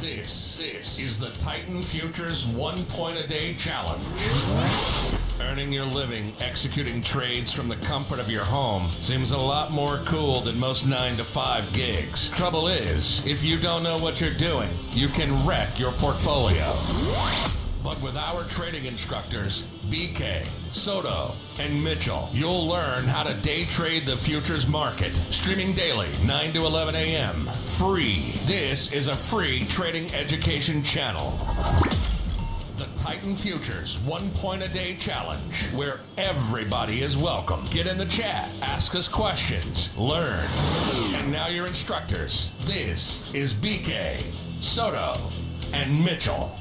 This is the Titan Futures 1 point a day challenge. Earning your living, executing trades from the comfort of your home seems a lot more cool than most 9-to-5 gigs. Trouble is, if you don't know what you're doing, you can wreck your portfolio. But with our trading instructors, BK, Soto, and Mitchell, you'll learn how to day trade the futures market. Streaming daily, 9 to 11 a.m. Free. This is a free trading education channel. The Titan Futures 1 point a day challenge, where everybody is welcome. Get in the chat, ask us questions, learn. And now your instructors. This is BK, Soto, and Mitchell.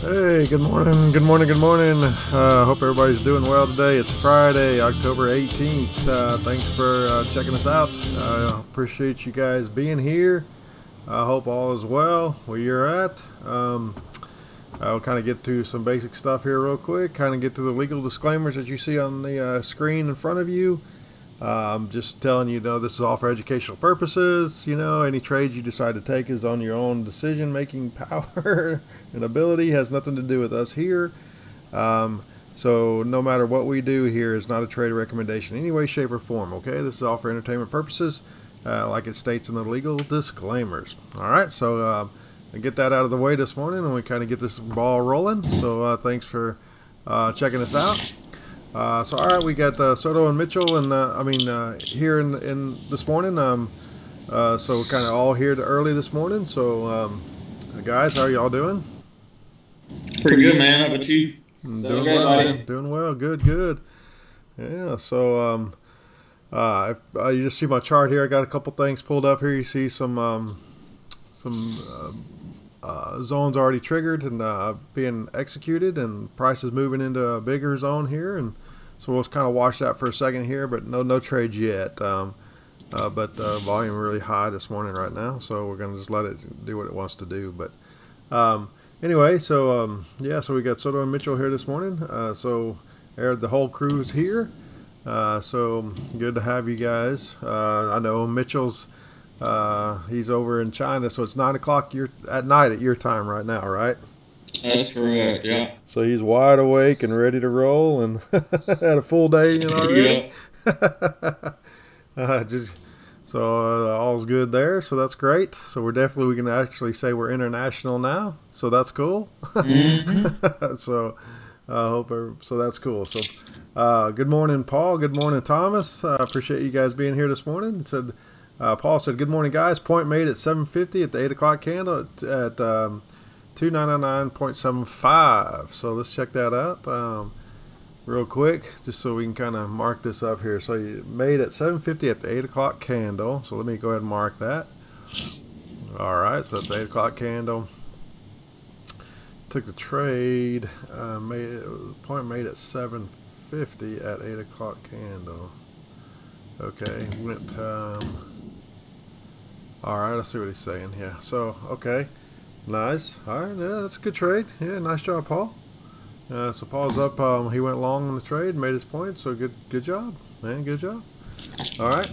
Hey, good morning, good morning, good morning. Hope everybody's doing well today. It's Friday, October 18th. Thanks for checking us out. Appreciate you guys being here. I hope all is well where you're at. I'll kind of get to some basic stuff here real quick, kind of get to the legal disclaimers that you see on the screen in front of you. I'm just telling you, this is all for educational purposes. Any trade you decide to take is on your own decision-making power and ability. Has nothing to do with us here. So no matter what we do here, it's not a trade recommendation in any way, shape, or form. Okay, this is all for entertainment purposes, like it states in the legal disclaimers. All right, so get that out of the way this morning, and we kind of get this ball rolling. So thanks for checking us out. So all right, we got Soto and Mitchell, and here in this morning. So kind of all here early this morning. So guys, how are y'all doing? Pretty good, man. How about you? Doing well, man. Doing well. Good, good. Yeah. So you just see my chart here. I got a couple things pulled up here. You see some zones already triggered and being executed, and prices moving into a bigger zone here, and so we'll kind of watch that for a second here, but no trades yet. But volume really high this morning right now, so we're gonna just let it do what it wants to do. But anyway, so yeah, so we got Soto and Mitchell here this morning. So the whole crew's here. So good to have you guys. I know Mitchell's. He's over in China, so it's 9 o'clock at night at your time right now, right? That's correct. Yeah. So he's wide awake and ready to roll, and had a full day, already. Yeah. All's good there, so that's great. So we can actually say we're international now, so that's cool. Mm-hmm. So that's cool. So good morning, Paul. Good morning, Thomas. I appreciate you guys being here this morning. Paul said, "Good morning, guys. Point made at 7:50 at the 8 o'clock candle at 299.75. So let's check that out real quick, just so we can kind of mark this up here. So you made at 7:50 at the 8 o'clock candle. So let me go ahead and mark that. All right. So that's the 8 o'clock candle. Took the trade. Point made at 7:50 at 8 o'clock candle. Okay. Went. All right, I see what he's saying. Yeah. So, okay, nice. All right, yeah, that's a good trade. Yeah, nice job, Paul. So Paul's up. He went long on the trade, made his point. So good job, man. Good job. All right.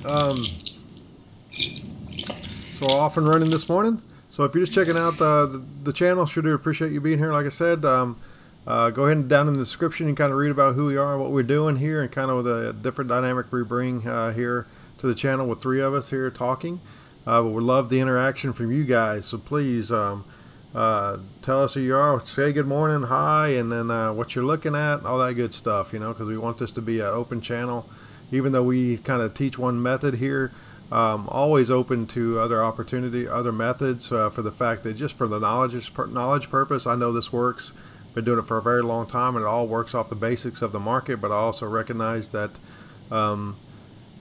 So off and running this morning. So if you're just checking out the channel, sure do appreciate you being here. Like I said, go ahead and down in the description and kind of read about who we are and what we're doing here, and kind of the different dynamic we bring here to the channel with three of us here talking. But we love the interaction from you guys, so please tell us who you are, say good morning, hi, and then what you're looking at, all that good stuff, because we want this to be an open channel. Even though we kind of teach one method here, always open to other opportunity, other methods, for the fact that just for the knowledge purpose, I know this works. Been doing it for a very long time, and it all works off the basics of the market, but I also recognize that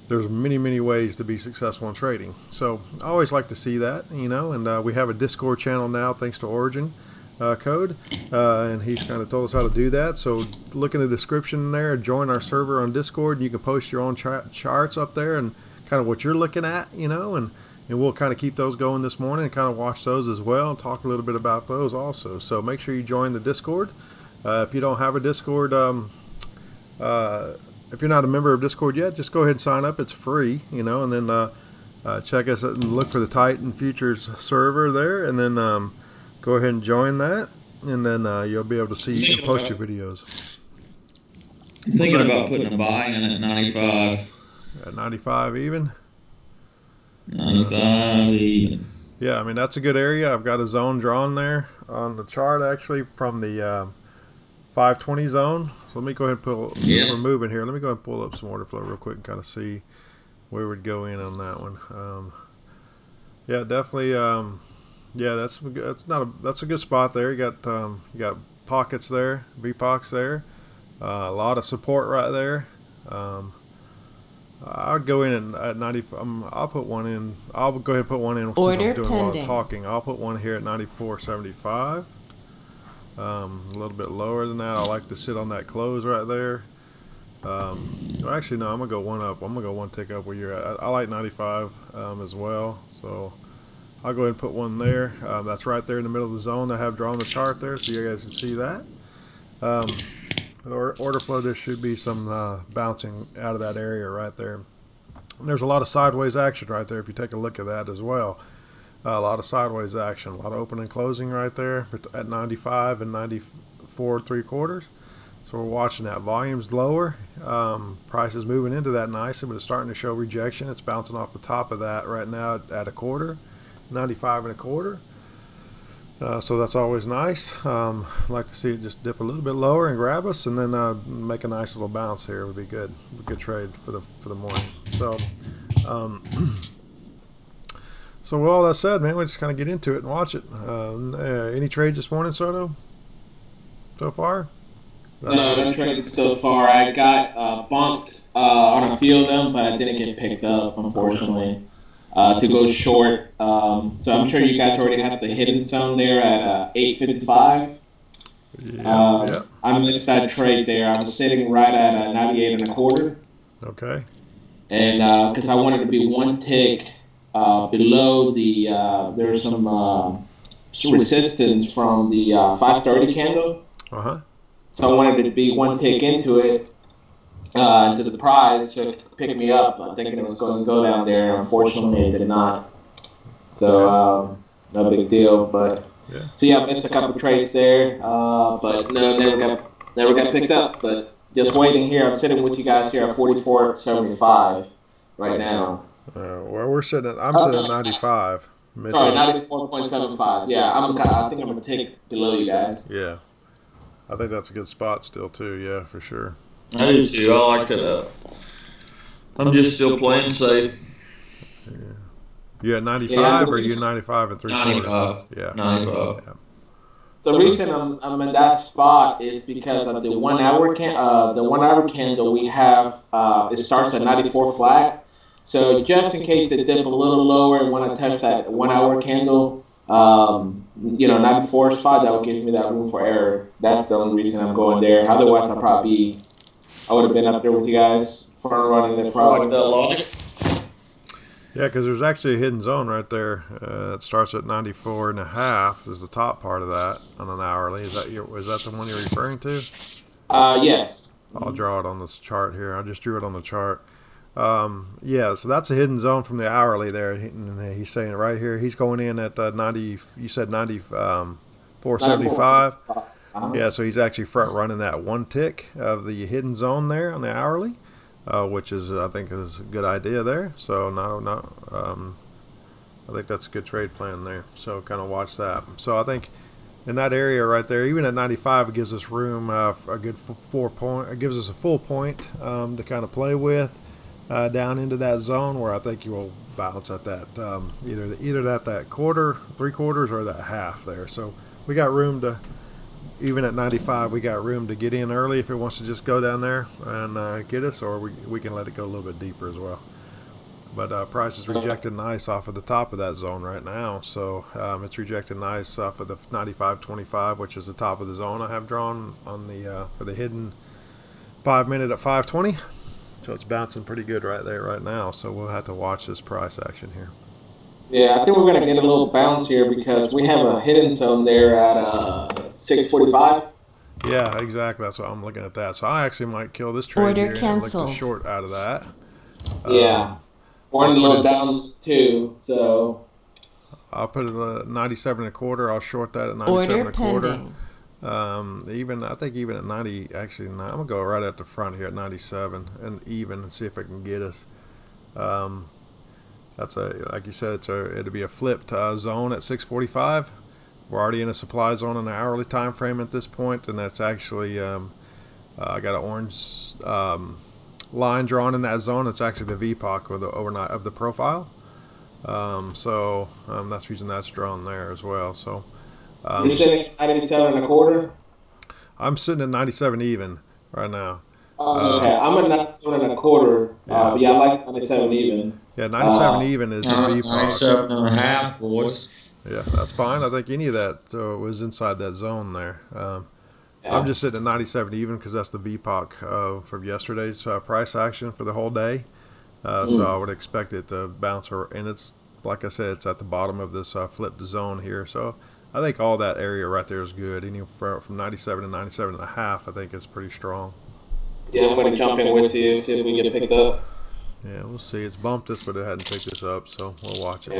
there's many ways to be successful in trading. So I always like to see that, and we have a Discord channel now thanks to Origin Code, and he's kind of told us how to do that. So look in the description there, join our server on Discord, and you can post your own charts up there and kind of what you're looking at, and we'll kind of keep those going this morning and kind of watch those as well and talk a little bit about those also. So make sure you join the Discord. If you don't have a Discord, if you're not a member of Discord yet, just go ahead and sign up. It's free, and then check us out and look for the Titan Futures server there, and then go ahead and join that, and then you'll be able to see you can post your videos. I'm thinking about putting a buy in at 95. At 95 even? 95 even. Yeah, I mean, that's a good area. I've got a zone drawn there on the chart, actually, from the 520 zone. So let me go ahead and pull, we're moving here. Let me go ahead and pull up some order flow real quick and kind of see where we'd go in on that one. Yeah, definitely. Yeah, that's a good spot there. You got pockets there, V-pox there, a lot of support right there. I would go in and at 94. I'll put one in. I'll go ahead and put one in. Order I'm doing pending. While I'm talking, I'll put one here at 94.75. A little bit lower than that. I like to sit on that close right there. Actually, no, I'm gonna go one up. I'm gonna go one tick up where you're at. I like 95 as well, so I'll go ahead and put one there. That's right there in the middle of the zone. I have drawn the chart there, so you guys can see that. Order flow, there should be some bouncing out of that area right there. And there's a lot of sideways action right there if you take a look at that as well. A lot of sideways action, a lot of open and closing right there at 95 and 94.75. So we're watching that. Volume's lower. Price is moving into that nicely, but it's starting to show rejection. It's bouncing off the top of that right now at a quarter, 95.25. So that's always nice. I'd like to see it just dip a little bit lower and grab us, and then make a nice little bounce here. It would be good. Good trade for the morning. So, so with all that said, man, we just kind of get into it and watch it. Any trades this morning, Soto? So far? No, no trades so far. I got bumped on a few of them, but I didn't get picked up, unfortunately. To go short, so I'm sure you guys already have the hidden zone there at 8.55. Yeah. I missed that trade there. I was sitting right at 98.25. Okay. And because I wanted to be one tick below the, there's some resistance from the 530 candle. Uh-huh. So I wanted to be one tick into it. To the prize, so it picked me up. I'm thinking it was going to go down there. Unfortunately, it did not. So, no big deal. But yeah. So, yeah, I missed a couple trades there. But, no, never got picked up. But just waiting here. I'm sitting with you guys here at 44.75 right now. Well, we're sitting at, I'm sitting at 95. Sorry, 94.75. Yeah, I think I'm going to take below you guys. Yeah. I think that's a good spot still, too. Yeah, for sure. I do too. I like it up. I'm just still playing safe. Yeah. You at 95 or you at 95 and 3.25? 95. Yeah. 95. Yeah. The reason I'm in that spot is because of the 1 hour candle we have. It starts at 94 flat. So just in case it dip a little lower and want to touch that 1 hour candle, you know, 94 spot, that would give me that room for error. That's the only reason I'm going there. Otherwise, I'll probably be. I would have been up there with you guys for running the product. Yeah, because there's actually a hidden zone right there. It starts at 94.5 is the top part of that on an hourly. Is that the one you're referring to? Yes. I'll draw it on this chart here. I just drew it on the chart. Yeah, so that's a hidden zone from the hourly there. And he's saying right here, he's going in at 90. You said 94.75. Yeah, so he's actually front running that one tick of the hidden zone there on the hourly, which is I think is a good idea there. So I think that's a good trade plan there. So kind of watch that. So I think in that area right there, even at 95, it gives us room a good 4 point. It gives us a full point to kind of play with down into that zone where I think you will bounce at that either that quarter, three quarters, or that half there. So we got room to. Even at 95, we got room to get in early if it wants to just go down there and get us, or we can let it go a little bit deeper as well. But price is rejecting nice off of the top of that zone right now. So it's rejecting nice off of the 95.25, which is the top of the zone I have drawn on the for the hidden 5 minute at 520. So it's bouncing pretty good right there right now. So we'll have to watch this price action here. Yeah, I think we're going to get a little bounce here because we have a hidden zone there at 6.45. Yeah, exactly. That's what I'm looking at that. So I actually might kill this trade here and look the short out of that. Yeah. One low down too, so I'll put it at 97 and a quarter. I'll short that at 97 and a quarter. Even at 90, actually, I'm gonna go right at the front here at 97 and even and see if it can get us. That's a, like you said, it's a, it'll be a flipped zone at 6:45. We're already in a supply zone in the hourly time frame at this point, and that's actually I got an orange line drawn in that zone. It's actually the VPOC or the overnight of the profile. So that's the reason that's drawn there as well. So. You're sitting at 97 and a quarter? I'm sitting at 97 even right now. Okay, I'm at 97 and a quarter. Yeah. But yeah, I like 97 even. Yeah, 97 even is the VPOC. 97 and a half, boys. Yeah, that's fine. I think any of that was inside that zone there. Yeah. I'm just sitting at 97 even because that's the VPOC from yesterday's price action for the whole day. So I would expect it to bounce. And it's, like I said, it's at the bottom of this flipped zone here. So I think all that area right there is good. Any from 97 to 97 and a half, I think it's pretty strong. Yeah, I'm going to jump in with you, see if we can get picked up. Yeah, we'll see. It's bumped us, but it hadn't picked us up, so we'll watch it.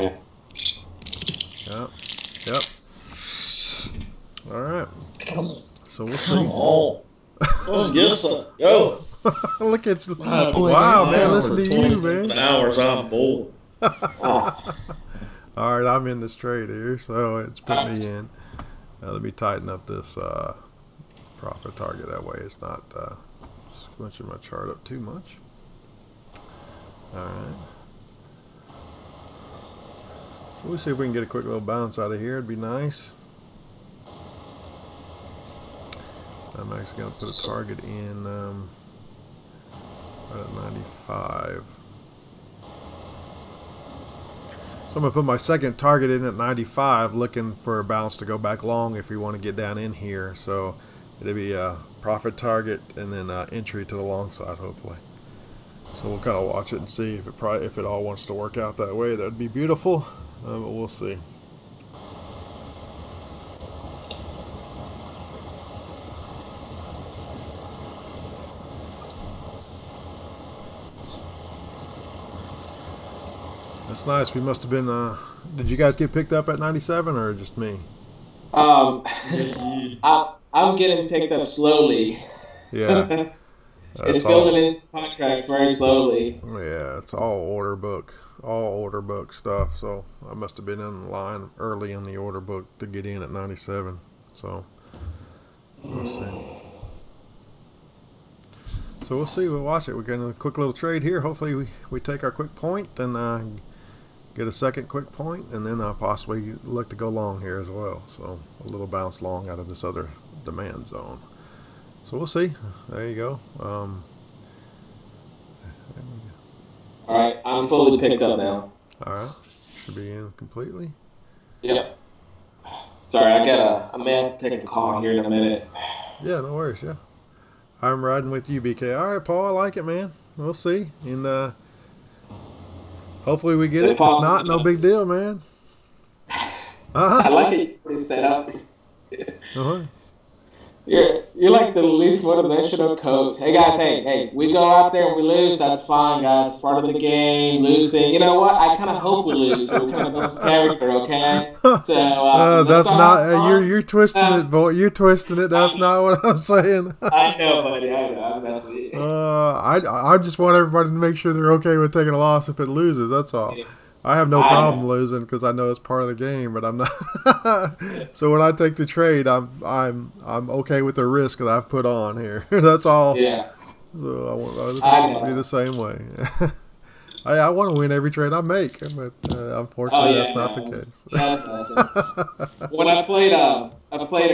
Yeah. Yep. All right. Come on. So we'll see. Come on. Oh, yes, sir. Yo. Look at you. Wow, man, listen to you, man. Hours, I'm bored. All right, I'm in this trade here, so it's put me in. Let me tighten up this profit target. That way it's not squinching my chart up too much. All right. So we'll see if we can get a quick little bounce out of here. It'd be nice. I'm actually going to put a target in right at 95. I'm going to put my second target in at 95, looking for a bounce to go back long if you want to get down in here. So it'll be a profit target and then entry to the long side, hopefully. So we'll kind of watch it and see if it probably, if it all wants to work out that way. That'd be beautiful, but we'll see. That's nice. We must have been. Did you guys get picked up at 97 or just me? I'm getting picked up slowly. Yeah, it's building into contracts very slowly. Yeah, it's all order book stuff. So I must have been in line early in the order book to get in at 97. So we'll see. So we'll see. We'll watch it. We're getting a quick little trade here. Hopefully we take our quick point and. Get a second quick point, and then possibly look to go long here as well. So a little bounce long out of this other demand zone. So we'll see. There you go. All right, I'm fully picked up now. All right, should be in completely. Yep. Sorry, I got a man taking a call here in a minute. Yeah, no worries. Yeah, I'm riding with you, BK. All right, Paul, I like it, man. We'll see. And hopefully we get it. If not, no big deal, man. I like it. You set up. You're like the least motivational coach. Hey guys, hey, we go out there and we lose. That's fine, guys. Part of the game, losing. You know what? I kind of hope we lose. So we kind of go some character, okay? So that's not. You're twisting it, boy. You're twisting it. That's not what I'm saying. I know, buddy. I know. That's it. I just want everybody to make sure they're okay with taking a loss if it loses. That's all. Yeah. I have no problem losing because I know it's part of the game, but I'm not. So when I take the trade, I'm okay with the risk that I've put on here. That's all. Yeah. So I want other people to be the same way. I want to win every trade I make, but unfortunately that's not the case. That's awesome. When I played a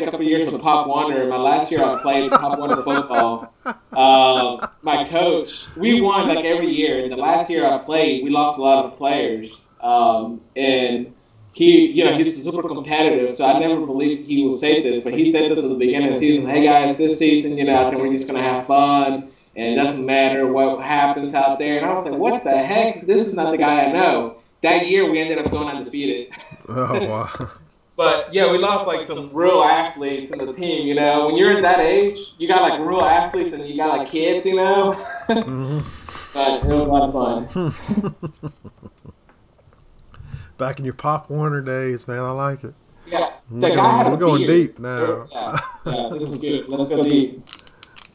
couple of years with Pop Warner. My last year I played Pop Warner football. My coach, we won like every year. And the last year I played, we lost a lot of players. And he, he's super competitive, so I never believed he would say this, but he said this at the beginning of the season. Hey guys, this season, I think we're just gonna have fun. And it doesn't matter what happens out there. And I was like, what the heck? This is not the guy I know. That year, we ended up going undefeated. Oh, wow. But, yeah, we lost, like, some real athletes in the team, When you're at that age, you got, like, real athletes and you got, like, kids, Mm-hmm. But it was a lot of fun. Back in your Pop Warner days, man. I like it. Yeah, that guy had a beard. We're going deep now. Yeah, yeah, this is good. Let's go deep.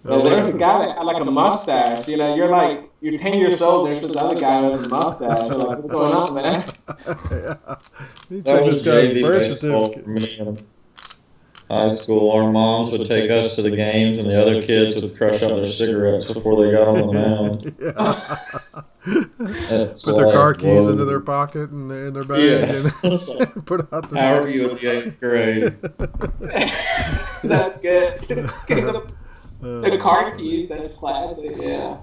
Now, there's a guy that had like a mustache. You know, you're like, you're 10 years old. There's this other guy with a mustache. You're like, what's going on, man? Yeah. That was JV baseball for me in high school. Our moms would take us to the games, and the other kids would crush up their cigarettes before they got on the mound. Yeah. Put their car keys into their pocket and in their bag, and put out the. How are you in the 8th grade? That's good. The car keys, that's classic. Yeah.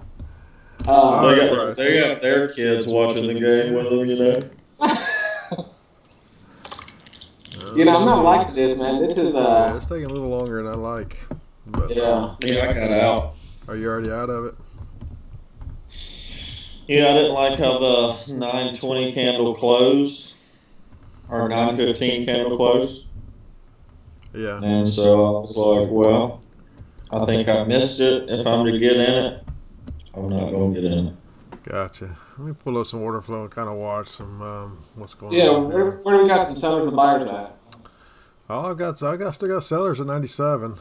They got their kids watching the game with them, you know. You know, I'm not liking this, man. This is yeah, it's taking a little longer than I like. But, yeah, I got out. Are you already out of it? Yeah, I didn't like how the 920 candle closed, or 915 candle closed. Yeah. And so I was like, well, I think I missed it. If I'm to get in it, I'm not going to get in it. Gotcha. Let me pull up some order flow and kind of watch some what's going on. Yeah, where do we got some sellers and buyers at? All I've got, still got sellers at 97.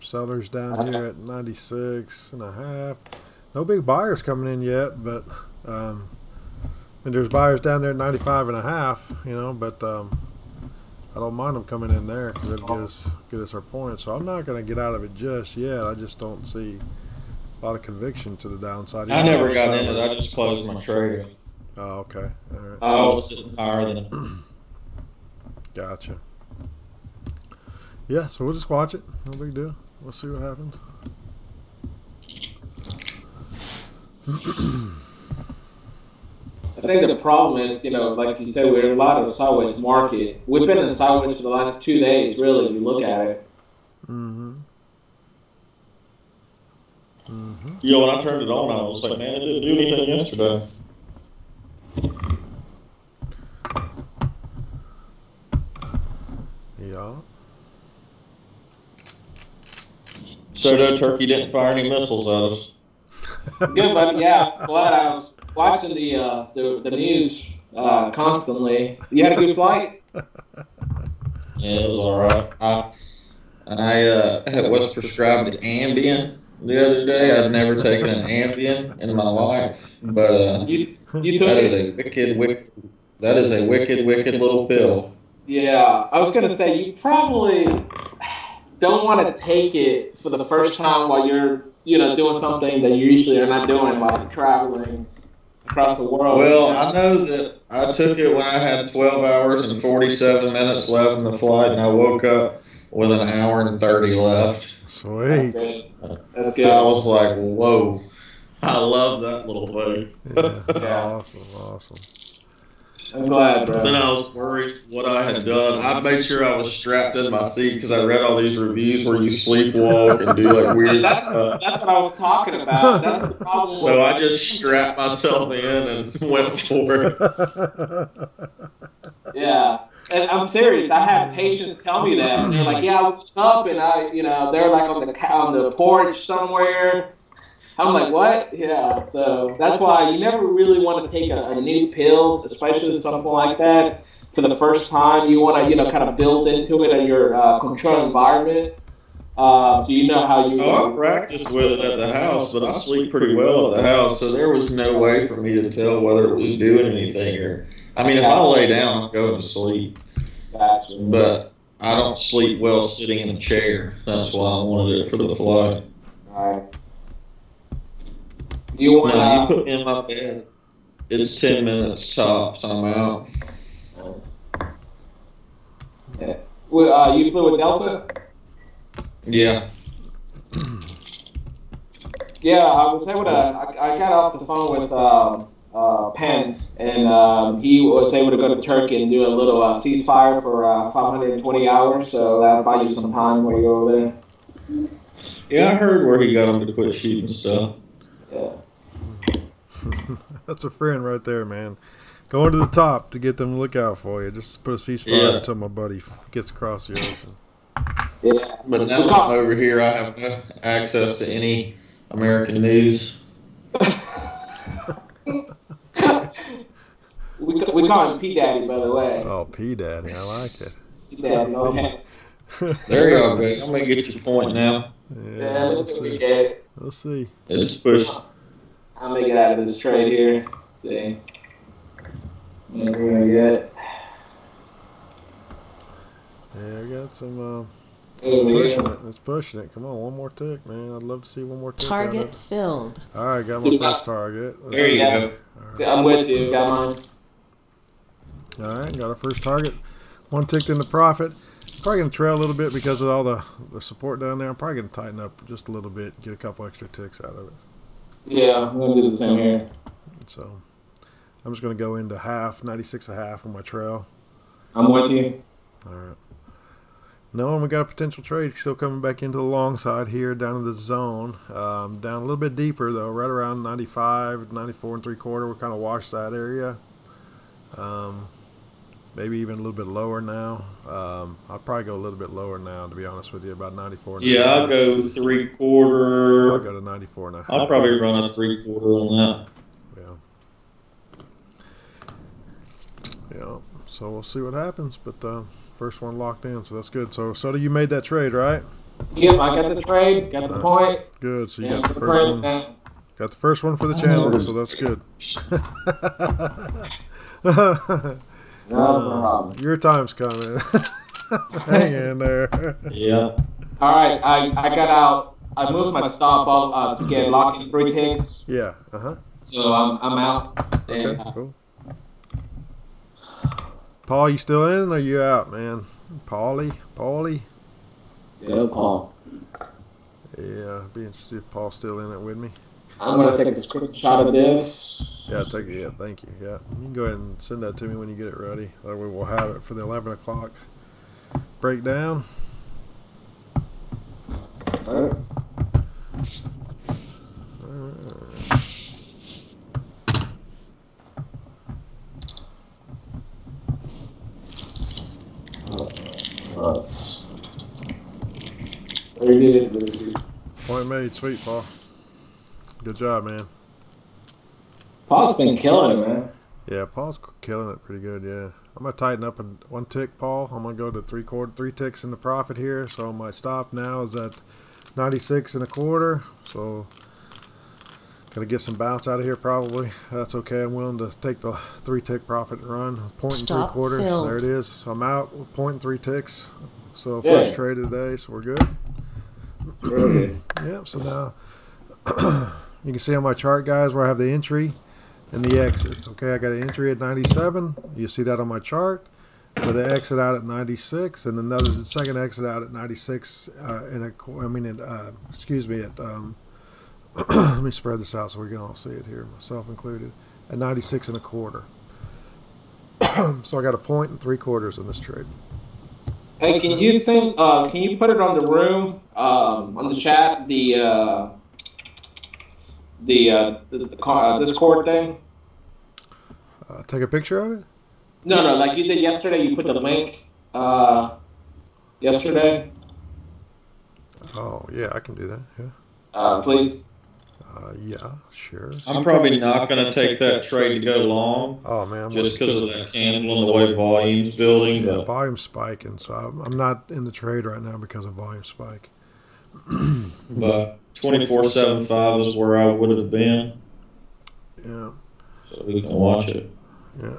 Sellers down here at 96.5. No big buyers coming in yet, but and there's buyers down there at 95.5, you know, but I don't mind them coming in there because it'll get us our points. So I'm not going to get out of it just yet. I just don't see a lot of conviction to the downside. I never got in it. I just closed my trade. Oh, okay. All right. I was sitting higher than them. Gotcha. Yeah, so we'll just watch it. No big deal. We'll see what happens. I think the problem is, you know, like you said, we're in a lot of a sideways market. We've been in sideways for the last 2 days, really, if you look at it. Mm-hmm. Mm-hmm. Yeah, when I turned it on, I was like, man, it didn't do anything yesterday. Yeah. So the Turkey didn't fire any missiles at us. Good, buddy. Yeah, I'm glad I was watching the news constantly. You had a good flight? Yeah, it was all right. I was prescribed Ambien the other day. I've never taken an Ambien in my life, but you took that is a wicked, wicked little pill. Yeah, I was gonna say you probably don't want to take it for the first time while you're, you know, doing something that you usually are not doing, like traveling across the world. Well, I know that I took it when I had 12 hours and 47 minutes left in the flight, and I woke up with an hour and 30 left. Sweet. That's good. I was like, whoa, I love that little thing. Yeah. Awesome. I'm glad, bro. Then I was worried what I had done. I made sure I was strapped in my seat because I read all these reviews where you sleepwalk and do like weird stuff. That's what I was talking about. That's the problem. So I just strapped myself in and went for it. Yeah. And I'm serious. I had patients tell me that. And they're like, yeah, I woke up and they're like on the porch somewhere. I'm like, what? Yeah, so that's why you never really want to take a new pill, especially something like that, for the first time. You want to, kind of build into it in your controlled environment, so you know how you... Oh, I practiced with it at the house, but I sleep pretty well at the house, so there was no way for me to tell whether it was doing anything. If I lay down, I'm going to sleep. Gotcha. But I don't sleep well sitting in a chair. That's why I wanted it for the flight. All right. You put me in my bed. It's 10 minutes tops. I'm out. Yeah. Well, you flew with Delta? Yeah. Yeah, I was able to. I got off the phone with Pence, and he was able to go to Turkey and do a little ceasefire for 520 hours. So that'll buy you some time while you're over there. Yeah, I heard where he got him to quit shooting stuff. Yeah. That's a friend right there, man. Going to the top to get them to look out for you. Just put a ceasefire until my buddy gets across the ocean. Yeah, but now that I'm over here, I have no access to any American news. We We call him P Daddy, by the way. Oh, P Daddy, I like it. P Daddy, okay. There you go, Greg. I'm gonna get your point now. Yeah, let's see. We'll see. Let's push. I'm gonna get out of this trade here. Let's see. We're gonna get. Yeah, I got some. It's pushing it. Come on, one more tick, man. I'd love to see one more tick. Target filled. All right, got my first target. There you go. Right. I'm with you. Got mine. All right, got our first target. One ticked in the profit. Probably going to trail a little bit because of all the support down there. I'm probably going to tighten up just a little bit, get a couple extra ticks out of it. Yeah, I'm going to do the same here. So I'm just going to go into half, 96 and a half on my trail. I'm with you. All right. Knowing we got a potential trade still coming back into the long side here down in the zone. Down a little bit deeper though, right around 95, 94 and three quarter. We're kind of washed that area. Maybe even a little bit lower now. I'll probably go a little bit lower now, to be honest with you, about 94. Yeah, I'll go three quarter. I'll go to 94 now. I'll probably run a three quarter on that. Yeah. Yeah. So we'll see what happens, but. First one locked in, so that's good. So you made that trade, right? Yep, I got the trade, got the point. Good, so you got the first one. Got the first one for the channel, so that's good. No problem. Your time's coming. Hang in there. Yeah. All right, I got out. I moved my stop up to get locked in 3 ticks. Yeah. Uh huh. So I'm out. Okay. And, cool. Paul, you still in or you out, man? Paulie? Yeah, Paul. Yeah, I'd be interested if Paul's still in it with me. I'm going to take a screenshot of this. Yeah, take it. Yeah, thank you. Yeah, you can go ahead and send that to me when you get it ready. That way we'll have it for the 11 o'clock breakdown. All right. All right. Point made, sweet, Paul. Good job, man. Paul's been killing it, man. Yeah, Paul's killing it pretty good, yeah. I'm going to tighten up one tick, Paul. I'm going to go to three ticks in the profit here. So my stop now is at 96 and a quarter. So going to get some bounce out of here probably. That's okay. I'm willing to take the 3 tick profit and run. Point and 3 quarters. Filled. There it is. So I'm out. Point and 3 ticks. So first trade of the day. So we're good. Okay. Yep. So now you can see on my chart, guys, where I have the entry and the exits. Okay. I got an entry at 97. You see that on my chart with the exit out at 96 and another the second exit out at 96. Let me spread this out so we can all see it here, myself included, at 96 and a quarter. So I got a point and 3 quarters in this trade. Hey, can you put it on the room, on the chat, the Discord thing? Take a picture of it? No, like you did yesterday, you put the link yesterday. Oh, yeah, I can do that, yeah. Please. Yeah, sure. I'm probably not going to take that trade to go long. Oh, man. Just because of that candle and the way volume's building. Yeah, volume's spiking, so I'm not in the trade right now because of volume spike. But 24.75 is where I would have been. Yeah. So we can watch it. Yeah.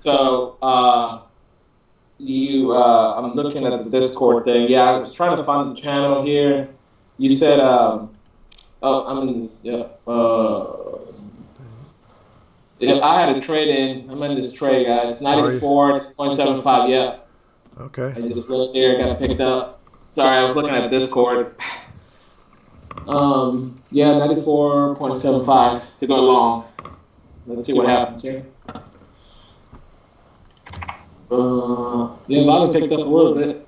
So, I'm looking at the Discord thing. Yeah, I was trying to find the channel here. You said, I had a trade in. I'm in this trade, guys. 94.75, yeah. Okay. I just looked there, got picked up. Sorry, I was looking at Discord. Yeah, 94.75 to go long. Let's see what happens here. Yeah, Bobby picked up a little bit.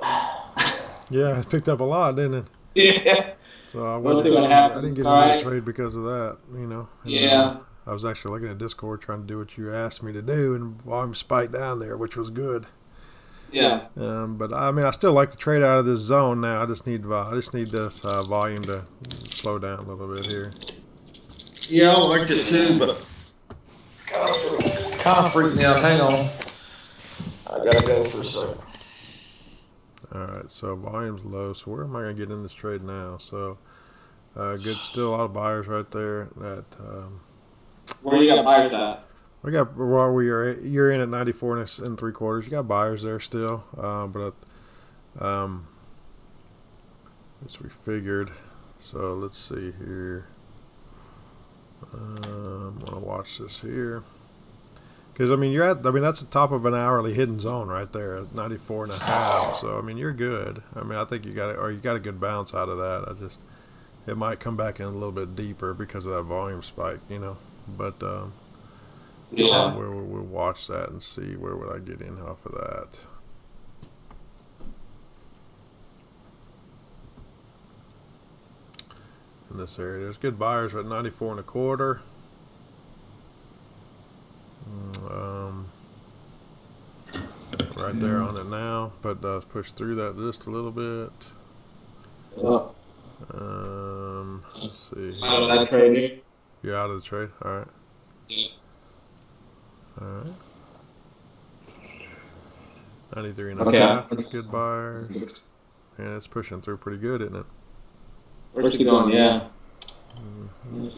Yeah, it picked up a lot, didn't it? Yeah. So I didn't get into a trade because of that, you know. And yeah. I was actually looking at Discord trying to do what you asked me to do, and volume spiked down there, which was good. Yeah. But I mean, I still like to trade out of this zone now. I just need this volume to slow down a little bit here. Yeah, I liked it too, but kind of freaked me out. Hang on. I gotta go for a second. Alright, so volume's low. So where am I gonna get in this trade now? So good, still a lot of buyers right there. That where do you got buyers at? We got while we are you're in at 94 and 3/4. You got buyers there still, but as we figured. So let's see here. I'm gonna watch this here. Because, I mean, you're at, I mean, that's the top of an hourly hidden zone right there at 94.5. So, I mean, you're good. I mean, I think you got it, or you got a good bounce out of that. I just, it might come back in a little bit deeper because of that volume spike, you know. But, yeah, we'll watch that and see where would I get in off of that. In this area, there's good buyers at 94.25. Right there on it now, but push through that just a little bit. Let's see. Out of that trade. You're out of the trade. All right. Yeah. All right. 93.5 is good buyers, and it's pushing through pretty good, isn't it? Where's he going? Yeah. Mm-hmm.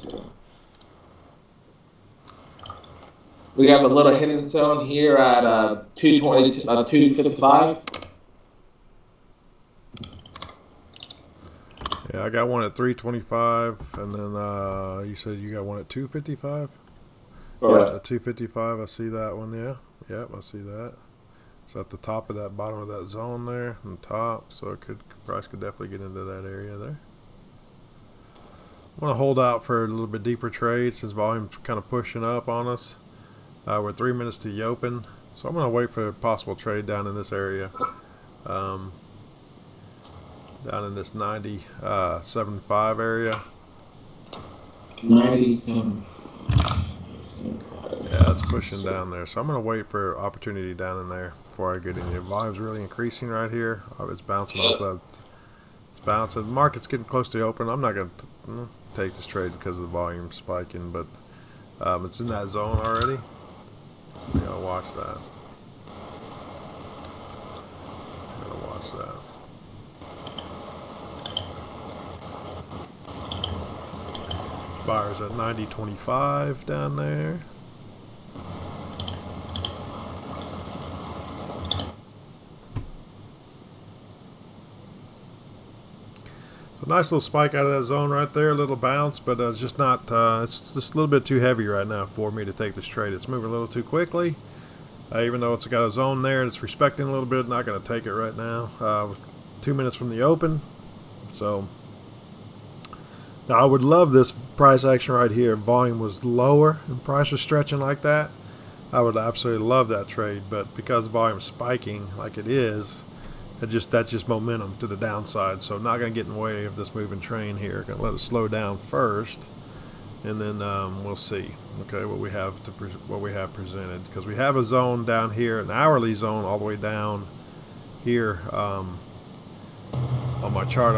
We have a little hidden zone here at 220, 255. Yeah, I got one at 325, and then you said you got one at 255. Right. Yeah, 255. I see that one. Yeah. Yep, I see that. It's at the top of that bottom of that zone there, and top. So it could, price could definitely get into that area there. I want to hold out for a little bit deeper trade since volume's kind of pushing up on us. We're 3 minutes to the open, so I'm going to wait for a possible trade down in this area, down in this 97.5 area. 97. Yeah, it's pushing down there, so I'm going to wait for opportunity down in there before I get in here. Volume's really increasing right here. Oh, it's bouncing off that. It's bouncing. The market's getting close to the open. I'm not going to take this trade because of the volume spiking, but it's in that zone already. We gotta watch that. Gotta watch that. Buyers at 90.25 down there. A nice little spike out of that zone right there, a little bounce, but it's just not, it's just a little bit too heavy right now for me to take this trade. It's moving a little too quickly, even though it's got a zone there and it's respecting a little bit. Not going to take it right now. 2 minutes from the open. So now I would love this price action right here. Volume was lower and price was stretching like that. I would absolutely love that trade, but because volume's spiking like it is, that's just momentum to the downside, so I'm not going to get in the way of this moving train here. Going to let it slow down first, and then we'll see. Okay, what we have presented, because we have a zone down here, an hourly zone all the way down here on my chart.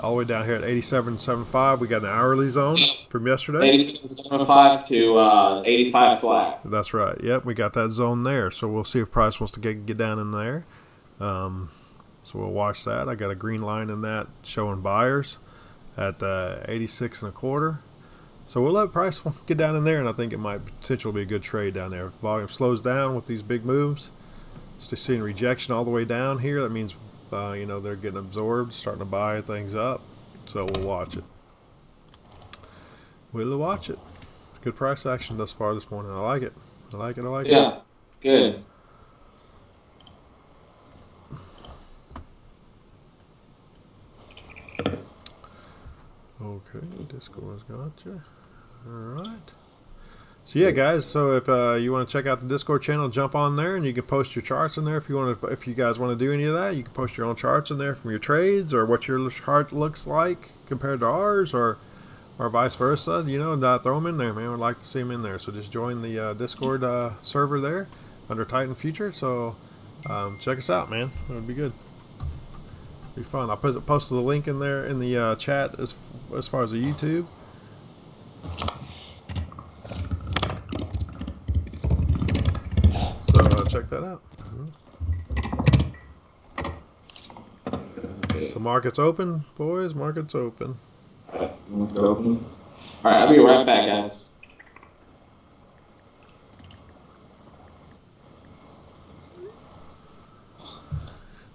All the way down here at 87.75, we got an hourly zone from yesterday. 87.75 to 85 flat. That's right. Yep, we got that zone there. So we'll see if price wants to get down in there. So we'll watch that. I got a green line in that showing buyers at 86.25. So we'll let price get down in there, and I think it might potentially be a good trade down there. If volume slows down with these big moves, still seeing rejection all the way down here. That means you know, they're getting absorbed, starting to buy things up. So we'll watch it. We'll watch it. Good price action thus far this morning. I like it. I like it. I like it. Yeah. Good. Okay, Discord has got you. Alright. So yeah, guys, so if you want to check out the Discord channel, jump on there, and you can post your charts in there if you want to. If you guys want to do any of that, you can post your own charts in there from your trades, or what your chart looks like compared to ours, or vice versa. You know, throw them in there, man. We'd like to see them in there. So just join the Discord server there under Titan Future. So check us out, man. It would be good. Be fun. I posted the link in there in the chat as far as the YouTube. check that out. So market's open, boys. Market's open. Market's open. All right, I'll be right back, guys.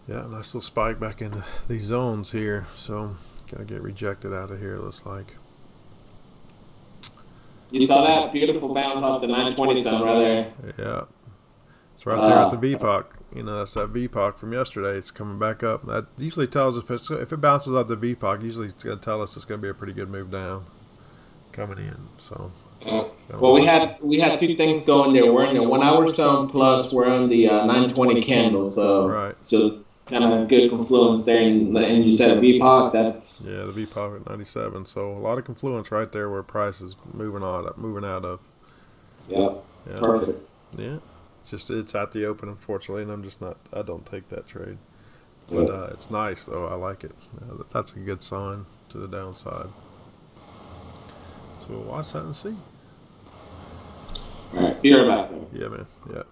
Yeah, nice little spike back into these zones here. So gotta get rejected out of here. Looks like. You saw that beautiful bounce off the 927 right there. Yeah, it's right there at the VPOC. You know, that's that VPOC from yesterday. It's coming back up. That usually tells us if it bounces off the VPOC, usually it's going to tell us it's going to be a pretty good move down coming in. So, well, we had two things going there. We're in the 1 hour zone plus we're on the 920 candle. So right. So kind of good confluence there, and you said a VPOC. That's yeah, the VPOC at 97. So a lot of confluence right there where price is moving out of. Yeah. Yeah. Perfect. Yeah. Just it's at the open, unfortunately, and I don't take that trade. But it's nice though. I like it. That's a good sign to the downside. So we'll watch that and see. All right. Be right back. Yeah, man. Yeah.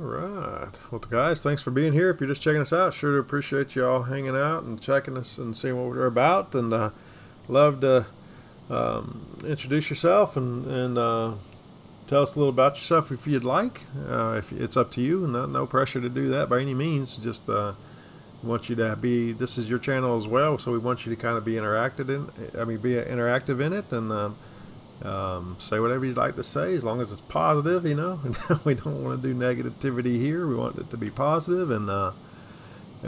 All right. Well, guys, thanks for being here. If you're just checking us out, sure to appreciate you all hanging out and checking us and seeing what we're about. And love to introduce yourself and tell us a little about yourself if you'd like. If it's up to you, and no pressure to do that by any means. Just want you to be. This is your channel as well, so we want you to kind of be interactive in. I mean, be interactive in it and. Say whatever you'd like to say, as long as it's positive, you know. And we don't want to do negativity here. We want it to be positive and a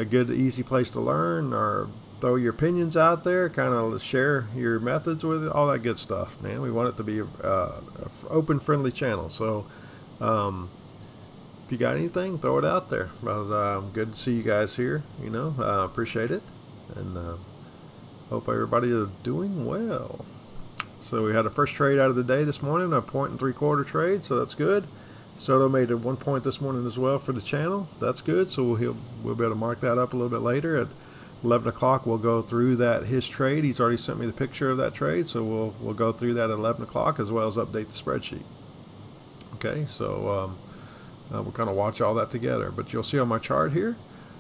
good, easy place to learn, or throw your opinions out there, kind of share your methods with it, all that good stuff, man. We want it to be a open, friendly channel. So if you got anything, throw it out there. But good to see you guys here, you know. Appreciate it, and hope everybody is doing well. So we had a first trade out of the day this morning, a 1.75 trade, so that's good. Soto made a 1 point this morning as well for the channel. That's good, so we'll be able to mark that up a little bit later. At 11 o'clock, we'll go through his trade. He's already sent me the picture of that trade, so we'll go through that at 11 o'clock as well as update the spreadsheet. Okay, so we'll kind of watch all that together. But you'll see on my chart here,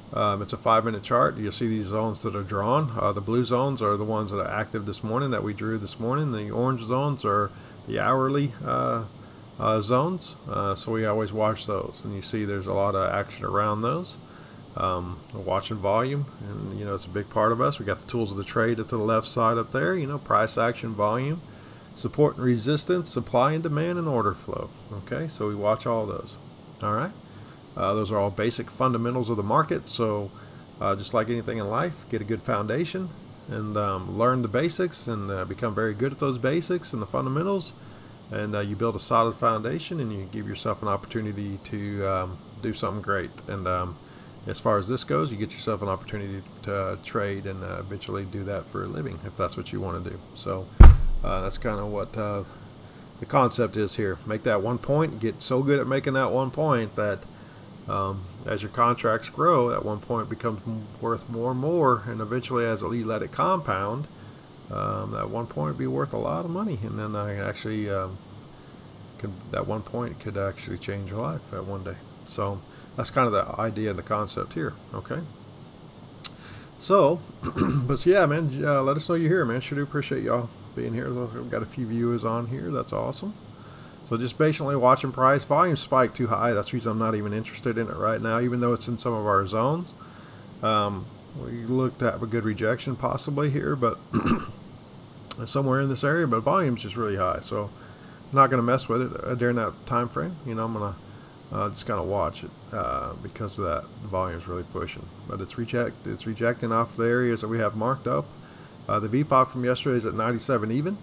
it's a 5-minute chart. You'll see these zones that are drawn. The blue zones are the ones that are active this morning that we drew this morning. The orange zones are the hourly zones. So we always watch those. And you see there's a lot of action around those. Watching volume. And, you know, it's a big part of us. We got the tools of the trade up to the left side up there. You know, price action, volume, support and resistance, supply and demand, and order flow. Okay, so we watch all those. All right. Those are all basic fundamentals of the market. So just like anything in life, get a good foundation and learn the basics and become very good at those basics and the fundamentals. And you build a solid foundation and you give yourself an opportunity to do something great. And as far as this goes, you get yourself an opportunity to trade and eventually do that for a living if that's what you want to do. So that's kind of what the concept is here. Make that 1 point. Get so good at making that 1 point that as your contracts grow, that 1 point becomes worth more and more, and eventually as you let it compound, that 1 point would be worth a lot of money, and then that 1 point could actually change your life at one day. So that's kind of the idea and the concept here. Okay, so but yeah, man, let us know you're here, man. Sure do appreciate y'all being here. We've got a few viewers on here, that's awesome. So just patiently watching price. Volume spike too high. That's the reason I'm not even interested in it right now, even though it's in some of our zones. We looked at a good rejection possibly here, but somewhere in this area. But volume's just really high, so I'm not going to mess with it during that time frame. You know, I'm going to just kind of watch it because of that. The volume's really pushing, but it's rejecting off the areas that we have marked up. The VPOC from yesterday is at 97 even.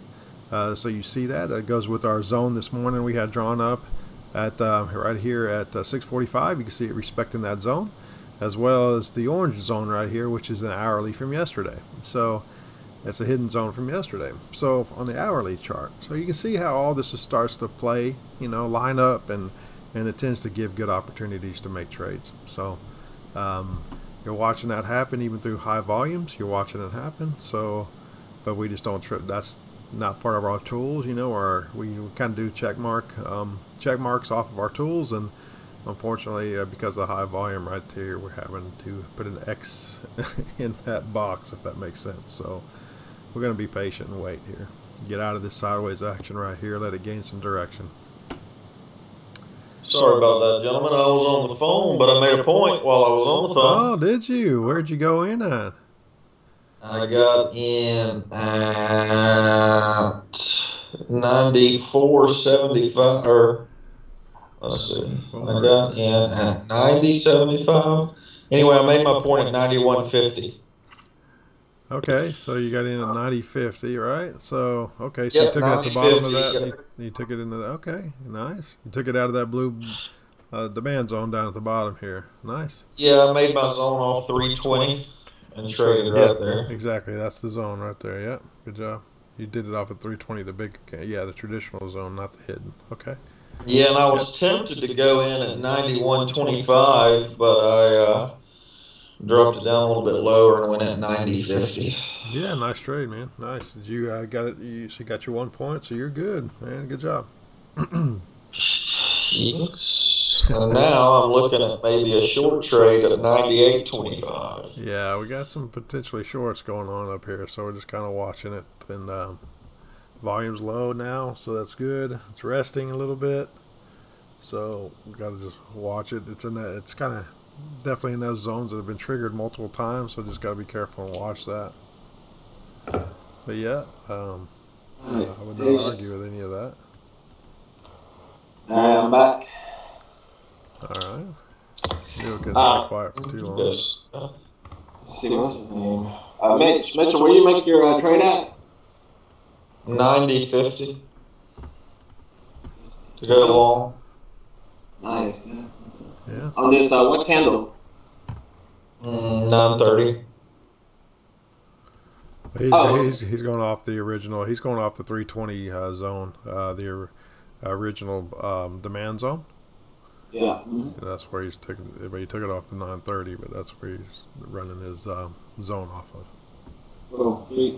So you see that it goes with our zone this morning we had drawn up at right here at 6:45. You can see it respecting that zone, as well as the orange zone right here, which is an hourly from yesterday. So it's a hidden zone from yesterday. So on the hourly chart, so you can see how all this starts to play, you know, line up, and it tends to give good opportunities to make trades. So You're watching that happen even through high volumes. You're watching it happen. So, but we just don't trip. That's not part of our tools, you know, or we kind of do check marks off of our tools. And unfortunately, because of the high volume right here, we're having to put an X in that box, if that makes sense. So we're going to be patient and wait here. Get out of this sideways action right here. Let it gain some direction. Sorry about that, gentlemen. I was on the phone, but I made a point while I was on the phone. Oh, did you? Where'd you go in at? I got in at 94.75, or let's see. I got in at 90.75. Anyway, I made my point at 91.50. Okay, so you got in at 90.50, right? So, okay, so yep, you took it at the bottom of that, yep. you took it into that. Okay, nice. You took it out of that blue demand zone down at the bottom here. Nice. Yeah, I made my zone off 320 and traded right there. Exactly, that's the zone right there, yeah. Good job. You did it off at 320, the big, yeah, the traditional zone, not the hidden. Okay. Yeah, and I was tempted to go in at 91.25, but I... dropped it down a little bit lower and went at 90.50. Yeah, nice trade, man. Nice. Did you got it? You got your 1 point, so you're good, man. Good job. Yes. And now I'm looking at maybe a short trade at 98.25. Yeah, we got some potentially shorts going on up here, so we're just kind of watching it. And volume's low now, so that's good. It's resting a little bit, so we got to just watch it. It's in that. It's kind of. Definitely in those zones that have been triggered multiple times, so just got to be careful and watch that. But yeah, I would not argue with any of that. All right, I'm back. All right. You'll get quiet for too long. Let's see, what's his name? Mitchell, where do you make your trade at? 90.50. To go long. Nice, yeah. Yeah. On this, what candle? 9:30. He's going off the original. He's going off the 320 zone, the original demand zone. Yeah. Mm-hmm. That's where he's taking. He took it off the 9:30, but that's where he's running his zone off of. Oh, sweet.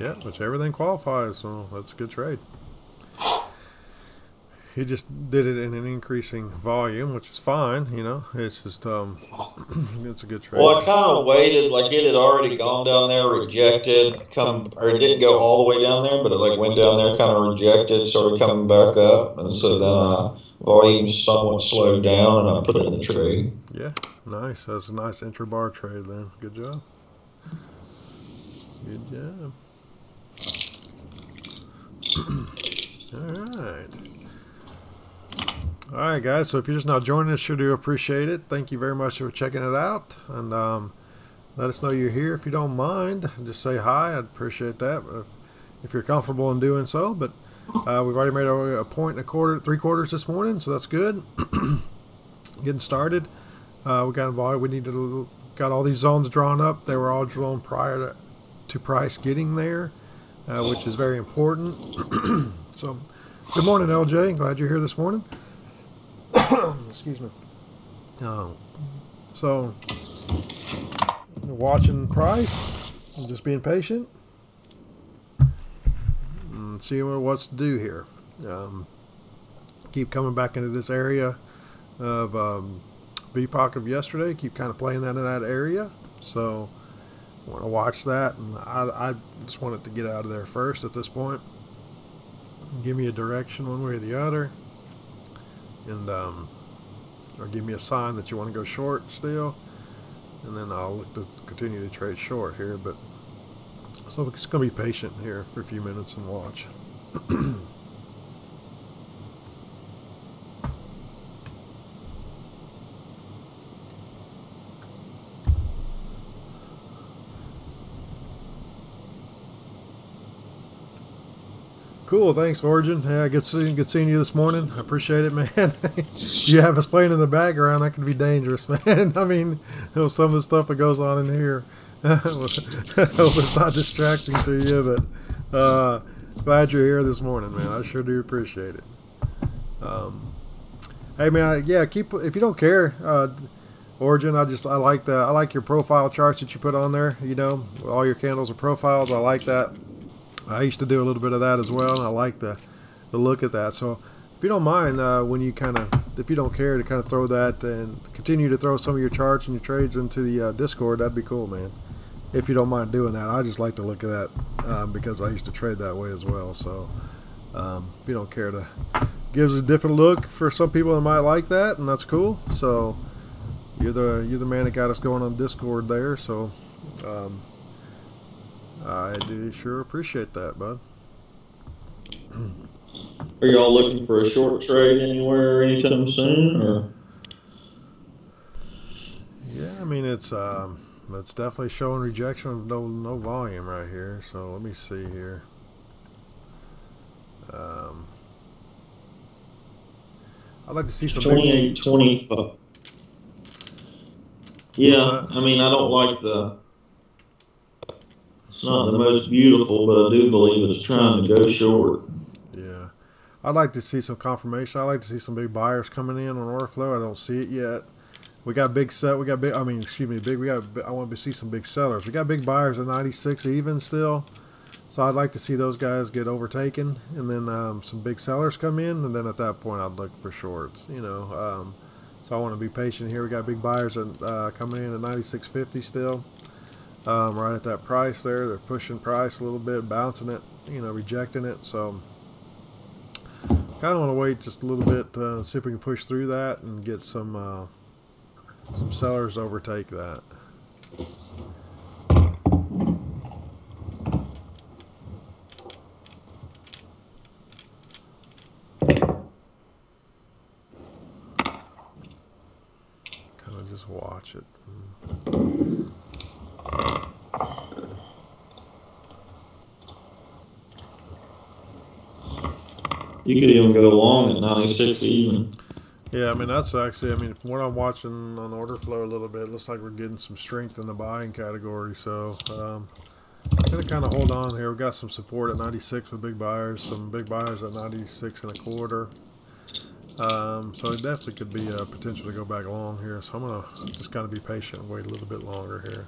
Yeah, which everything qualifies, so that's a good trade. He just did it in an increasing volume, which is fine, you know. It's just, it's a good trade. Well, I kind of waited, like it had already gone down there, rejected, or it didn't go all the way down there, but it like went down there, kind of rejected, started coming back up, and so then volume somewhat slowed down, and I put it in the trade. Yeah, nice. That's a nice intra-bar trade then. Good job. Good job. All right. All right, guys, so if you're just now joining us, sure do appreciate it. Thank you very much for checking it out. And let us know you're here. If you don't mind, just say hi. I'd appreciate that if you're comfortable in doing so. But we've already made a point and a quarter, 3/4 this morning, so that's good. Getting started. We got involved. We need to got all these zones drawn up. They were all drawn prior to price getting there, which is very important. So good morning, LJ. Glad you're here this morning. Excuse me. So watching price, just being patient, and seeing what's to do here. Keep coming back into this area of VPOC of yesterday. Keep kind of playing that in that area. So I want to watch that, and I just want it to get out of there first at this point. Give me a direction one way or the other. And or give me a sign that you want to go short still, and then I'll look to continue to trade short here. But so we're just gonna be patient here for a few minutes and watch. Cool, thanks, Origin. Yeah, good seeing you this morning. I appreciate it, man. You have us playing in the background. That could be dangerous, man. I mean, you know, some of the stuff that goes on in here. I hope it's not distracting to you, but glad you're here this morning, man. I sure do appreciate it. Hey, man, yeah, if you don't care, Origin, I like that. I like your profile charts that you put on there. You know, all your candles are profiles. I like that. I used to do a little bit of that as well, and I like the look at that. So if you don't mind, when you kind of, if you don't care to kind of throw that and continue to throw some of your charts and your trades into the Discord, that'd be cool, man. If you don't mind doing that, I just like to look at that because I used to trade that way as well. So if you don't care to, gives a different look for some people that might like that, and that's cool. So you're the man that got us going on Discord there. So I do sure appreciate that, bud. Are y'all looking for a short trade anywhere anytime soon, or? Yeah, I mean it's definitely showing rejection of no volume right here. So let me see here. I'd like to see some 28.25. Yeah, I mean I don't like the. It's not the most beautiful, but I do believe it's trying to go short. Yeah, I'd like to see some confirmation. I'd like to see some big buyers coming in on order flow. I don't see it yet. We got big set. We got big. I mean, excuse me, big. We got. I want to see some big sellers. We got big buyers at 96 even still. So I'd like to see those guys get overtaken, and then some big sellers come in, and then at that point I'd look for shorts. You know, so I want to be patient here. We got big buyers coming in at 96.50 still, right at that price there. They're pushing price a little bit, bouncing it, you know, rejecting it. So kind of want to wait just a little bit, see if we can push through that and get some sellers overtake that. Watch it. You could even go long at 96 even. Yeah, I mean that's actually. I mean, from what I'm watching on order flow a little bit, it looks like we're getting some strength in the buying category. So I'm gonna kind of hold on here. We got some support at 96 with big buyers. Some big buyers at 96.25. So it definitely could be a potential to go back long here. So I'm gonna just kind of be patient and wait a little bit longer here.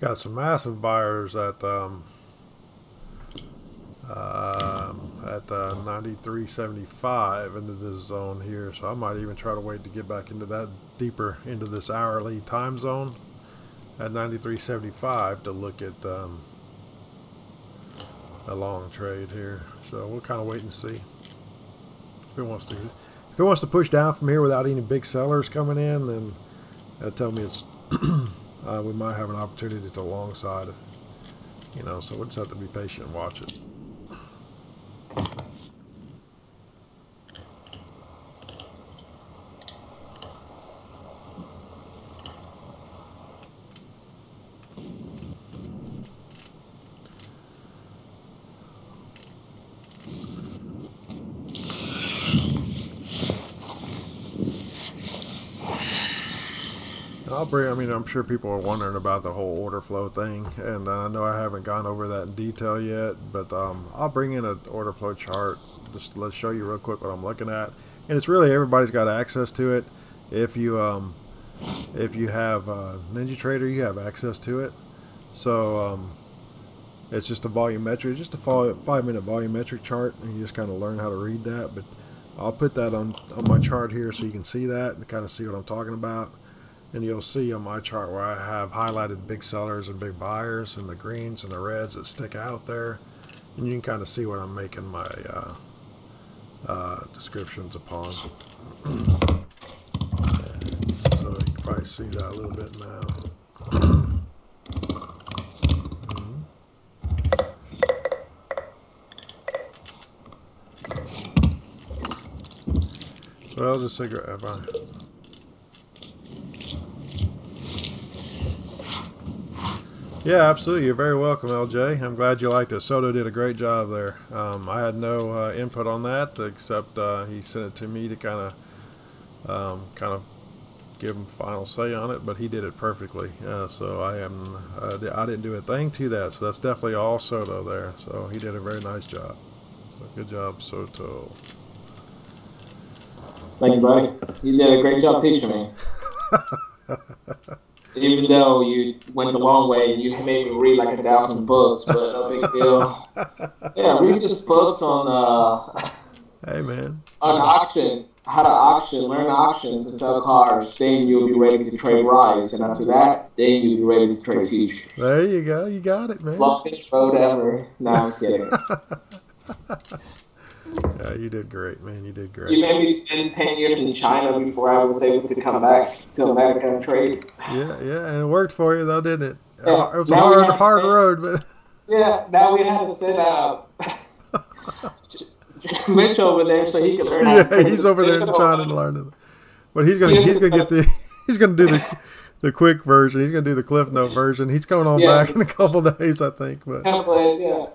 Got some massive buyers at 93.75 into this zone here. So I might even try to wait to get back into that deeper into this hourly time zone at 93.75 to look at. A long trade here, so we'll kind of wait and see if it wants to push down from here without any big sellers coming in, then that'll tell me it's we might have an opportunity to long side, you know, so we'll just have to be patient and watch it. I mean, I'm sure people are wondering about the whole order flow thing, and I know I haven't gone over that in detail yet, but I'll bring in an order flow chart. Just let's show you real quick what I'm looking at, and it's really everybody's got access to it. If you have NinjaTrader, you have access to it. So it's just a volumetric, just a 5-minute volumetric chart, and you just kind of learn how to read that. But I'll put that on my chart here so you can see that and kind of see what I'm talking about. And you'll see on my chart where I have highlighted big sellers and big buyers and the greens and the reds that stick out there, and you can kind of see what I'm making my descriptions upon. So you can probably see that a little bit now. So I'll just figure out if I. Yeah, absolutely. You're very welcome, LJ. I'm glad you liked it. Soto did a great job there. I had no input on that except he sent it to me to kind of give him final say on it, but he did it perfectly. So I didn't do a thing to that. So that's definitely all Soto there. So he did a very nice job. So good job, Soto. Thank you, buddy. You did a great job teaching me. Even though you went the long way, you made me read like 1,000 books, but no big deal. Yeah, read just books on hey man, on auction, how to auction, learn auctions and sell cars. Then you'll be ready to trade rice, and after that, then you'll be ready to trade futures. There you go, you got it, man. Longest road ever. No, I'm kidding. Yeah, you did great, man. You did great. You made me spend 10 years in China before I was able to come back to America and trade. Yeah, yeah, and it worked for you, though, didn't it? Yeah. It was now a hard road, but... Yeah, now we had to send Mitch over there so he could learn. Yeah, he's over there in China and learning. But he's gonna do the quick version. He's gonna do the Cliff Note version. He's coming on back in a couple of days, I think. But yeah.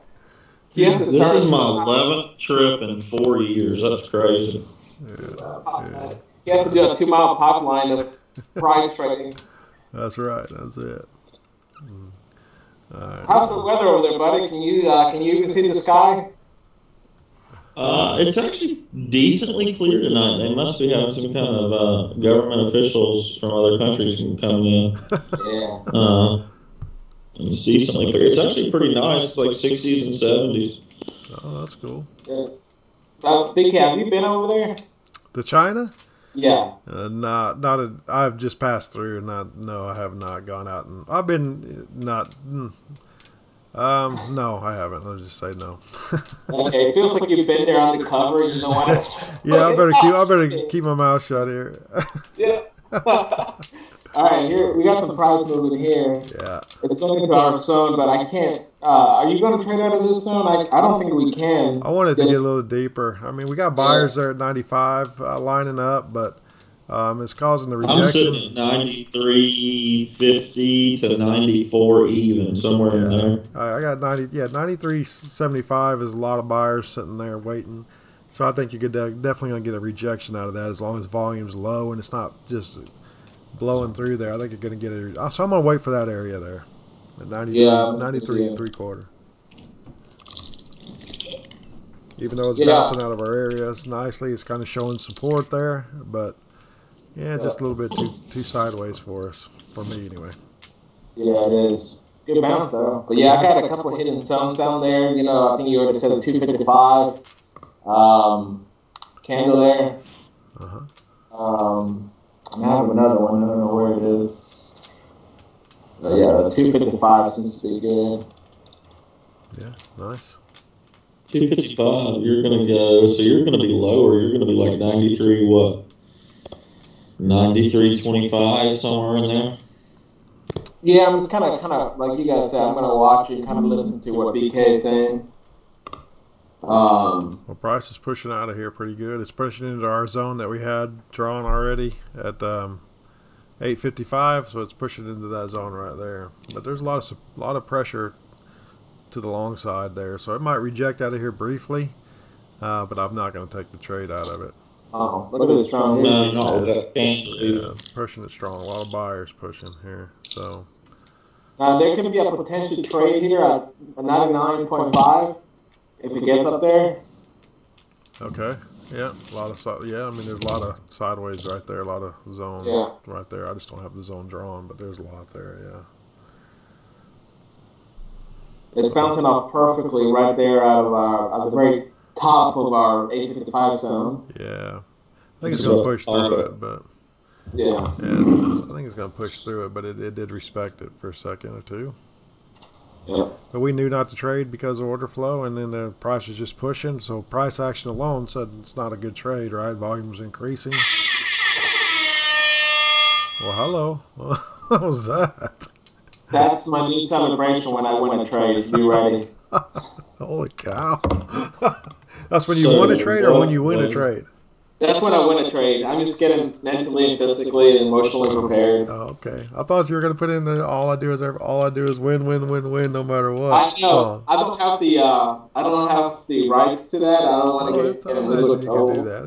This is my 11th trip in 4 years. That's crazy. Yeah. He has to do a 2-mile pipeline of prize trading. That's right. That's it. All right. How's the weather over there, buddy? Can you even see the sky? It's actually decently clear tonight. They must be having some kind of government officials from other countries can come in. Yeah. It's decently clear. It's actually pretty nice. It's like 60s and 70s. Oh, that's cool. Yeah. Big Cat, have you been over there? To China? Yeah. I've just passed through, and I have not gone out. And I've been not. No, I haven't. I'll just say no. Okay, it feels like you've been there undercover. You know what? Yeah, I better keep my mouth shut here. Yeah. All right, here we got some prize moving here. Yeah. It's going into our zone, but I can't. Are you going to trade out of this zone? I don't think we can. I wanted to get a little deeper. I mean, we got buyers there at 95 lining up, but it's causing the rejection. I'm sitting at 93.50 to 94 even, somewhere in there. I got 90. Yeah, 93.75 is a lot of buyers sitting there waiting. So I think you're definitely going to get a rejection out of that as long as volume's low and it's not just blowing through there. I think you're going to get it. So I'm going to wait for that area there at 93 and three-quarter. Even though it's bouncing out of our area, it's nicely. It's kind of showing support there, but yeah, just a little bit too sideways for us, for me anyway. Yeah, it is. Good bounce though. But yeah, I got a couple of hidden zones down there. You know, I think you already said a 255 candle there. I have another one. I don't know where it is. But yeah, 255 seems to be good. Yeah, nice. 255. You're gonna go. So you're gonna be lower. You're gonna be like 93. What? 93.25 somewhere in there. Yeah, I'm kind of like you guys said. I'm gonna watch and kind of listen to what BK is saying. Well, price is pushing out of here pretty good. It's pushing into our zone that we had drawn already at 8.55, so it's pushing into that zone right there. But there's a lot of pressure to the long side there, so it might reject out of here briefly. But I'm not going to take the trade out of it. Oh, look at this strong. Yeah, pushing it strong. A lot of buyers pushing here. So there could be a potential trade here at 99.5. If it gets up there. Okay. Yeah. A lot of I mean, there's a lot of sideways right there. A lot of zone right there. I just don't have the zone drawn, but there's a lot there. Yeah. It's bouncing off perfectly right there out of at the very top of our 855 zone. Yeah. I think it's going to push through it, but. Yeah. Yeah. I think it's going to push through it, but it did respect it for a second or two. Yeah. But we knew not to trade because of order flow, and then the price was just pushing. So price action alone said it's not a good trade, right? Volume's increasing. Well, hello. What was that? That's my new celebration when I win a trade. Be ready. Holy cow. That's when you win a trade or when you win a trade? That's when I win a trade. I'm just getting mentally and physically and emotionally prepared. Oh, okay. I thought you were going to put in the all I do is win no matter what. I know. So. I don't have the rights to that. I don't want to get in the middle of the hole. I imagine you can do that.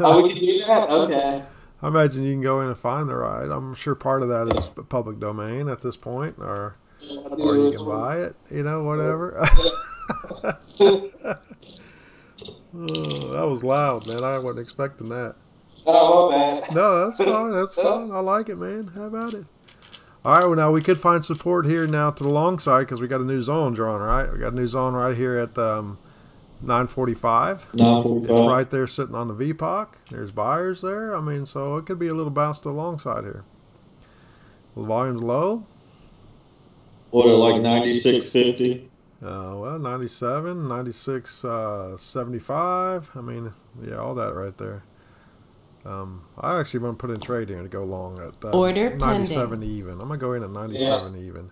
Oh, we can do that? Okay. I imagine you can go in and find the right. I'm sure part of that is public domain at this point, or you can buy it, you know, whatever. Oh, that was loud, man. I wasn't expecting that. Oh, my bad. No, that's fine. That's fine. I like it, man. How about it? All right. Well, now we could find support here now to the long side because we got a new zone drawn, right? We got a new zone right here at 945. 945. It's right there sitting on the VPOC. There's buyers there. I mean, so it could be a little bounce to the long side here. The volume's low. What, like 96.50? Well, 97, 96.75. I mean, yeah, all that right there. I actually want to put in trade here to go long at 97 even. I'm going to go in at 97 even.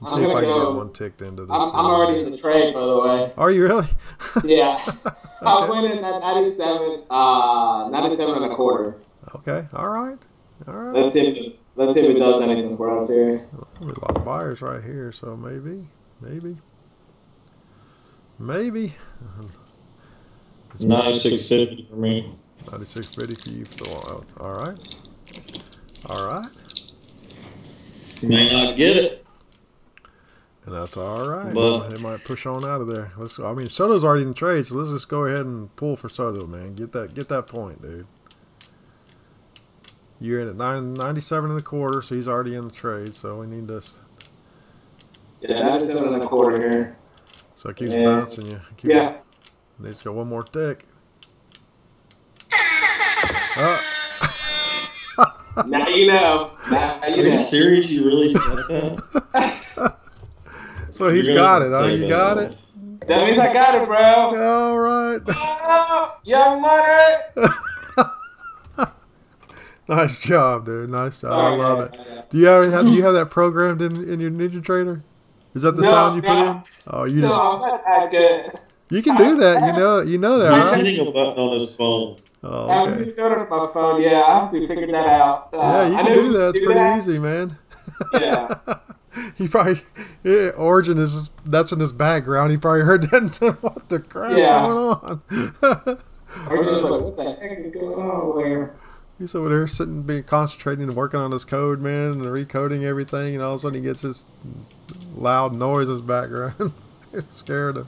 And see if I can get one ticked into this. I'm already in the trade, by the way. Are you really? Yeah. Okay. I went in at 97 and a quarter. Okay. All right. All right. Let's see if it does anything for us here. Well, a lot of buyers right here, so maybe. 96.50 for me. 96.50 for you for the long. All right. All right. You may not get it. And that's all right. But they might push on out of there. Let's. I mean, Soto's already in trade, so let's just go ahead and pull for Soto, man. Get that point, dude. You're in at 97 and a quarter, so he's already in the trade. So we need this. Yeah, 97 and a quarter here. So it keeps bouncing you. Yeah. Needs to go one more tick. Now you know. Are you serious? You really said that? So he's got it. Oh, you got it? That means I got it, bro. All right. Oh, young money. Nice job, dude. Nice job. Right, I love it. Yeah. Do you have that programmed in your NinjaTrader? Is that the sound you put in? Oh, you I'm not good. You can do that. You know that. He's hitting a button on his phone. Oh, okay. I'm just started my phone. Yeah, I have to figure that out. Yeah, you can do that. It's pretty easy, man. Yeah. He probably origin is that's in his background. He probably heard that and said, "What the crap is going on?" Origin's like, "What the heck is going on there?" He's over there sitting, concentrating and working on his code, man, and recoding everything, and all of a sudden he gets this loud noise in his background. It's scared him.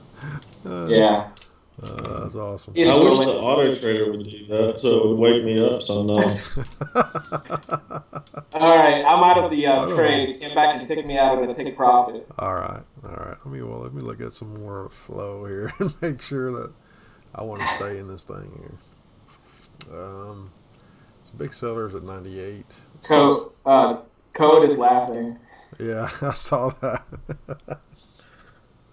That's awesome. I wish the auto trader would do that, so it would wake me up somehow. All right, I'm out of the trade. Came back and took me out of it. Take profit. All right. Let me look at some more flow here and make sure that I want to stay in this thing here. Big sellers at 98. Code is laughing. Yeah, I saw that.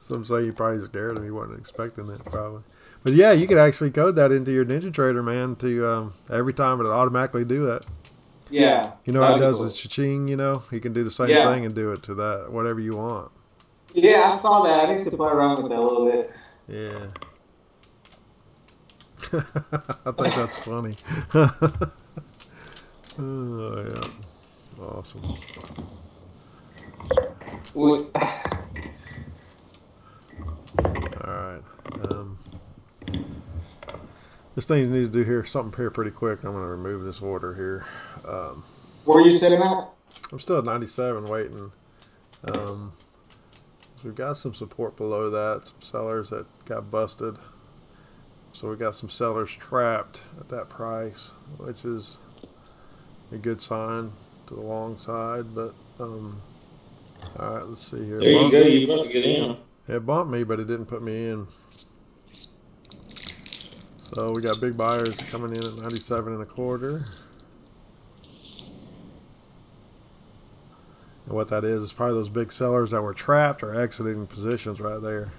Some say he probably scared him. He wasn't expecting it, probably. But yeah, you could actually code that into your NinjaTrader, man. To every time it'll automatically do that. Yeah. You know how it does the cha-ching. You know, you can do the same thing and do it to that whatever you want. Yeah, I saw that. I need to play around with that a little bit. Yeah. I think that's funny. Oh, yeah. Awesome. All right. This thing you need to do here, something here pretty quick. I'm going to remove this order here. Where are you sitting at? I'm still at 97 waiting. So we've got some support below that, some sellers that got busted. So we got some sellers trapped at that price, which is a good sign to the long side, but all right, let's see here. There you go. You about to get in. It bumped me, but it didn't put me in. So we got big buyers coming in at 97 and a quarter. And what that is probably those big sellers that were trapped or exiting positions right there.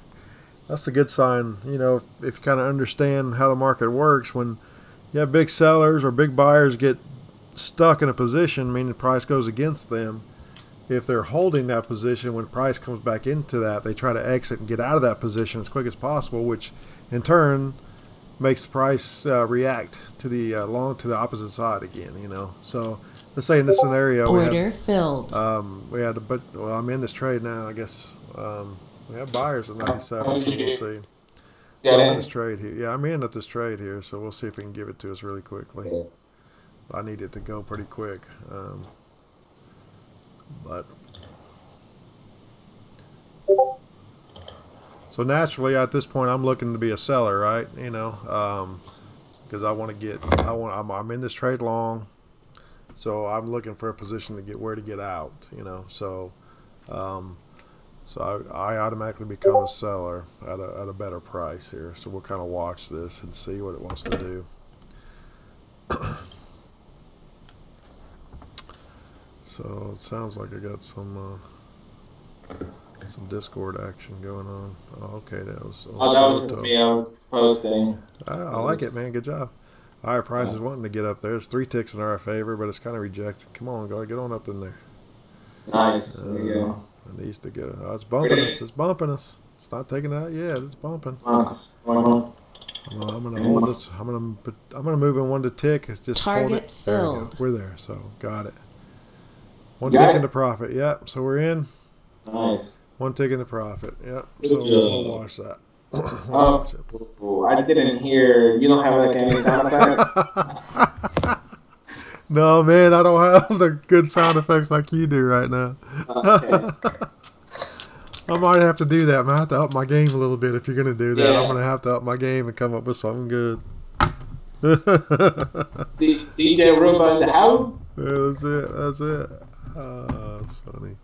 That's a good sign, you know, if you kind of understand how the market works. When you have big sellers or big buyers get stuck in a position, meaning the price goes against them, if they're holding that position, when price comes back into that, they try to exit and get out of that position as quick as possible, which in turn makes the price react to the opposite side again, you know. So let's say in this scenario well, I'm in this trade now, I guess. We have buyers at 97, so we'll see. I'm in this trade here. Yeah, I'm in at this trade here, so we'll see if we can give it to us really quickly. I need it to go pretty quick, but so naturally at this point I'm looking to be a seller, right? You know, because I want to get, I'm in this trade long, so I'm looking for a position to get where to get out, you know. So so I automatically become a seller at a better price here. So we'll kind of watch this and see what it wants to do. So it sounds like I got some Discord action going on. Oh, okay, that was just me. I was posting. I like it, man. Good job. All right, price is wanting to get up there. There's 3 ticks in our favor, but it's kind of rejected. Come on, go get on up in there. Nice. Yeah. It needs to go. Oh, it's bumping us. It's bumping us. It's not taking it out yet. It's bumping. I'm gonna hold this. I'm gonna move in 1 to tick. It's just hold it. There we go. We're there. So got it. 1 tick into profit. Yep. So we're in. Nice. 1 tick into profit. Yep. So we'll watch that. I didn't hear. You don't have like any sound effects. No, man, I don't have the good sound effects like you do right now. Okay. I might have to do that. I'm going to have to up my game a little bit if you're going to do that. Yeah. I'm going to have to up my game and come up with something good. DJ Robot in the house? Yeah, that's it. That's it. That's funny.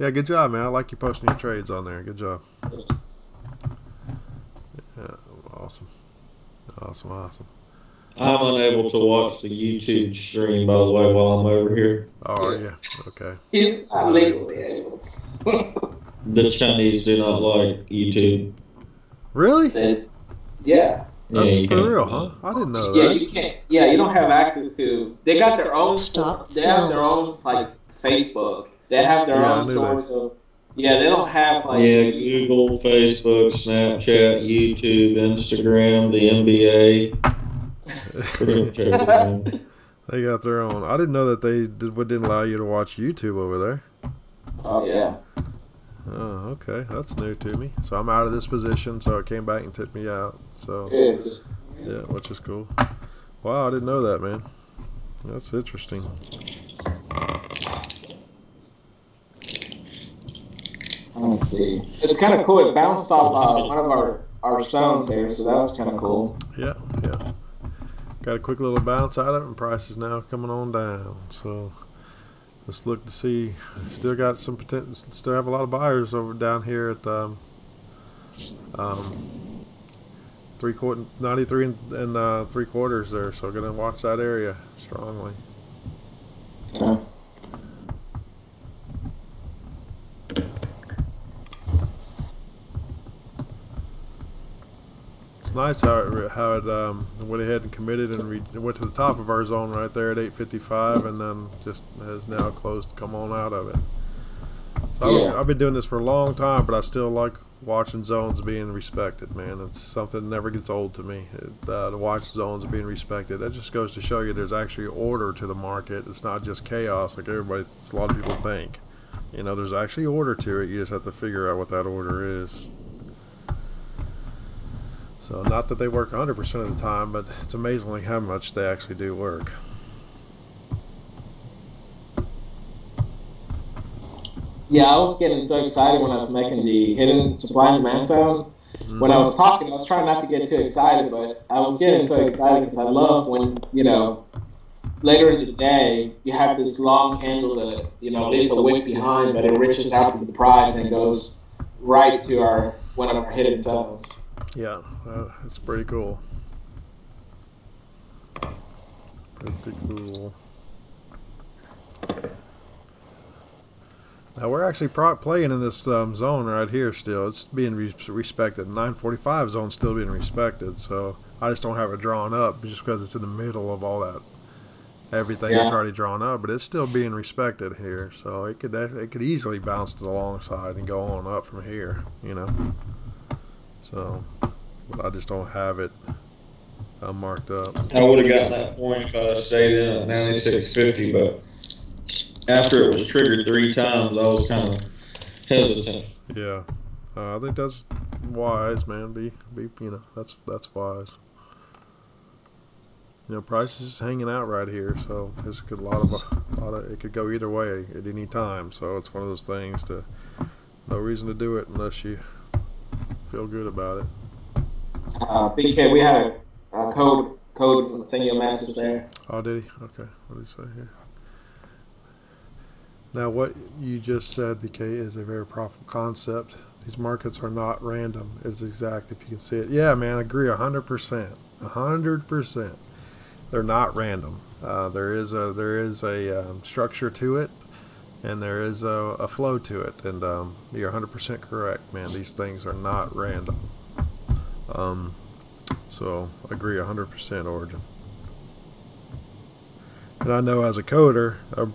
Yeah, good job, man. I like you posting your trades on there. Good job. Yeah, awesome. Awesome, awesome. I'm unable to watch the YouTube stream, by the way, while I'm over here. Oh, yeah. Okay. It's not legally able to. The Chinese do not like YouTube. Really? Yeah. That's for real, huh? I didn't know that. Yeah, you can't. Yeah, you don't have access to. They got their own. They have their own, like, Facebook. They have their own source of. Yeah, they don't have, like. Yeah, Google, Facebook, Snapchat, YouTube, Instagram, the NBA. They got their own. I didn't know that they didn't allow you to watch YouTube over there. Oh, yeah. Oh, okay. That's new to me. So I'm out of this position, so it came back and took me out. So, yeah, which is cool. Wow, I didn't know that, man. That's interesting. Let's see. It's kind of cool. It bounced off one of our sounds here, so that was kind of cool. Yeah, yeah. Got a quick little bounce out of it, and price is now coming on down. So let's look to see. Still got some potential. Still have a lot of buyers over down here at 93 and 3/4 there. So gonna watch that area strongly. Yeah. Nice how it went ahead and committed and went to the top of our zone right there at 855, and then just has now closed, come on out of it. So yeah. I've been doing this for a long time, but I still like watching zones being respected, man. It's something that never gets old to me, to watch zones being respected. That just goes to show you there's actually order to the market. It's not just chaos like a lot of people think. You know, there's actually order to it. You just have to figure out what that order is. So not that they work 100% of the time, but it's amazingly how much they actually do work. Yeah, I was getting so excited when I was making the hidden supply and demand zone. When I was talking, I was trying not to get too excited, but I was getting so excited because I love when, you know, later in the day, you have this long candle that, you know, leaves a wick behind, but it reaches out to the price and goes right to one of our hidden zones. Yeah, that's pretty cool. Pretty cool. Now we're actually playing in this zone right here still. It's being respected. 945 zone still being respected. So I just don't have it drawn up just because it's in the middle of all that. Everything is already drawn up, but it's still being respected here. So it could easily bounce to the long side and go on up from here. You know. So, but I just don't have it marked up. I would have gotten that point if I stayed in at 96.50, but after it was triggered 3 times, I was kind of hesitant. Yeah, I think that's wise, man. You know, that's wise. You know, price is just hanging out right here, so there's a lot of it could go either way at any time. So it's one of those things to no reason to do it unless you feel good about it. BK, we had a code code and send you a message there. Oh, did he? Okay. What did he say here? Now, what you just said, BK, is a very profitable concept. These markets are not random. It's exact if you can see it. Yeah, man, I agree 100%. 100%. They're not random. There is a structure to it, and there is a flow to it. And you're 100% correct, man. These things are not random. So agree 100%, Origin. And I know as a coder, it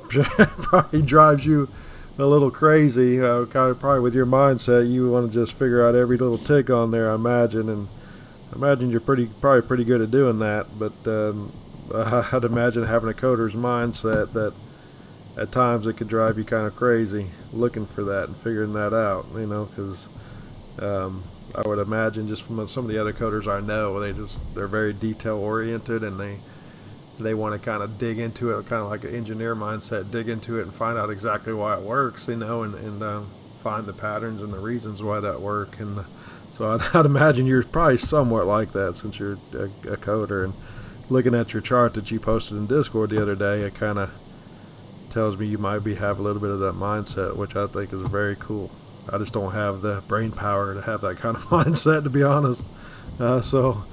probably drives you a little crazy. Kind of probably with your mindset, you want to just figure out every little tick on there, I imagine. And I imagine you're probably pretty good at doing that. But I'd imagine having a coder's mindset that at times it could drive you kind of crazy looking for that and figuring that out. You know, because I would imagine just from some of the other coders I know, they're very detail oriented, and they want to kind of dig into it, kind of like an engineer mindset, dig into it and find out exactly why it works, you know, and find the patterns and the reasons why that work. And so I'd imagine you're probably somewhat like that since you're a coder. And looking at your chart that you posted in Discord the other day, it kind of tells me you might have a little bit of that mindset, which I think is very cool. I just don't have the brain power to have that kind of mindset, to be honest. So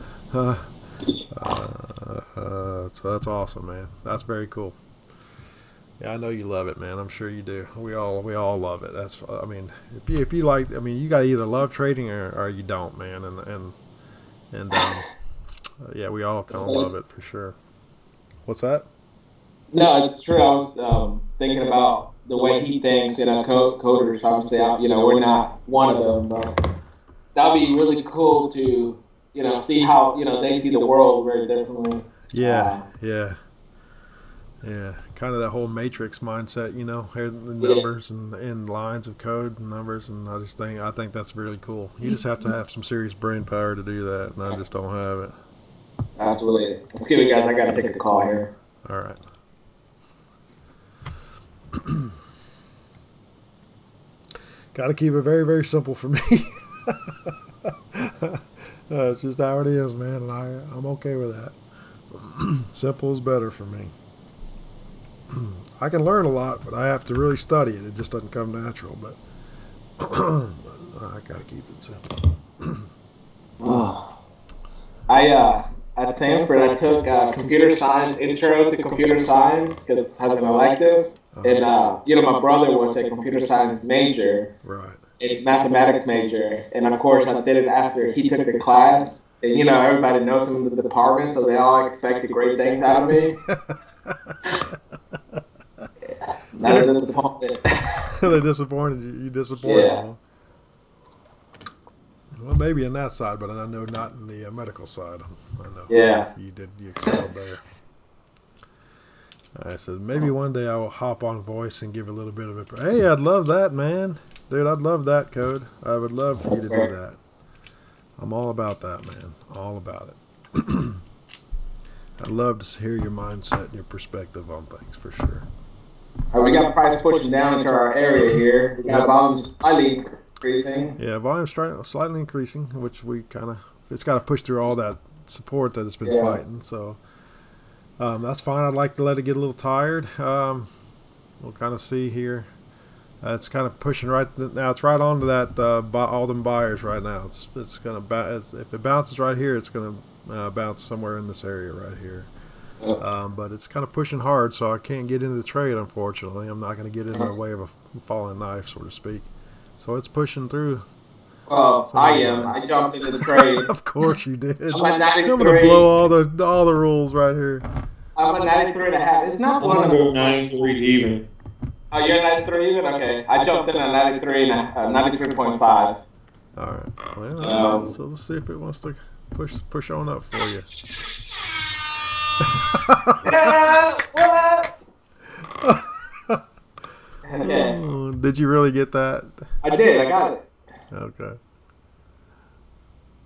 that's awesome, man. That's very cool. Yeah, I know you love it, man. I'm sure you do. We all love it. That's, I mean, if you like, I mean, you gotta either love trading or you don't, man. And yeah, we all kind of love it for sure. What's that? No, it's true. I was thinking about the way he thinks, you know, coders. Obviously, you know, we're not one of them, but that'd be really cool to, you know, see how, you know, they see the world very differently. Yeah. Kind of that whole matrix mindset, you know, the numbers and lines of code and numbers, and I think that's really cool. You just have to have some serious brain power to do that, and I just don't have it. Absolutely. Excuse me, guys. I gotta take a call here. All right. Gotta keep it very, very simple for me. It's just how it is, man, and I'm okay with that. Simple is better for me. I can learn a lot, but I have to really study it. It just doesn't come natural, but I gotta keep it simple. At Stanford, I took computer science, intro to computer science, because it has an elective, and you know, my brother was a computer science major. Right. A mathematics major, and of course I did it after he took the class, and you know, everybody knows him in the department, so they all expected great things out of me. Yeah, not disappointed. They disappointed you. You disappointed them. Well, maybe in that side, but I know not in the medical side. I know. Yeah. You excelled there. I said maybe one day I will hop on voice and give a little bit of it. Hey, I'd love that, man. Dude, I'd love that, Code. I would love for you to do that. I'm all about that, man. All about it. I'd love to hear your mindset and your perspective on things, for sure. All right, we got price pushing down into our area here. We got volumes slightly increasing. Yeah, volumes slightly increasing, which we kind of... It's got to push through all that support that it's been fighting, so... that's fine. I'd like to let it get a little tired. We'll kind of see here. It's kind of pushing right now. It's right onto that all them buyers right now. It's gonna if it bounces right here, it's gonna bounce somewhere in this area right here. But it's kind of pushing hard, so I can't get into the trade. Unfortunately, I'm not gonna get in the way of a falling knife, so to speak. So it's pushing through. Well, I am. Like I jumped into the trade. Of course you did. I'm gonna blow all the rules right here. I'm a 93.5. It's not one of the 93 even. Oh, you're 93 even? Okay. I jumped in at 93.5. All right. Well, so let's see if it wants to push on up for you. Yeah, what? Okay. Oh, did you really get that? I did. I got it. Okay.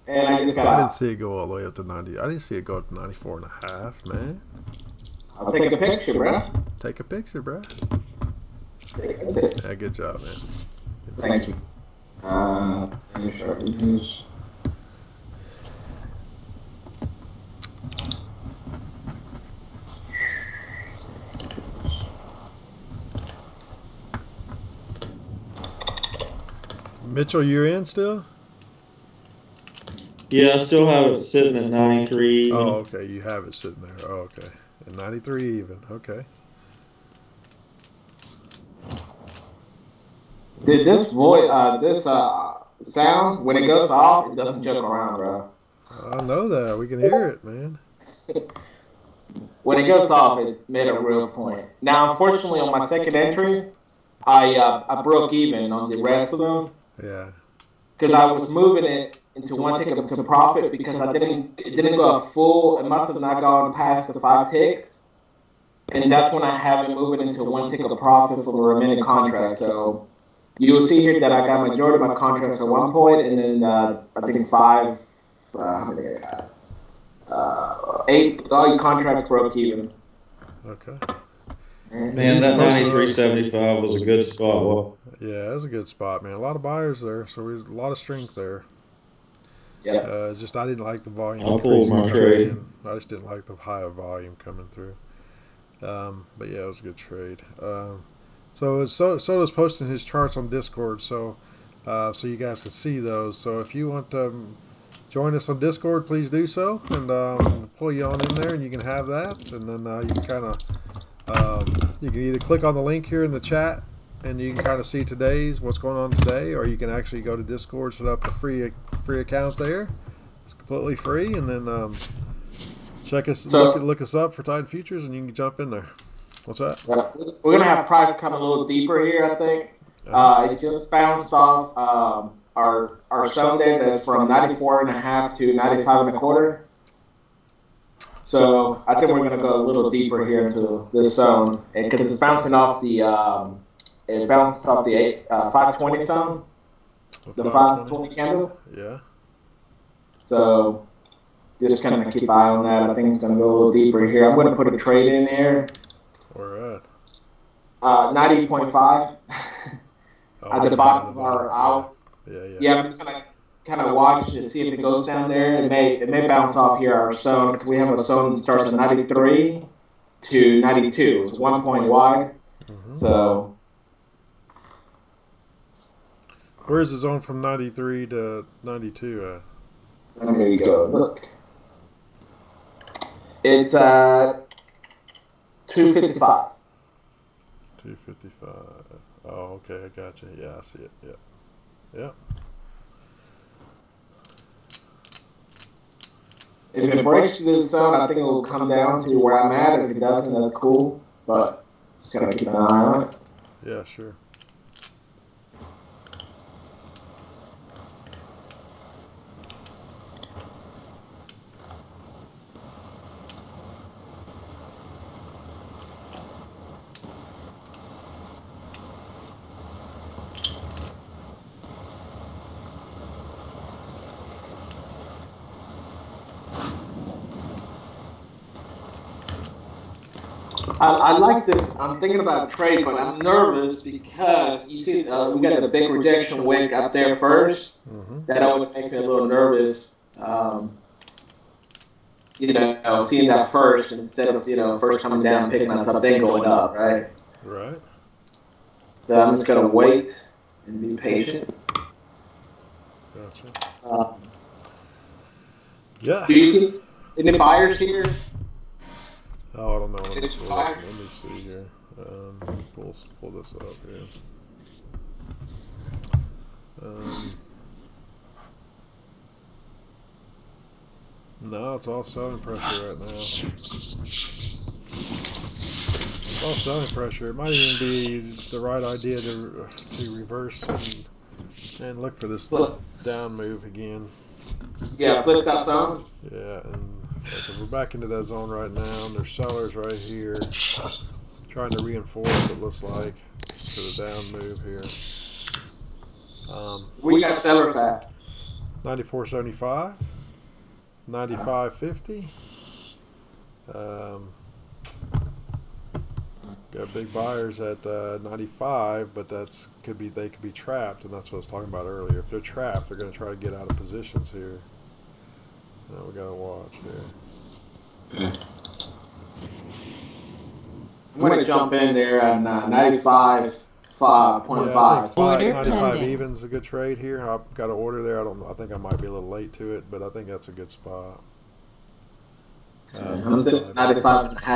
And I just got didn't see it go all the way up to 90. I didn't see it go up to 94.5, man. I'll take a picture, bro. Take a picture, bro. Yeah, good job, man. Thank you. Mitchell, you're in still? Yeah, I still have it sitting at 93 even. Oh, okay. You have it sitting there. Oh, okay. At 93 even. Okay. Did this voice, this sound, when it goes off, it doesn't joke around, bro. I know that. We can hear it, man. When it goes off, it made a real point. Now, unfortunately, on my second entry, I broke even on the rest of them. Yeah. Because I was moving it into one tick to profit because it didn't go a full. It must have not gone past the 5 ticks, and that's when I haven't moved it into one tick of profit for the remaining contract. So you will see here that I got majority of my contracts at one point, and then I think 5. How many I got? 8. All your contracts broke even. Okay. Man, that 93.75 was a good spot. Yeah, that was a good spot, man. A lot of buyers there, so we a lot of strength there. Yeah. Just I didn't like the volume. I pulled my trade. I just didn't like the high volume coming through. But yeah, it was a good trade. So Soto's posting his charts on Discord, so you guys can see those. So if you want to join us on Discord, please do so, and pull you on in there, and you can have that, and then you can kind of. You can either click on the link here in the chat and you can kind of see what's going on today, or you can actually go to Discord, set up a free account there. It's completely free, and then check us, look us up for Titan Futures, and you can jump in there. What's that? We're gonna have price come a little deeper here, I think. It just bounced off our Sunday that's from 94.5 to 95.25. So I think we're going to go a little deeper here into this zone, because it's bouncing off the it bounced off the 520 zone, the 520 candle. Yeah. So just kind of keep an eye on that. I think it's going to go a little deeper here. I'm going to put a trade in here. All right. 90.5 at the bottom of our hour. Yeah, yeah. Yeah, I'm just going to kind of watch it, see if it goes down there. It may bounce off here our zone, because we have a zone that starts at 93 to 92. It's 1 point wide. Mm-hmm. So where is the zone from 93 to 92 at? There you go. Look, it's 255. 255. Oh, okay, I got you. Yeah, I see it. Yep. Yep. If it breaks through the zone, I think it will come down to where I'm at. If it doesn't, that's cool. But just gotta keep an eye on it. Yeah, sure. I like this. I'm thinking about a trade, but I'm nervous because you see, we got the big rejection wick up there first. Mm-hmm. That always makes me a little nervous. You know, seeing that first instead of first coming down, picking us up, then going up, right? Right. So I'm just gonna wait and be patient. Gotcha. Yeah. Do you see any buyers here? Oh, I don't know. Let me see here. Pull this up here. No, it's all selling pressure right now. It's all selling pressure. It might even be the right idea to reverse and look for this down move again. Yeah, flip that zone. Yeah, and so we're back into that zone right now, and there's sellers right here trying to reinforce, it looks like, for the down move here. We got sellers at 94.75, 95.50. Got big buyers at 95, but they could be trapped, and that's what I was talking about earlier. If they're trapped, they're going to try to get out of positions here. Now we gotta watch here. I'm gonna jump in there on 95.50 5.5. 95 even's a good trade here. I've got an order there. I think I might be a little late to it, but I think that's a good spot. I'm at 95.5.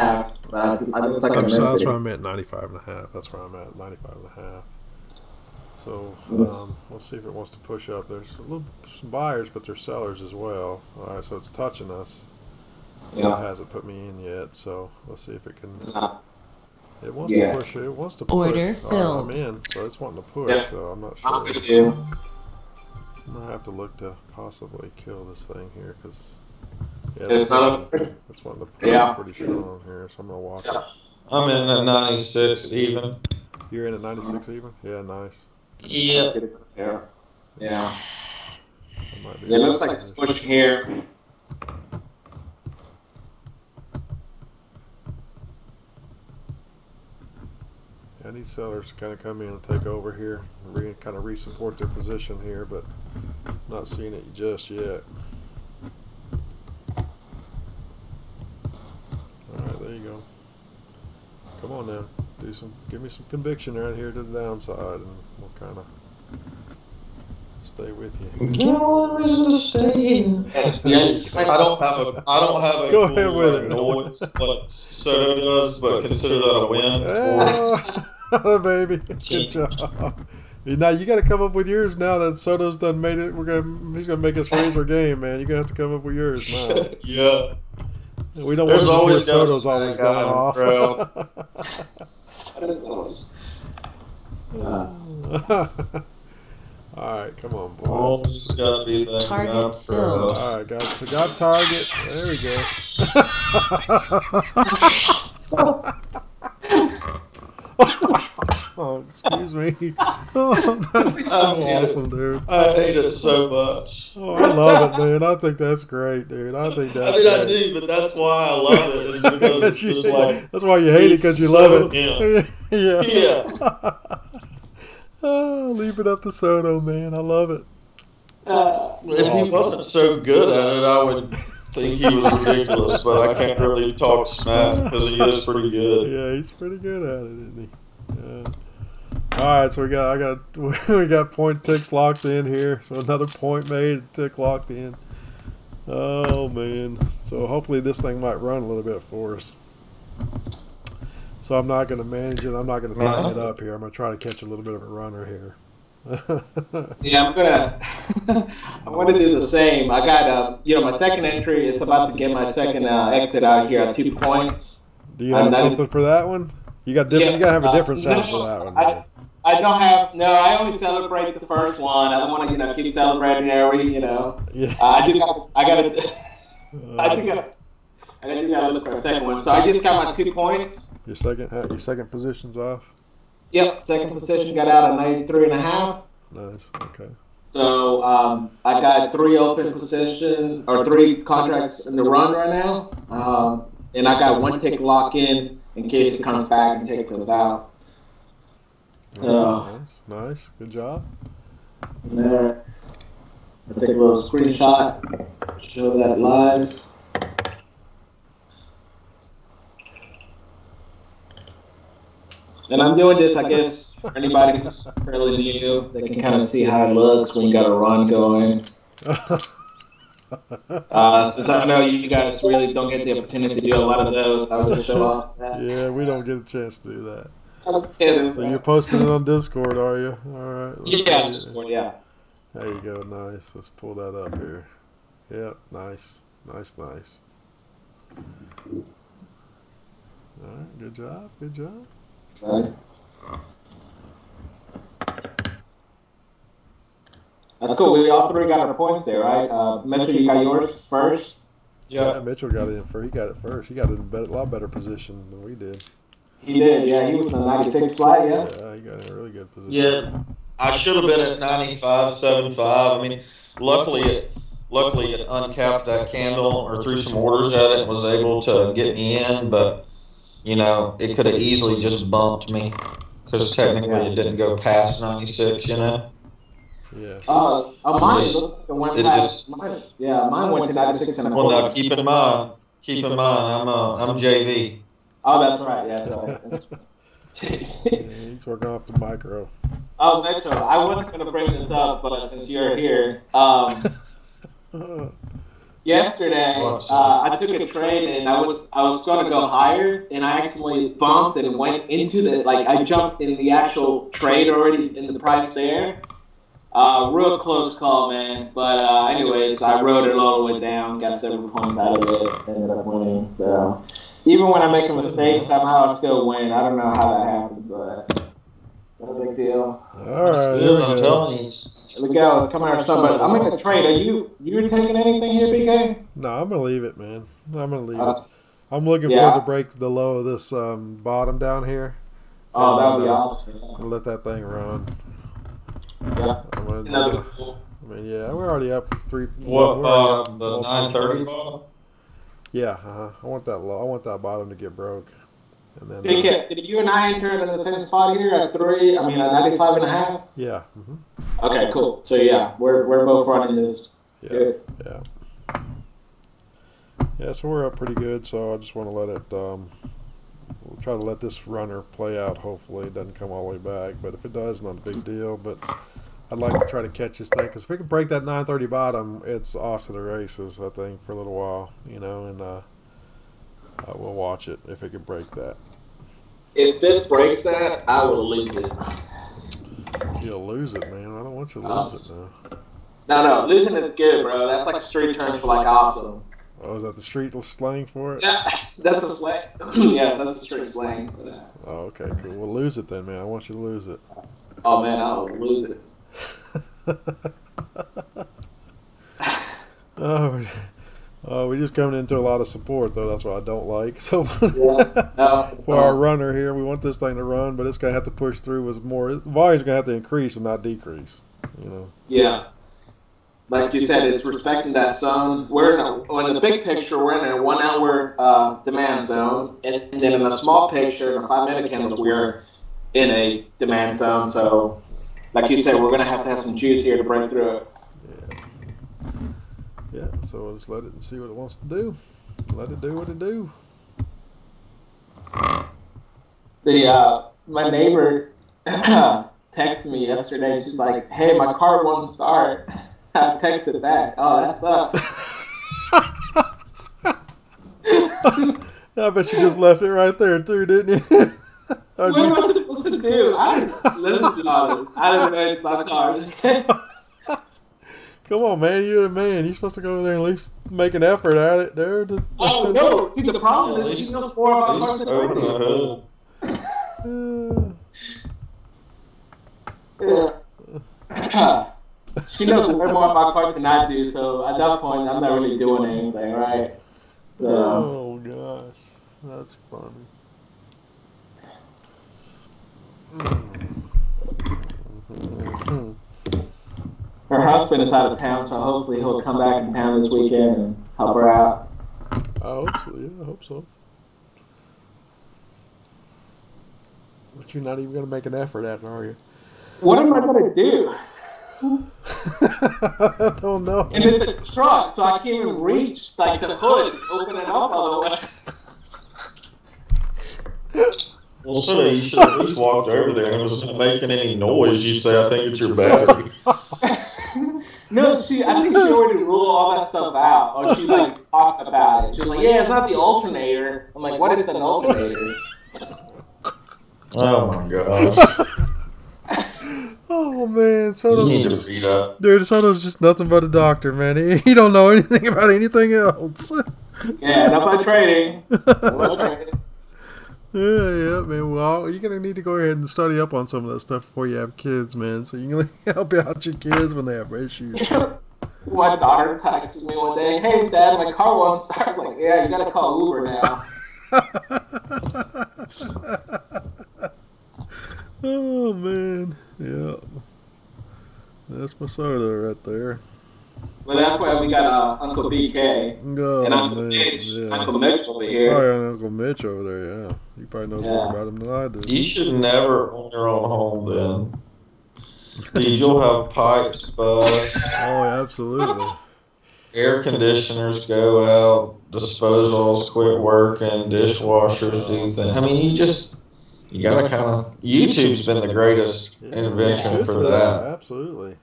That's where I'm at, 95.5. That's where I'm at, 95.5. So we'll see if it wants to push up. There's a little, some buyers, but there's sellers as well. All right, so it's touching us. Yeah. It hasn't put me in yet, so we'll see if it can. It wants to push. It wants to push. Order filled. Right, I'm in, so it's wanting to push. Yeah. So I'm not sure. I'm gonna have to look to possibly kill this thing here because it's wanting to push pretty strong here. So I'm gonna watch it. I'm in at 96 even. You're in at 96 even? Yeah, nice. Yeah. Yeah. Yeah. It looks like it's pushing here. I need sellers to kind of come in and take over here, kind of re-support their position here, but not seeing it just yet. All right, there you go. Come on now, do some, give me some conviction right here to the downside, and we'll kind of stay with you. You know what reason to stay in? I don't have a go ahead with noise like Sarah does, but consider that a win. Yeah. Oh, baby, good job. Now you got to come up with yours. Now that Soto's done made it, he's gonna make us raise our game, man. You're gonna have to come up with yours now. Yeah. We don't want to hear Soto's always going off. All right, come on, boys. Always gotta be that Target filled. All right, guys, we got Target. There we go. Oh, excuse me. Oh, that's so awesome, dude. I hate it so much. Oh, I love it, man. I think that's great, dude. I do, but that's why I love it. Is because it's just like, that's why you hate it, because you love it. Yeah. Oh, leave it up to Soto, man. I love it. If he wasn't so good at it, I would think he was ridiculous, but I can't really talk smack because he is pretty good. Yeah, he's pretty good at it, isn't he? Yeah. All right, so we got point ticks locked in here. So another point made, tick locked in. Oh man. So hopefully this thing might run a little bit for us. So I'm not going to manage it. I'm not going to tighten it up here. I'm going to try to catch a little bit of a runner here. Yeah, I'm gonna do the same. I got my second entry. It's about to get my second exit out here at 2 points. Do you have something for that one? You got different. Yeah, you gotta have a different sound for that one. I don't have. No, I only celebrate the first one. I don't want to keep celebrating every. Yeah. I gotta look for a second one. So I just got my 2 points. Your second position's off. Yep, second position got out at 93.5. Nice. Okay. So I got three contracts in the run right now, and I got one tick lock in case it comes back and takes us out. Nice. Good job. There. I'll take a little screenshot. Show that live. And I'm doing this, I guess, for anybody who's fairly new, they can kind of see how it looks when you got a run going. Since I know you guys really don't get the opportunity to do a lot of those, I would just show off that. Yeah, we don't get a chance to do that. So you're posting it on Discord, are you? All right. Yeah, Discord, yeah. There you go, nice. Let's pull that up here. Yep, nice, nice, nice. All right, good job, good job. That's cool. We all three got our points there, right? Mitchell, you got yours first? Yeah, Mitchell got it in first. He got it first. He got it in a lot better position than we did. He did, yeah. He was in the 96 flight, yeah. Yeah, he got in a really good position. Yeah, I should have been at 95.75. I mean, luckily it uncapped that candle or threw some orders at it and was able to get me in, but... You know, it could have easily just bumped me because technically it didn't go past 96. You know. Yeah. Mine just, the one past. Mine went to 96.25. Well, now keep in mind, I'm JV. Oh, that's right. Yeah, that's right. He's working off the micro. Oh, next one. I wasn't going to bring this up, but since you're here, yesterday I took a trade and I was going to go higher, and I accidentally bumped and went into the I jumped in the actual trade already in the price there. Real close call, man. But anyways, I rode it all the way down, got 7 points out of it, ended up winning. So even when I make a mistake, somehow I still win. I don't know how that happened, but no big deal. All right. Look out, it's coming out of somebody. I'm in the trade. Are you taking anything here, BK? No, I'm going to leave it, man. I'm going to leave it. I'm looking forward to break the low of this bottom down here. Oh, that would be awesome. Yeah. Let that thing run. Yeah. I mean, we're already up 3. What, the 930 ball? Yeah, I want that low. I want that bottom to get broke. And then, BK, did you and I enter in the 10th spot here at 3? I mean, at 95.5? Yeah. Mm-hmm. Okay, cool. So, yeah, we're both running this. Yeah. Good. Yeah. Yeah, so we're up pretty good. So I just want to let it we'll try to let this runner play out. Hopefully it doesn't come all the way back. But if it does, not a big deal. But I'd like to try to catch this thing. Because if we can break that 930 bottom, it's off to the races, I think, for a little while. You know, and... we'll watch it if it can break that. If this breaks that, I will lose it. You'll lose it, man. I don't want you to lose it now. No, losing is good, bro. That's like street terms for like awesome. Oh, is that the street slang for it? Yeah, that's a slang. Yeah, that's a street slang for that. Oh, okay, cool. We'll lose it then, man. I want you to lose it. Oh man, I'll lose it. Oh, we just coming into a lot of support, though. That's what I don't like. So for our runner here, we want this thing to run, but it's going to have to push through with more. Volume's going to have to increase and not decrease, you know. Yeah. Like you said, it's respecting that zone. We're in the big picture, we're in a 1-hour demand zone. And then in the small picture, in the 5-minute candles, we're in a demand zone. So, like you said, we're going to have some juice here to break through it. Yeah, so we'll just let it and see what it wants to do. Let it do what it do. My neighbor texted me yesterday. She's like, "Hey, my car won't start." I texted back, "Oh, that sucks." I bet you just left it right there too, didn't you? What am I supposed to do? I listened to all this. I didn't manage my car. Come on, man. You're the man. You're supposed to go over there and at least make an effort at it, dude. Oh, no. See, the problem is she knows 4 or 5 cars in the Yeah. She knows way more about cars than I do, so at that point, I'm not really doing anything, right? So. Oh, gosh. That's funny. Her husband is out of town, so hopefully he'll come back in town this weekend and help her out. I hope so, yeah, I hope so. But you're not even going to make an effort at it, are you? What am I going to do? I don't know. And it's a truck, so I can't even reach the hood, open it up all the way. Well, sure, you should have at least walked over there and wasn't making any noise. You say, "I think it's your battery." No, I think she already ruled all that stuff out. Or she's talked about it. She's like, "Yeah, it's not the alternator." I'm like, "What is an alternator?" Oh my gosh. Oh man, Soto's just nothing but a doctor, man. He don't know anything about anything else. Yeah, not by trading. Yeah, man. Well, you're gonna need to go ahead and study up on some of that stuff before you have kids, man. So you can help out your kids when they have issues. My daughter texts me one day, "Hey, Dad, my car won't start." I'm like, "Yeah, you gotta call Uber now." Oh man, yeah. That's my soda right there. Well, that's why we got Uncle BK and Uncle Mitch. Yeah. Uncle Mitch over here. Oh, yeah, Uncle Mitch over there, yeah. You probably know more about him than I do. You should never own your own home then. You'll have pipes, buzz. Oh, absolutely. Air conditioners go out, disposals quit working, dishwashers do things. I mean, You gotta kind of. YouTube's been the greatest invention for that. Absolutely.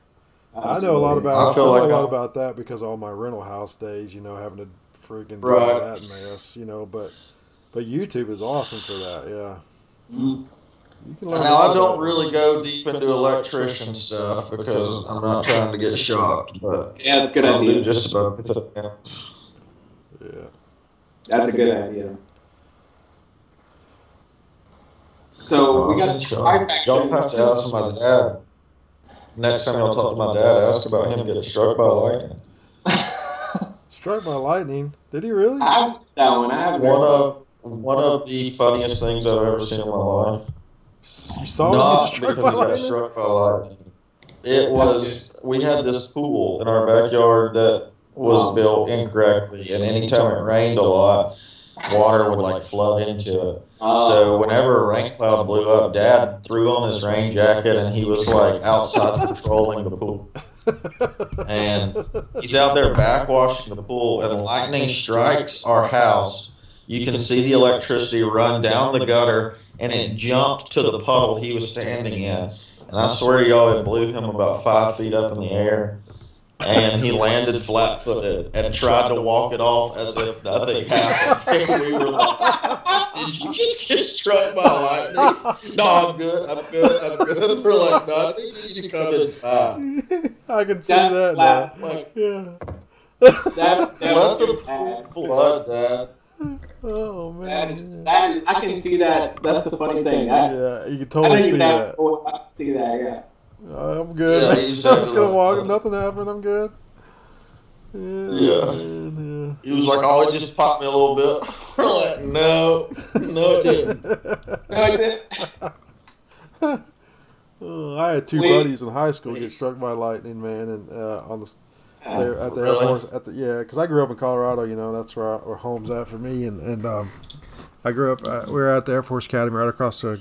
I know a lot about. I feel a lot about that because of all my rental house days. You know, having to freaking do that mess. You know, but YouTube is awesome for that. Yeah. Mm. Now I don't really go deep into electrician stuff because I'm not trying to get shocked. But yeah, that's a good idea. Just about everything else. Yeah. That's a good idea. So we got a trifecta. Y'all have to ask my dad. Next time I'll talk to my dad, ask about him getting struck by lightning. Struck by lightning? Did he really? One of the funniest things I've ever seen in my life. You saw him get struck by lightning? It was, we had this pool in our backyard that was built incorrectly, and anytime it rained a lot, water would like flood into it. So whenever a rain cloud blew up, Dad threw on his rain jacket and he was like outside patrolling the pool. And he's out there backwashing the pool, and lightning strikes our house. You can see the electricity run down the gutter, and it jumped to the puddle he was standing in. And I swear to y'all, it blew him about 5 feet up in the air. And he landed flat-footed and tried to walk it off as if nothing happened. And we were like, "Did you just get struck by lightning?" "No, I'm good. I'm good. I'm good." We're like, "No, I think you need to come inside." I can see that now. Like, yeah. That let the blood, Dad. Oh man, that I can see that. That's the funny thing. Yeah, you can totally see that. I can see that. Yeah. I'm good. Yeah, exactly. I'm just gonna walk. Nothing happened. I'm good. Yeah. He was like, "Oh, it just popped me a little bit." We're like, "No, it didn't." Oh, I had two buddies in high school get struck by lightning, man, and at the because I grew up in Colorado. You know, that's where home's at for me, and I grew up. We were at the Air Force Academy right across the.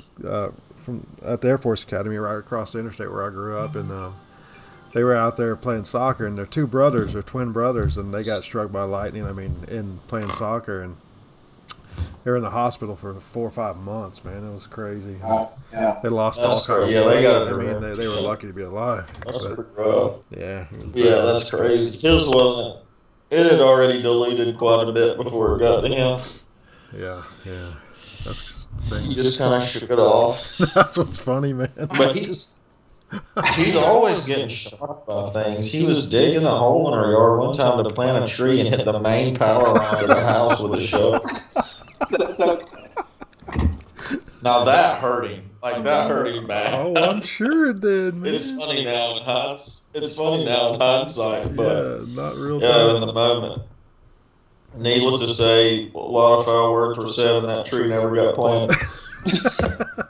At the Air Force Academy right across the interstate where I grew up, and they were out there playing soccer, and they're twin brothers, and they got struck by lightning in playing soccer, and they were in the hospital for 4 or 5 months, man. It was crazy. They lost all kinds of they were lucky to be alive. That's pretty rough. Yeah, that's crazy. His wasn't, it had already diluted quite a bit before it got to him. Yeah that's thing. He just kind of shook it off. That's what's funny, man. But he's always getting shocked by things. He was digging a hole in our yard one time to plant a tree and hit the main power line of the house with a shovel. Now that hurt him. Like, that hurt him bad. Oh, I'm sure it did, man. It's funny now in hindsight, but not real. Yeah, in the moment. Needless to say, a lot of foul words were said, and that tree never got planted.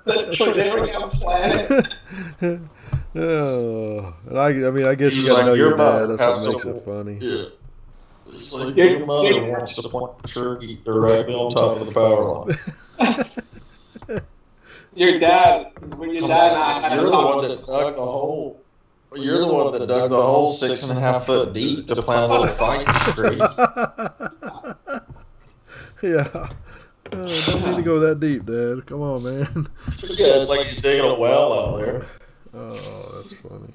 That tree never got planted. Oh, and I guess you gotta know your dad. That's what makes it funny. Yeah. It's like your mother wants to plant a tree directly on top of the power line. You're the one that dug the hole. You're the one that dug the hole 6.5 foot deep to plant a little fighting tree. Yeah. Don't need to go that deep, Dad. Come on, man. Yeah, it's like he's digging a well out there. Oh, that's funny.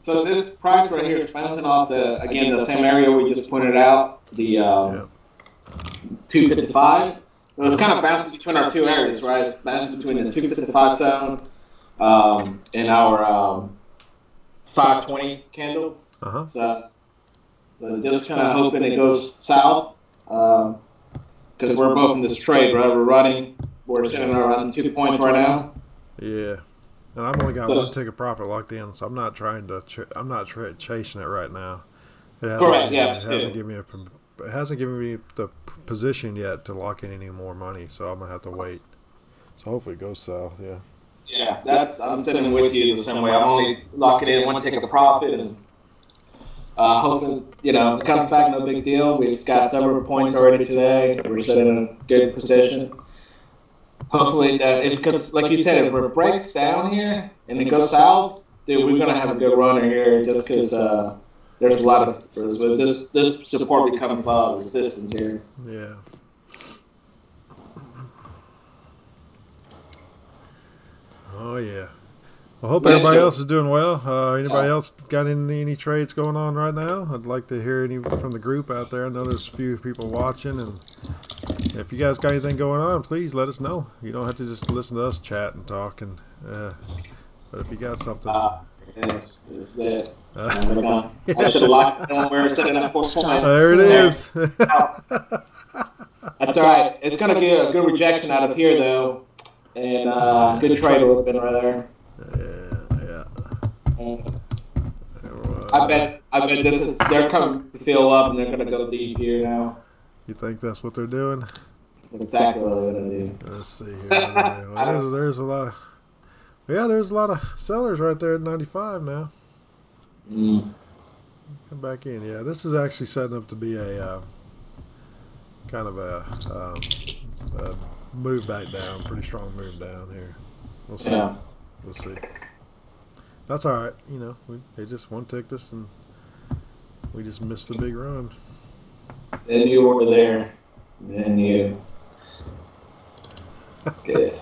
So this price right here is bouncing off the same area we just pointed out, the $255. It was kind of bouncing between our two areas, right? It's bouncing between the $255 zone. In our 520 candle. Uh-huh. So just kind of hoping it goes south because we're both in this trade, right? We're sitting around 2 points right now. Yeah, and I've only got one ticket profit locked in, so I'm not trying to. I'm not chasing it right now. It hasn't given me the position yet to lock in any more money, so I'm gonna have to wait. So hopefully it goes south. Yeah. Yeah, I'm sitting with you the same way. I'm only locking in one ticket profit, and hoping it comes back. No big deal. We've got several points already today. We're sitting in a good position. Hopefully, because like you said, if it breaks down here and it goes south, dude, we're gonna have a good runner here. Just because there's a lot of this support becomes a lot of resistance here. Yeah. yeah. Well, hope everybody else is doing well. Anybody else got any trades going on right now? I'd like to hear any from the group out there. I know there's a few people watching, and if you guys got anything going on, please let us know. You don't have to just listen to us chat and talk, and but if you got something. Is that I should have locked down where it's setting up for time. There it is. That's all right. It's going to be a good rejection out of here, though. And good trade a little bit right there. Yeah. I bet this is, they're coming to fill up and they're going to go deep here now. You think that's what they're doing? That's exactly what they're going to do. Let's see here. Well, there's a lot of, yeah, there's a lot of sellers right there at 95 now. Come back in. Yeah, this is actually setting up to be a kind of a move back down, pretty strong move down here. We'll see. Yeah. We'll see. That's all right. You know, they just one ticked us, and we just missed the big run. Then you were there. Then you. Good.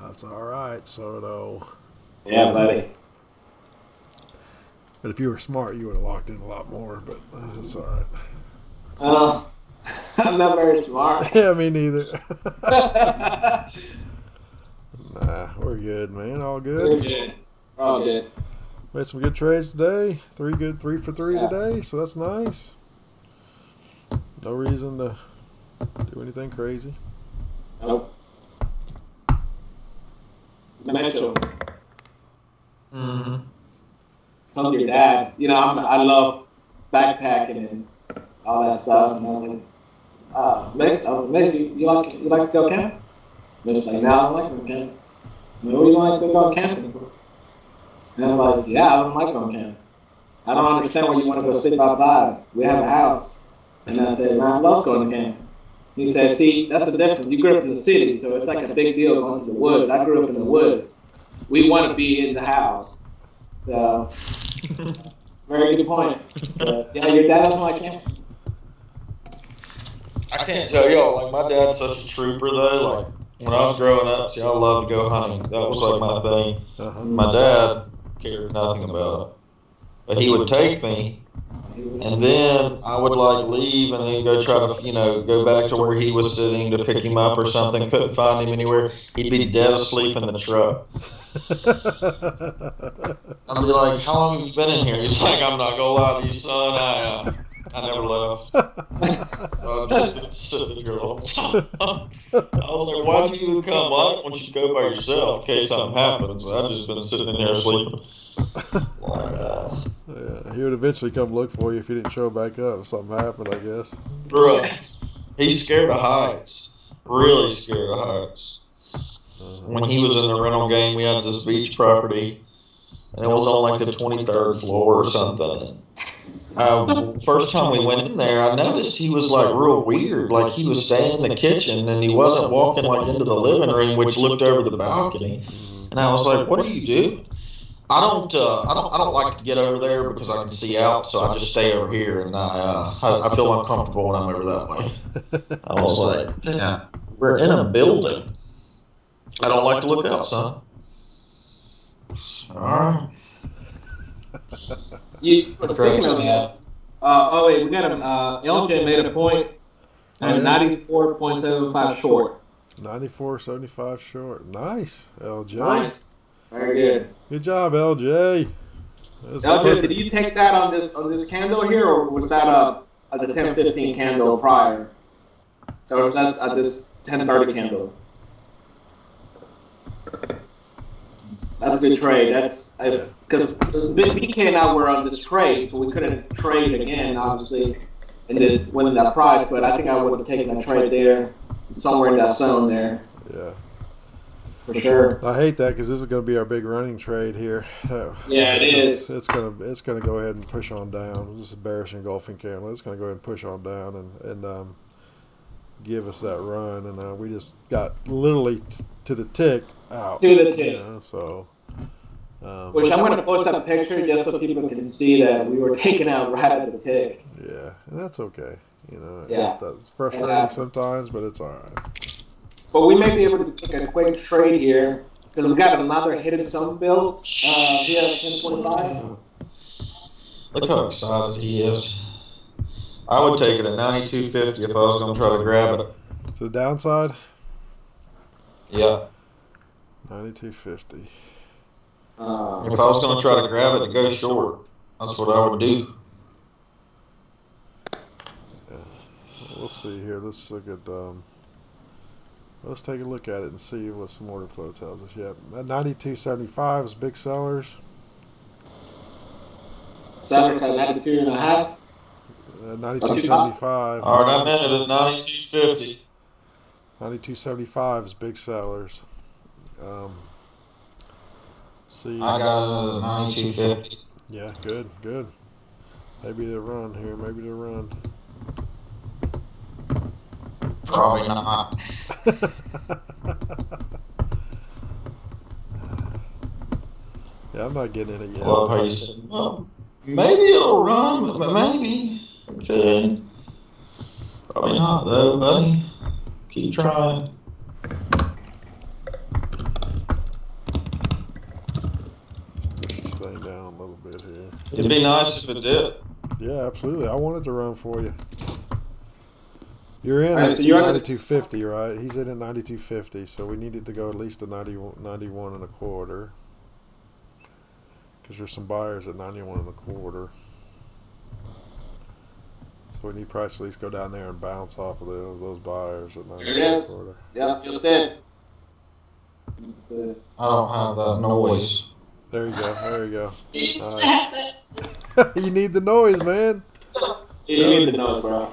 That's all right, Soto. Yeah, buddy. But if you were smart, you would have locked in a lot more. But it's all right. I'm not very smart. Yeah, me neither. Nah, we're good, man. All good. We're good. All good. Made some good trades today. Three for three today, so that's nice. No reason to do anything crazy. Nope. Metro. Tell your dad. You know, I love backpacking and all that stuff. And I was like, Mick, you like to go camping? And I was like, no, I don't like to go camping. What do you like to go camping for? And I was like, yeah, I don't like going camping. I don't understand why you want to go sleep outside. We have a house. And I said, I love going camping. He said, see, that's the difference. You grew up in the city, so it's like a big deal going to the woods. I grew up in the woods. We want to be in the house. So, very good point. But, yeah, your dad doesn't like camping. I can't tell y'all, like, my dad's such a trooper, though. Like, when I was growing up, see, I loved to go hunting. That was, like, my thing. My dad cared nothing about it. But he would take me, and then I would, like, leave and then go try to, you know, go back to where he was sitting to pick him up or something. Couldn't find him anywhere. He'd be dead asleep in the truck. I'd be like, how long have you been in here? He's like, I'm not going to lie to you, son. I never left. I've just been sitting here all the time. I was like, why do you come? Well, I don't want you to go by yourself in case something happens. I've just been sitting in there sleeping. Yeah, he would eventually come look for you if you didn't show back up. Something happened, I guess. Bro, he's scared of heights. Really scared of heights. When he was in the rental game, we had this beach property. And it was on like the 23rd floor or something. First time we went in there, I noticed he was like real weird. Like he was staying in the kitchen and he wasn't walking like into the living room, which looked over the balcony. And I was like, "What do you do?" I don't like to get over there because I can see out, so I just stay over here and I feel uncomfortable when I'm over that way. I was like, "Damn, we're in a building. I don't like to look out, son." All right. Speaking of that, oh wait, we got LJ made a point. 94.75 short. 94.75 short. Nice, LJ. Nice. Very good. Good job, LJ. LJ, did you take that on this candle here, or was that the 10:15 candle prior? Or was that this 10:30 candle? That's a good trade. That's because BK and I were on this trade, so we couldn't trade again, obviously, in this winning that price. But I think I would have taken that trade there, somewhere in that zone there. Yeah, for sure. I hate that because this is going to be our big running trade here. Yeah, it is. It's going to go ahead and push on down. This is a bearish engulfing candle. It's going to go ahead and push on down and give us that run, and we just got literally to the tick out. To the tick. You know, so, which I'm going to post that picture just so people can see that we were taken out right at the tick. Yeah, and that's okay. You know, yeah, that's frustrating sometimes, but it's all right. But we may be able to take a quick trade here because we got another hidden sum build here at 10.45. Look how excited he is. I would take it at 92.50 if I was going to try to grab it. To the downside? Yeah. 92.50. If I was going to try to grab it and go short, that's what I would do. Yeah. We'll see here. Let's look at... let's take a look at it and see what some order flow tells us. Yep, at 92.75 is big sellers. Sellers at 92.5. 92.75. All right, I'm in it at 92.50. 92.75 is big sellers. See, I got it at 92.50. Yeah, good, good. Maybe they'll run here. Maybe they'll run. Probably not. Yeah, I'm not getting it yet. Well, maybe it'll run, but maybe it could. Probably not, though, buddy. Keep trying. Push this thing down a little bit here. It'd be nice if it did. Yeah, absolutely. I want it to run for you. You're in at 92.50, right? He's in at 92.50, so we needed to go at least to 91 and a quarter. Because there's some buyers at 91 and a quarter. So we need price to at least go down there and bounce off of those buyers at 91 and a quarter. Yeah, just it. I don't have that noise. There you go, there you go. Right. You need the noise, man. You need the noise, bro.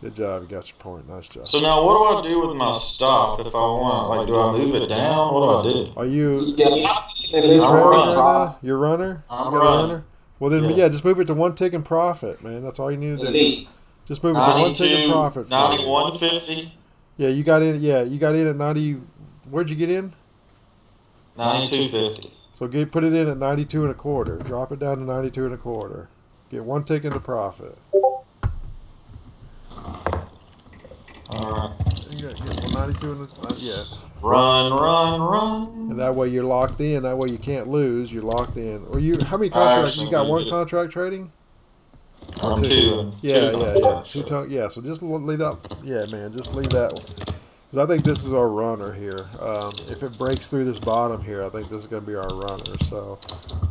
Good job, you got your point. Nice job. So now, what do I do with my stop if I want? Like, do I move it down? What do I do? Are you? You're a runner. I'm a runner. Well, then, yeah, just move it to one tick and profit, man. That's all you need to do. Just move it to one tick and profit. 91.50. Yeah, you got in. Yeah, you got in at 90. Where'd you get in? 92.50. So put it in at 92 and a quarter. Drop it down to 92 and a quarter. Get one tick into profit. You gotta get 192 in the, yeah. Run, run, run. And that way you're locked in. That way you can't lose. You're locked in. Or you? How many contracts? You got one contract trading? Two. Yeah, yeah, yeah. Yeah. So just leave that. Yeah, man. Just leave that one. Because I think this is our runner here. If it breaks through this bottom here, I think this is gonna be our runner. So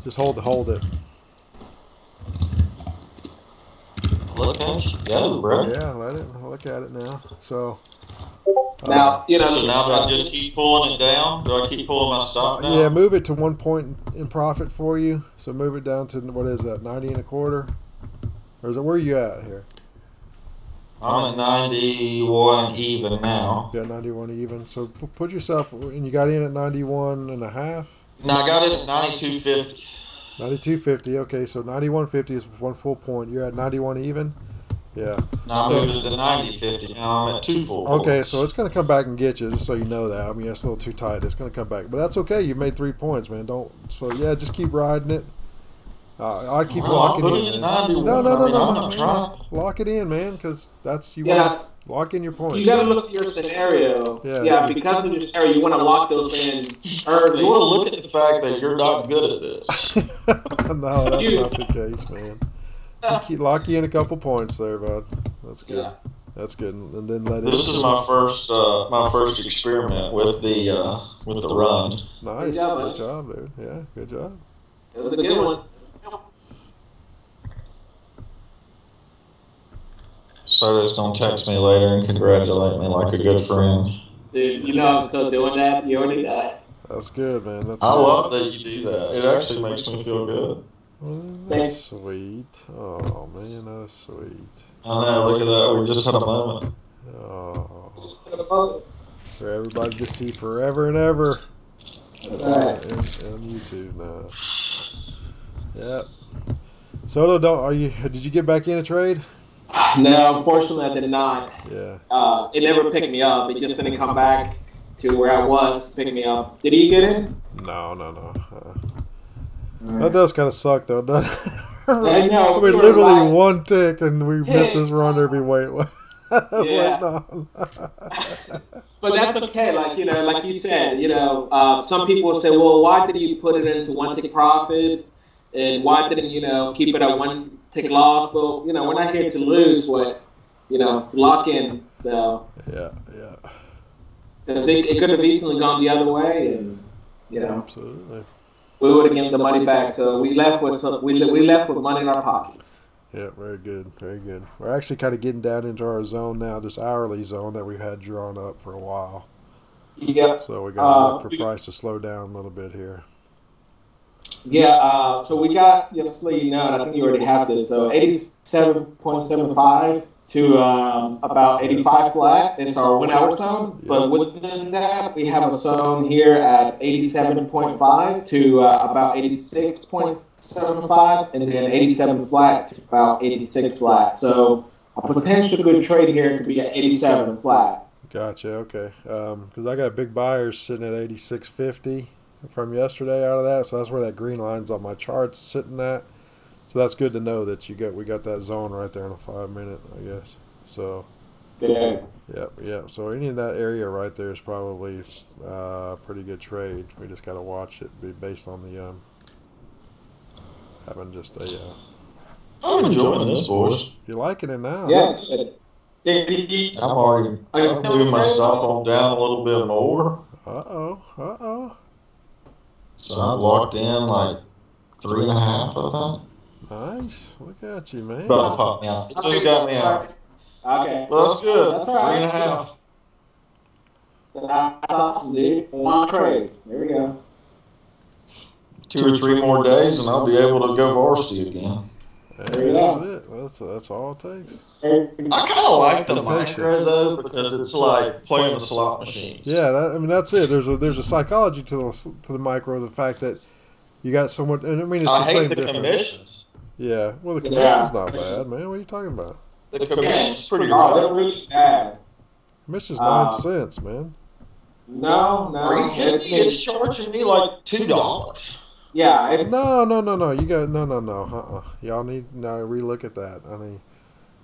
just hold it. Look at you go, bro. Yeah, look at it now. So now now do I just keep pulling it down? Do I keep pulling my stop down? Yeah, move it to 1 point in profit for you. So move it down to what is that, 90 and a quarter? Or is it, where are you at here? I'm at 91 even now. Yeah, 91 even. So put yourself, and you got in at 91 and a half. No, I got it at 92.50. 92.50, okay, so 91.50 is one full point. You're at 91 even? Yeah. No, I'm moving to 90.50. Now I'm at 2 full. Okay, so it's going to come back and get you, just so you know that. I mean, it's a little too tight. It's going to come back. But that's okay. You made 3 points, man. Don't. So, yeah, just keep riding it. I keep locking in. It in 91. No, lock it in, man, because that's, you want to lock in your points. You got to look at your scenario. Yeah, because of your scenario, you want to lock those in early. You want to look at the fact that you're not good at this. No, that's not the case, man. Lock you in a couple points there, bud. That's good. Yeah. That's good. And then let it. This is my first experiment with the run. Nice. Good job, dude. Yeah, good job. It was a good one. Soto's gonna text me later and congratulate me like a good friend. Dude, you know I'm still doing that. You already died. That's good, man. That's I good. Love that you do that. It actually makes me feel good. That's sweet. Oh man, that's sweet. I know. Look at that. We just had a moment. Oh. For everybody to see forever and ever. Right. On YouTube now. Yep. Soto, did you get back in a trade? No, unfortunately, I did not. Yeah. It never picked me up. It just didn't come back to where I was to pick me up. Did he get in? No. That does kind of suck, though, doesn't it? I know. We literally right. One tick and we miss his run every way. But that's okay. Like you said, some people say, well, why did you put it into one tick profit? And why didn't, keep it at one tick loss? Well, we're not here to lose what, to lock in. So, yeah. Because it could have easily gone the other way. And, absolutely. We would have given the money back, so we left with money in our pockets. Yeah, very good, very good. We're actually kind of getting down into our zone now, this hourly zone that we had drawn up for a while. Yeah. So we got to look for price to slow down a little bit here. Yeah. So we got, just to let you know, and I think you already have this. So 87.75 to about 85 flat is our 1 hour zone, but within that we have a zone here at 87.5 to about 86.75, and then 87 flat to about 86 flat. So a potential good trade here could be at 87 flat. Gotcha. Okay. Because I got big buyers sitting at 86.50 from yesterday out of that, so that's where that green line's on my chart's sitting at. So that's good to know that we got that zone right there in a 5 minute, I guess. So yeah. So any of that area right there is probably a pretty good trade. We just got to watch it be based on the having just a. I'm enjoying this, boys. You're liking it now. Yeah. I'm already doing my stop on down a little bit more. Uh oh. So I'm locked in like 3.5 of them. Nice. Look at you, man. It just got me out. Okay. Well, that's good. That's right. 3.5. That's awesome, dude. One trade. There we go. 2 or 3 more days, and I'll be able to go varsity again. Hey, that's it. That's all it takes. I kind of like the micro, though, because it's like playing the slot machines. Yeah, that's it. There's a psychology to the micro, the fact that you got so much, and it's the same difference. Commissions. Yeah, well, the commission's not bad, man. What are you talking about? The commission's pretty low. They're really bad. Commission's 9 cents, man. No. It's charging me like $2. Yeah. It's... No. You got no. Y'all need relook at that. I mean,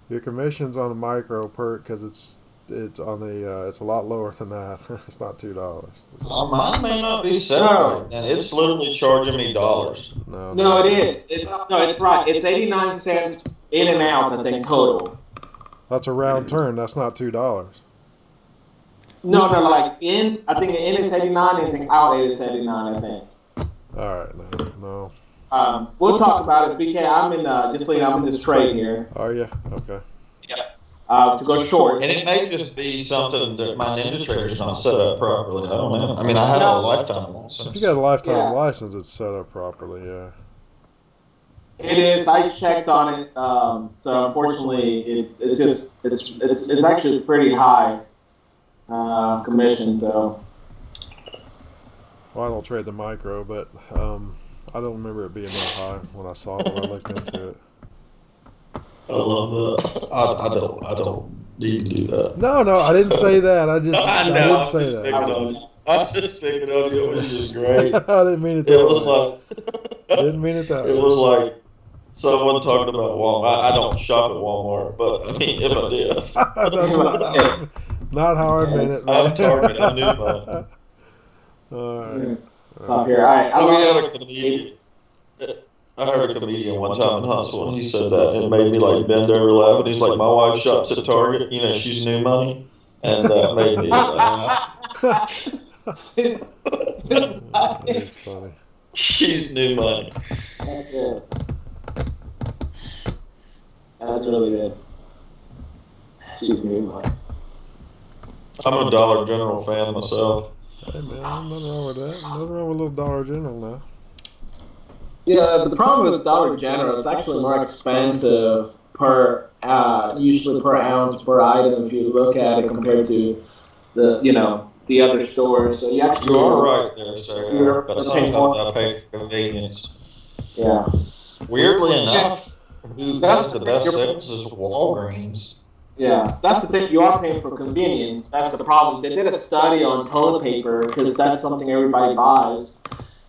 your commission's on a micro perk because it's on the it's a lot lower than that. It's not $2. Mine may not be $7, and it's literally charging me dollars. No, it is. It's right. It's 89 cents in and out. I think total. That's a round turn. That's not $2. No. Like in, I think in is 89. I think out is 89. I think. All right. No. We'll talk about it, BK. I'm in. Just like I'm in this trade here. Oh yeah. Okay. Yeah. To go short. And it may just be something that my NinjaTrader's not set up properly. I don't know. I mean, I have a lifetime license. If you got a lifetime license, it's set up properly, yeah. It is. I checked on it. So unfortunately, it's actually pretty high commission. So. Well, I don't trade the micro, but I don't remember it being that high when I saw it when I looked into it. I love that. I don't need to do that. No, I didn't say that. I'm just picking on you. It was just great. I didn't mean it that way. It was like someone talking about Walmart. I don't shop at Walmart, but I mean, if I did. That's not how I meant it. I'm Target. I knew that. All right. Stop here. All right. I heard a comedian one time in Huntsville, and he said that, and it made me like bend over laughing. He's like, my wife shops at Target, she's new money, and that made me laugh. That's funny. She's new money. That's good. That's really good. She's new money. I'm a Dollar General fan myself. Hey man, nothing wrong with that. Nothing wrong with a little Dollar General now. Yeah, but the problem with Dollar General is actually more expensive per usually per ounce per item if you look at it compared to the the other stores. So you are right there, sir. But sometimes I pay for convenience. Yeah. Weirdly enough, that's the best sales is Walgreens. Yeah, that's the thing. You are paying for convenience. That's the problem. They did a study on toilet paper because that's something everybody buys,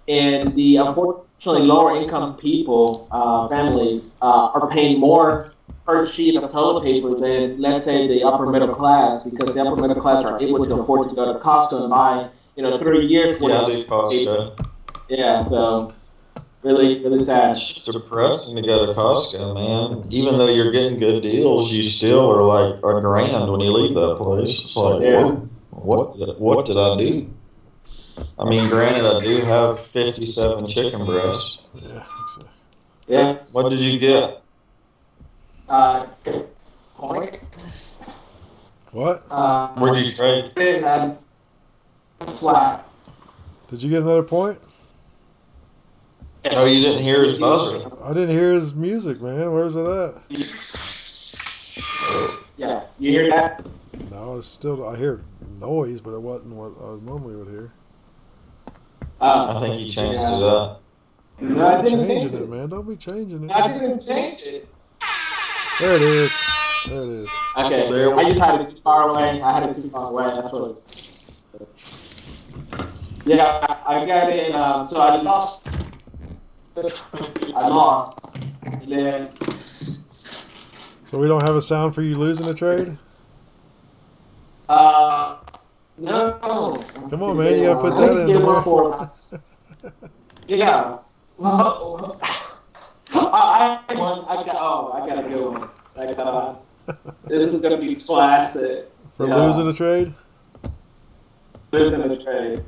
and the unfortunate showing lower income people, families, are paying more per sheet of toilet paper than, let's say, the upper middle class, because the upper middle class are able to afford to go to Costco and buy, you know, 3 years for Costco. Yeah, so really sad. It's depressing to go to Costco, man. Even though you're getting good deals, you still are like a grand when you leave that place. It's like, yeah. What did I do? I mean, granted, I do have 57 chicken breasts. Yeah. Yeah. What did you get? Coin. What? Where did you trade? Flat. Did you get another point? Oh, you didn't hear his buzzer. I didn't hear his music, man. Where's it at? Yeah, you hear that? No, it's still. I hear noise, but it wasn't what I normally would hear. I think you changed it up. No, I didn't change it, man. Don't be changing it. I didn't change it. There it is. There it is. Okay. There. I just had it too far away. I had it too far away. That's what. Yeah, I got it. So I lost. I lost. And then. So we don't have a sound for you losing a trade? No. Come on, man. You gotta put that in there. Yeah. Well, I won. I got a good one. Like, this is gonna be classic. For losing a trade? Losing a trade.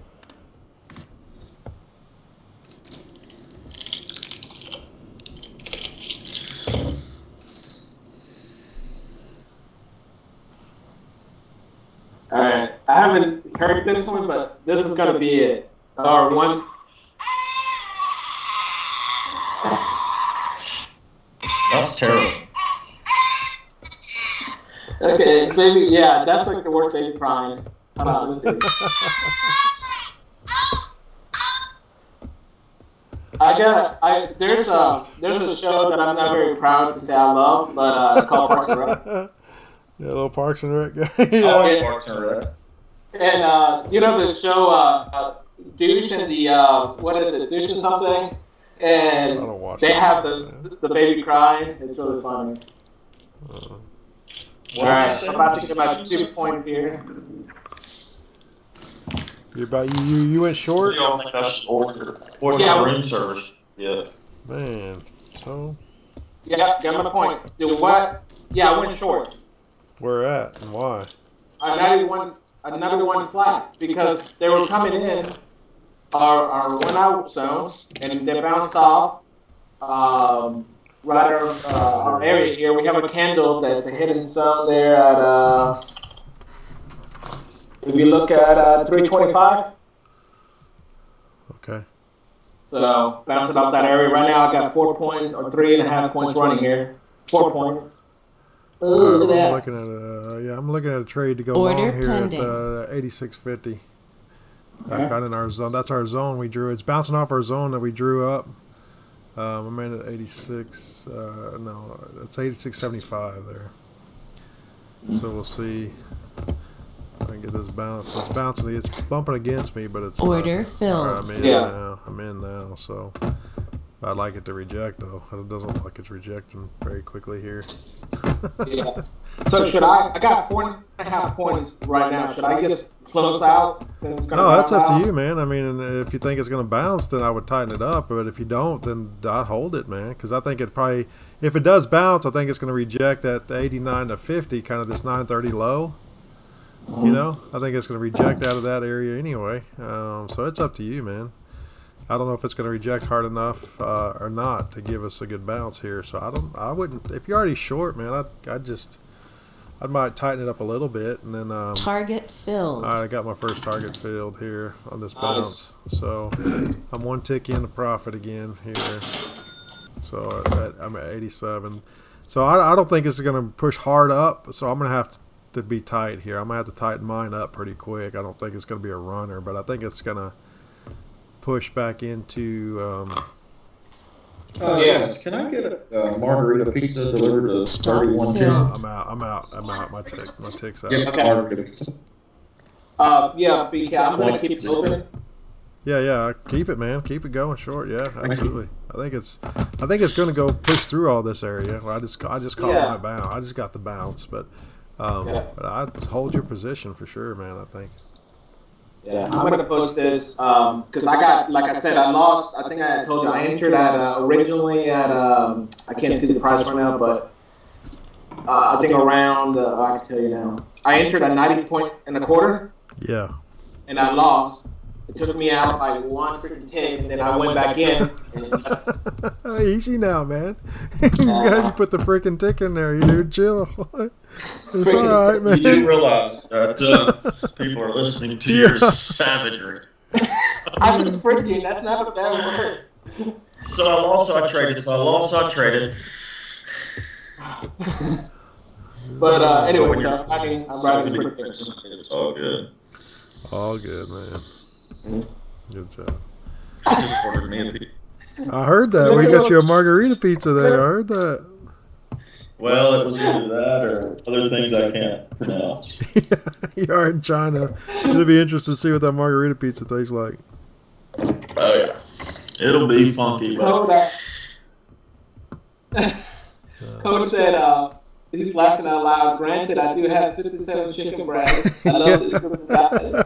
Alright, I haven't heard this one, but this is going to be it. Or one. That's terrible. Okay, maybe, yeah, that's like the worst day of crying. How about this? There's a show that I'm not very proud to say I love, but called Parks and Rec. Yeah, little Parks and Rec guy. Yeah. Oh, yeah. Parks and Rec. And, you know the show, Douche and the, what is it, Douche and something? And they have the baby crying. It's really funny. Alright, I'm about to get my 2 points here. You went short? You don't think that's order. Or yeah, room service. Yeah. Man, so? Yeah, got my point. Do what? Yeah, I went short. Where at and why? Another one flat because they were coming in our 1 hour zones and they bounced off right our area here. We have a candle that's a hidden zone there at if you look at 325. Okay. So bouncing off that area. Right now I got 4 points or 3.5 points running here. 4 points. Ooh, look at that. I'm looking at a trade to go on here pending. At 86.50. Back out in our zone. That's our zone we drew. It's bouncing off our zone that we drew up. I'm in at 86. No, it's 86.75 there. So we'll see. I can get this bounce. It's bouncing. It's bumping against me, but it's filled. Right, I'm in now. So I'd like it to reject, though. It doesn't look like it's rejecting very quickly here. Yeah. So should I? I got 4.5 points right now. Should I just close out? Since it's no, that's up to you, man. I mean, if you think it's going to bounce, then I would tighten it up. But if you don't, then I'd hold it, man. Because I think it probably, if it does bounce, I think it's going to reject at 89 to 50, kind of this 930 low. You know, I think it's going to reject out of that area anyway. So it's up to you, man. I don't know if it's going to reject hard enough or not to give us a good bounce here. So I wouldn't. If you're already short, man, I might tighten it up a little bit and then. Target filled. All right, I got my first target filled here on this bounce. Nice. So I'm one tick in the profit again here. So I'm at 87. So I don't think it's going to push hard up. So I'm going to have to be tight here. I'm going to have to tighten mine up pretty quick. I don't think it's going to be a runner, but I think it's going to push back into. Yes. Can I get a margarita pizza delivered to 3110? I'm out. My tick's out. Yeah, okay. Margarita pizza. Yeah, BK, I'm gonna keep it open. Yeah, keep it, man. Keep it going short. Yeah, absolutely. I think it's going to go push through all this area. I just caught my bounce. I just got the bounce, but I'd hold your position for sure, man. I think. Yeah, I'm going to post this because I got, like I said, I lost. I think I told you I entered at originally at I can't see the price right now, but I think around I can tell you now. I entered at 90.25. Yeah. And I lost. It took me out by 110, and then I went back in. And easy now, man. You put the freaking tick in there, you dude. Chill. It's all right, man. You do realize that people are listening to your savagery. I'm freaking. That's not a bad word. So I lost. I traded. But anyway, so, I mean, I'm riding the pretty good. It's all good. All good, man. Good job. I heard that. We got you a margarita pizza there. I heard that. Well, it was either that or other things I can't pronounce. You are in China. It'll be interesting to see what that margarita pizza tastes like. Oh, yeah. It'll be funky. But... Coach said, he's laughing out loud. Granted, I do have 57 chicken breasts. I love this from guys.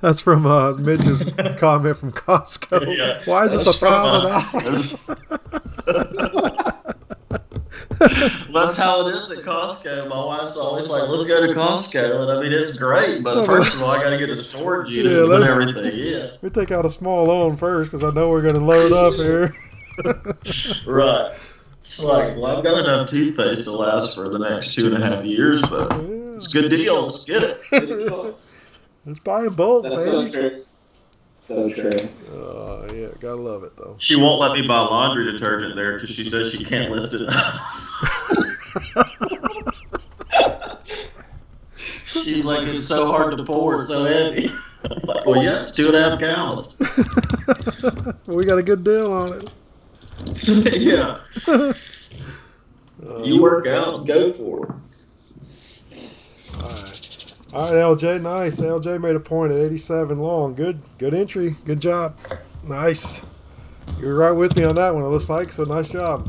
That's from Midge's comment from Costco. Yeah, why is this a $1,000? That's how it is at Costco. My wife's always like, let's go to Costco. And I mean, it's great, but first of all, I got to get a storage unit and everything. Yeah. We take out a small loan first because I know we're going to load up here. Right. It's like, well, I've got enough toothpaste to last for the next 2.5 years, but it's a good deal. Let's get it. Let's buy in bulk, man. So true. Oh, yeah. Gotta love it, though. She won't let me buy laundry detergent there because she says she can't lift it up. She's like, it's so hard to pour. It's so heavy. I'm like, well, yeah, it's 2.5 gallons. We got a good deal on it. Yeah. You work out and go for it. All right, LJ, nice. LJ made a point at 87 long. Good entry. Good job. Nice. You were right with me on that one, it looks like, so nice job.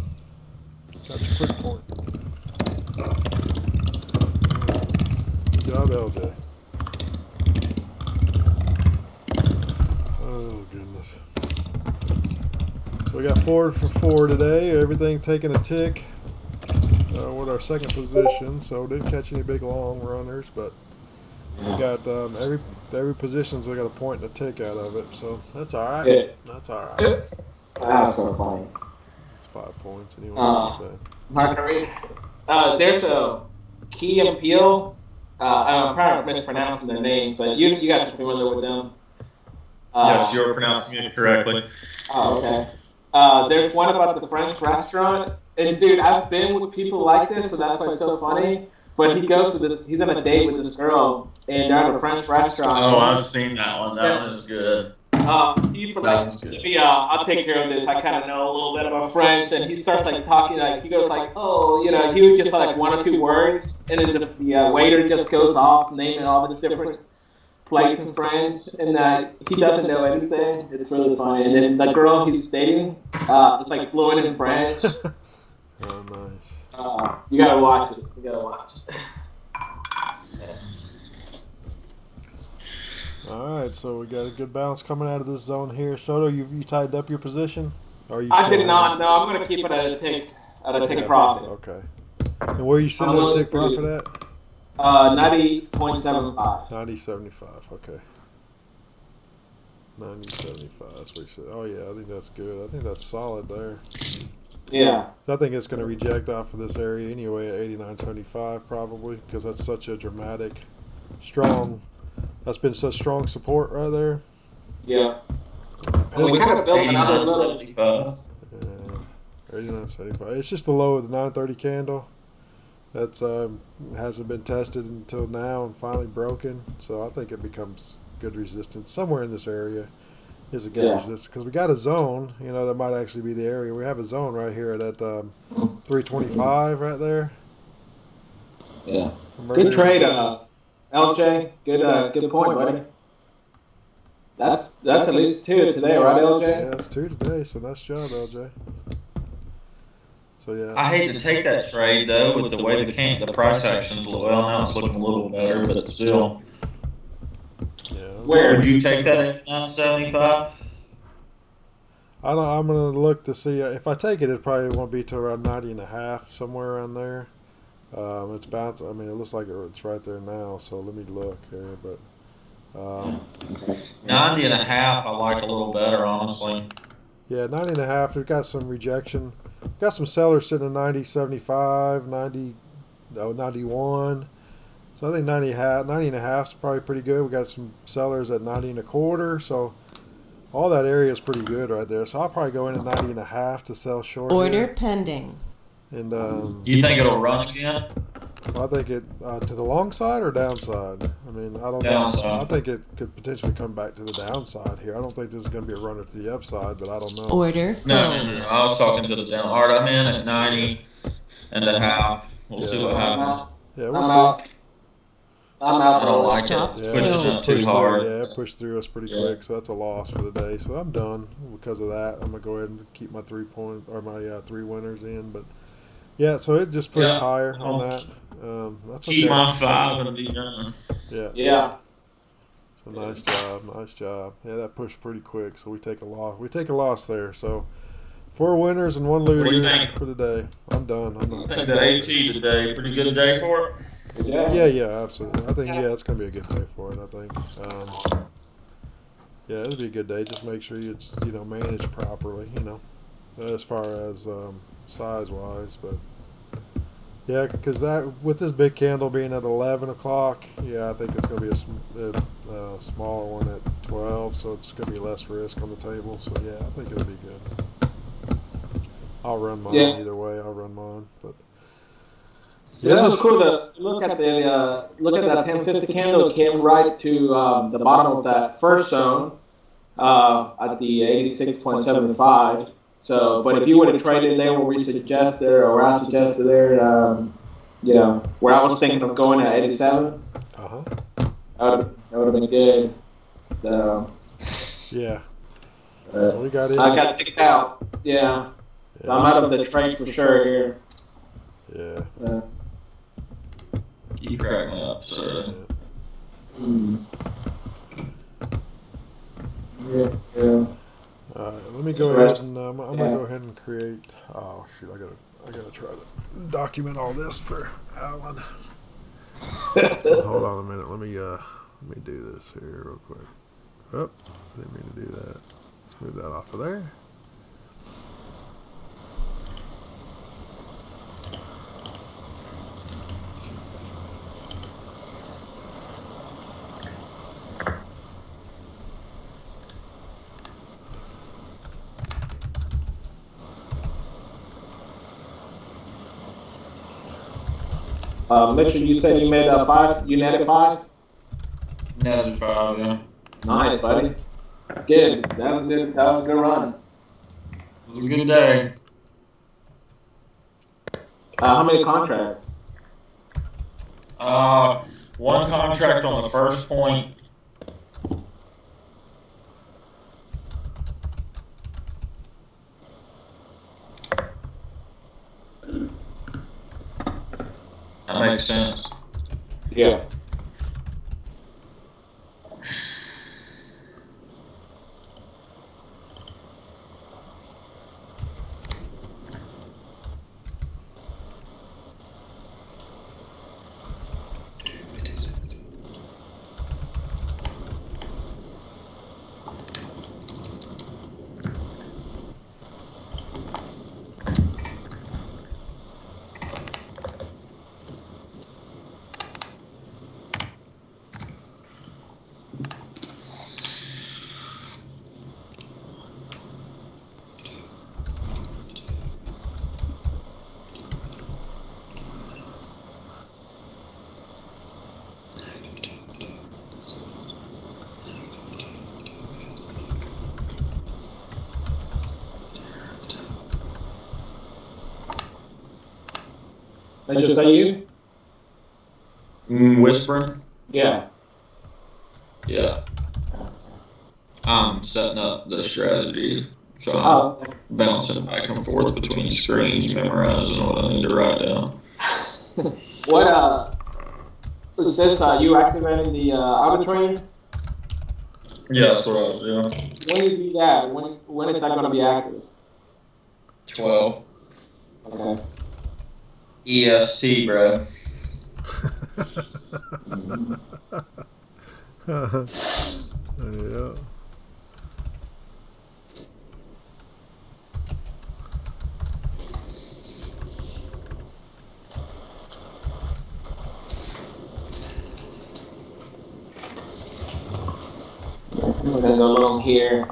Got your quick point. Good job, LJ. Oh, goodness. So we got forward for 4 today. Everything taking a tick with our second position. So didn't catch any big long runners, but we got every positions we got a point and a tick out of it. So that's all right. Yeah. That's all right. Yeah. That's so funny. It's 5 points. Anyone Marguerite, there's a Key and Peele. I'm probably mispronouncing their names, but you guys are familiar with them. Yes, you're pronouncing it correctly. Oh, okay. There's one about the French restaurant, and dude, I've been with people like this, so that's why it's so funny. But he goes to this, he's on a date with this girl, and they're at a French restaurant. Oh, I've seen that one. That one is good. I'll take care of this. I kind of know a little bit about French, and he starts like talking, like he goes like, oh, you know, he would just like 1 or 2 words, and then the waiter just goes off naming all this different plates in French, and that he doesn't know anything. It's really funny. And then the girl he's dating is like fluent in French. Oh, nice. You gotta watch it. Yeah. All right, so we got a good bounce coming out of this zone here. Soto, you tied up your position? Or you I did not. No, I'm gonna keep it at a take profit. Okay. And where are you sitting at a take profit at? 90.75. 90.75, okay. 90.75, that's what he said. Oh, yeah, I think that's good. I think that's solid there. Yeah. I think it's going to reject off of this area anyway at 89.75 probably because that's such a dramatic, strong, that's been such strong support right there. Yeah. Well, we kind of built another 75. Yeah, 89.75. It's just the low of the 9:30 candle. That hasn't been tested until now and finally broken. So I think it becomes good resistance. Somewhere in this area is a good resistance. Because we got a zone, you know, that might actually be the area. We have a zone right here at that 325 right there. Yeah. Good trade, LJ. Good point, buddy. That's at least two today, right, LJ? Yeah, that's two today, so nice job, LJ. So yeah. I hate to take that trade though, with the way the price action's well now it's looking a little better, but still. Yeah. Where would you take that at 975? I'm gonna look to see if I take it. It probably won't be till around 90.5, somewhere around there. It's bouncing. I mean, it looks like it's right there now. So let me look here. But 90.5, I like a little better, honestly. Yeah, 90.5. We've got some rejection. We've got some sellers sitting at 90.75, 91. So I think 90.5 is probably pretty good. We got some sellers at 90.25. So. All that area is pretty good right there, so I'll probably go in at 90.5 to sell short. Order here. Pending. And you think it'll run again? I think it to the long side or downside. I mean, I don't know. I think it could potentially come back to the downside here. I don't think this is going to be a runner to the upside, but I don't know. Order. No. I was talking to the down. All right, I'm in at 90.5. We'll see what happens. Yeah, we'll see. I don't like it. Yeah, it's too hard. Yeah, it pushed through us pretty quick, so that's a loss for the day. So I'm done because of that. I'm gonna go ahead and keep my 3 point or my three winners in. But yeah, so it just pushed higher on that. That's okay. Keep my five and be done. Yeah. So nice job. Yeah, that pushed pretty quick. So we take a loss. there. So 4 winners and 1 loser for the day. I'm done. I think the AT today pretty good day for it. Yeah, absolutely. I think it's gonna be a good day for it. I think. Yeah, it'll be a good day. Just make sure it's managed properly. As far as size wise, but yeah, because that with this big candle being at 11 o'clock, I think it's gonna be a smaller one at 12, so it's gonna be less risk on the table. So yeah, I think it'll be good. I'll run mine either way. But. Yeah. This was cool to look at that 1050 candle. It came right to the bottom of that first zone at the 86.75. So, but if you would have traded there where we suggested or I suggested there, where I was thinking of going at 87, that would have been good. So yeah, we got in. I got kicked out. Yeah. So I'm out of the trade for sure here. Yeah. You crack me up, sir. Yeah. All right, let me go ahead and I'm gonna go ahead and create. Oh shoot, I gotta try to document all this for Alan. So hold on a minute. Let me do this here real quick. Oh, I didn't mean to do that. Let's move that off of there. Mitchell, you said you made a 5? You netted 5? Netted 5, yeah. Nice, buddy. Good. That was a good run. It was a good day. How many contracts? One contract on the first point. That makes sense. Yeah. Is that you? Whispering? Yeah. I'm setting up the strategy. So I'm bouncing back and forth between screens, memorizing what I need to write down. What was this? You activating the auto train? Yeah, that's what I was doing. When do you do that? When is that going to be active? 12. Okay. EST, bro. Yeah. I'm gonna go along here.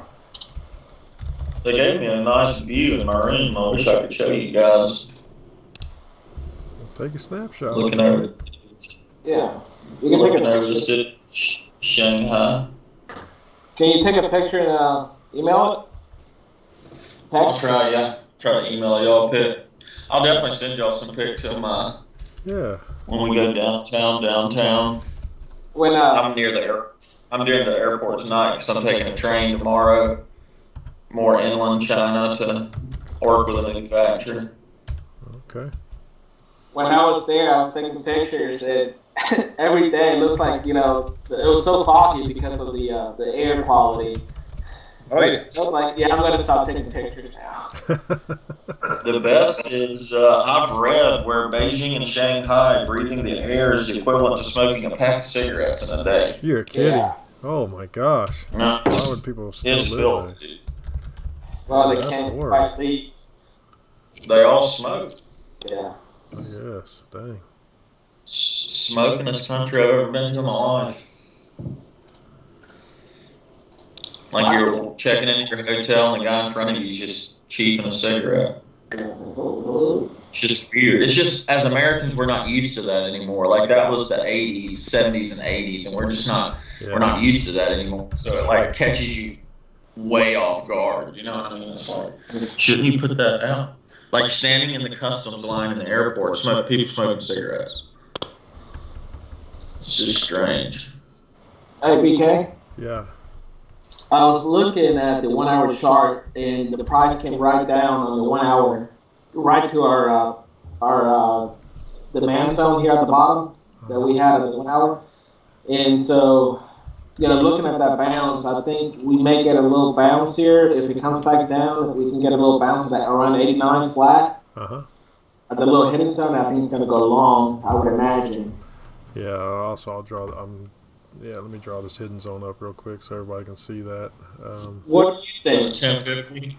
They gave me a nice view in my room. I wish I could show you guys. Take a snapshot. Looking over. Yeah. You can looking over the city, Shanghai. Can you take a picture and email it? I'll try. Yeah. Try to email y'all a pic. I'll definitely send y'all some pics of my. Yeah. When we go downtown. When I'm near the airport. I'm doing the airport tonight because I'm taking a train tomorrow, more inland China to work with a manufacturer. Okay. When I was there, I was taking pictures, and every day it looked like, you know, it was so foggy because of the air quality. Oh, yeah. I was like, yeah, I'm going to stop taking pictures now. The best is I've read where Beijing and Shanghai breathing the air is the equivalent to smoking a pack of cigarettes in a day. You're kidding. Yeah. Oh, my gosh. No. Why would people still live there? Well, they can't quite leave. They all smoke. Yeah. Oh, yes. Dang. Smoke in this country I've ever been to in my life. Like you're checking in at your hotel and the guy in front of you is just cheaping a cigarette. It's just weird. It's just, as Americans, we're not used to that anymore. Like that was the 80s, 70s, and 80s, and we're just not, we're not used to that anymore. So it like catches you way off guard. You know what I mean? It's like, shouldn't you put that out? Like standing in the customs line in the airport, people smoking cigarettes. It's just strange. Hey, BK? Yeah. I was looking at the one-hour chart, and the price came right down on the 1 hour, right to our demand zone here at the bottom that we had at the 1 hour. And so, you know, looking at that bounce, I think we may get a little bounce here. If it comes back down, we can get a little bounce at around 89 flat. At the little hitting zone, I think it's going to go long, I would imagine. Yeah. Also, I'll draw. Yeah, let me draw this hidden zone up real quick so everybody can see that. What do you think, 1050?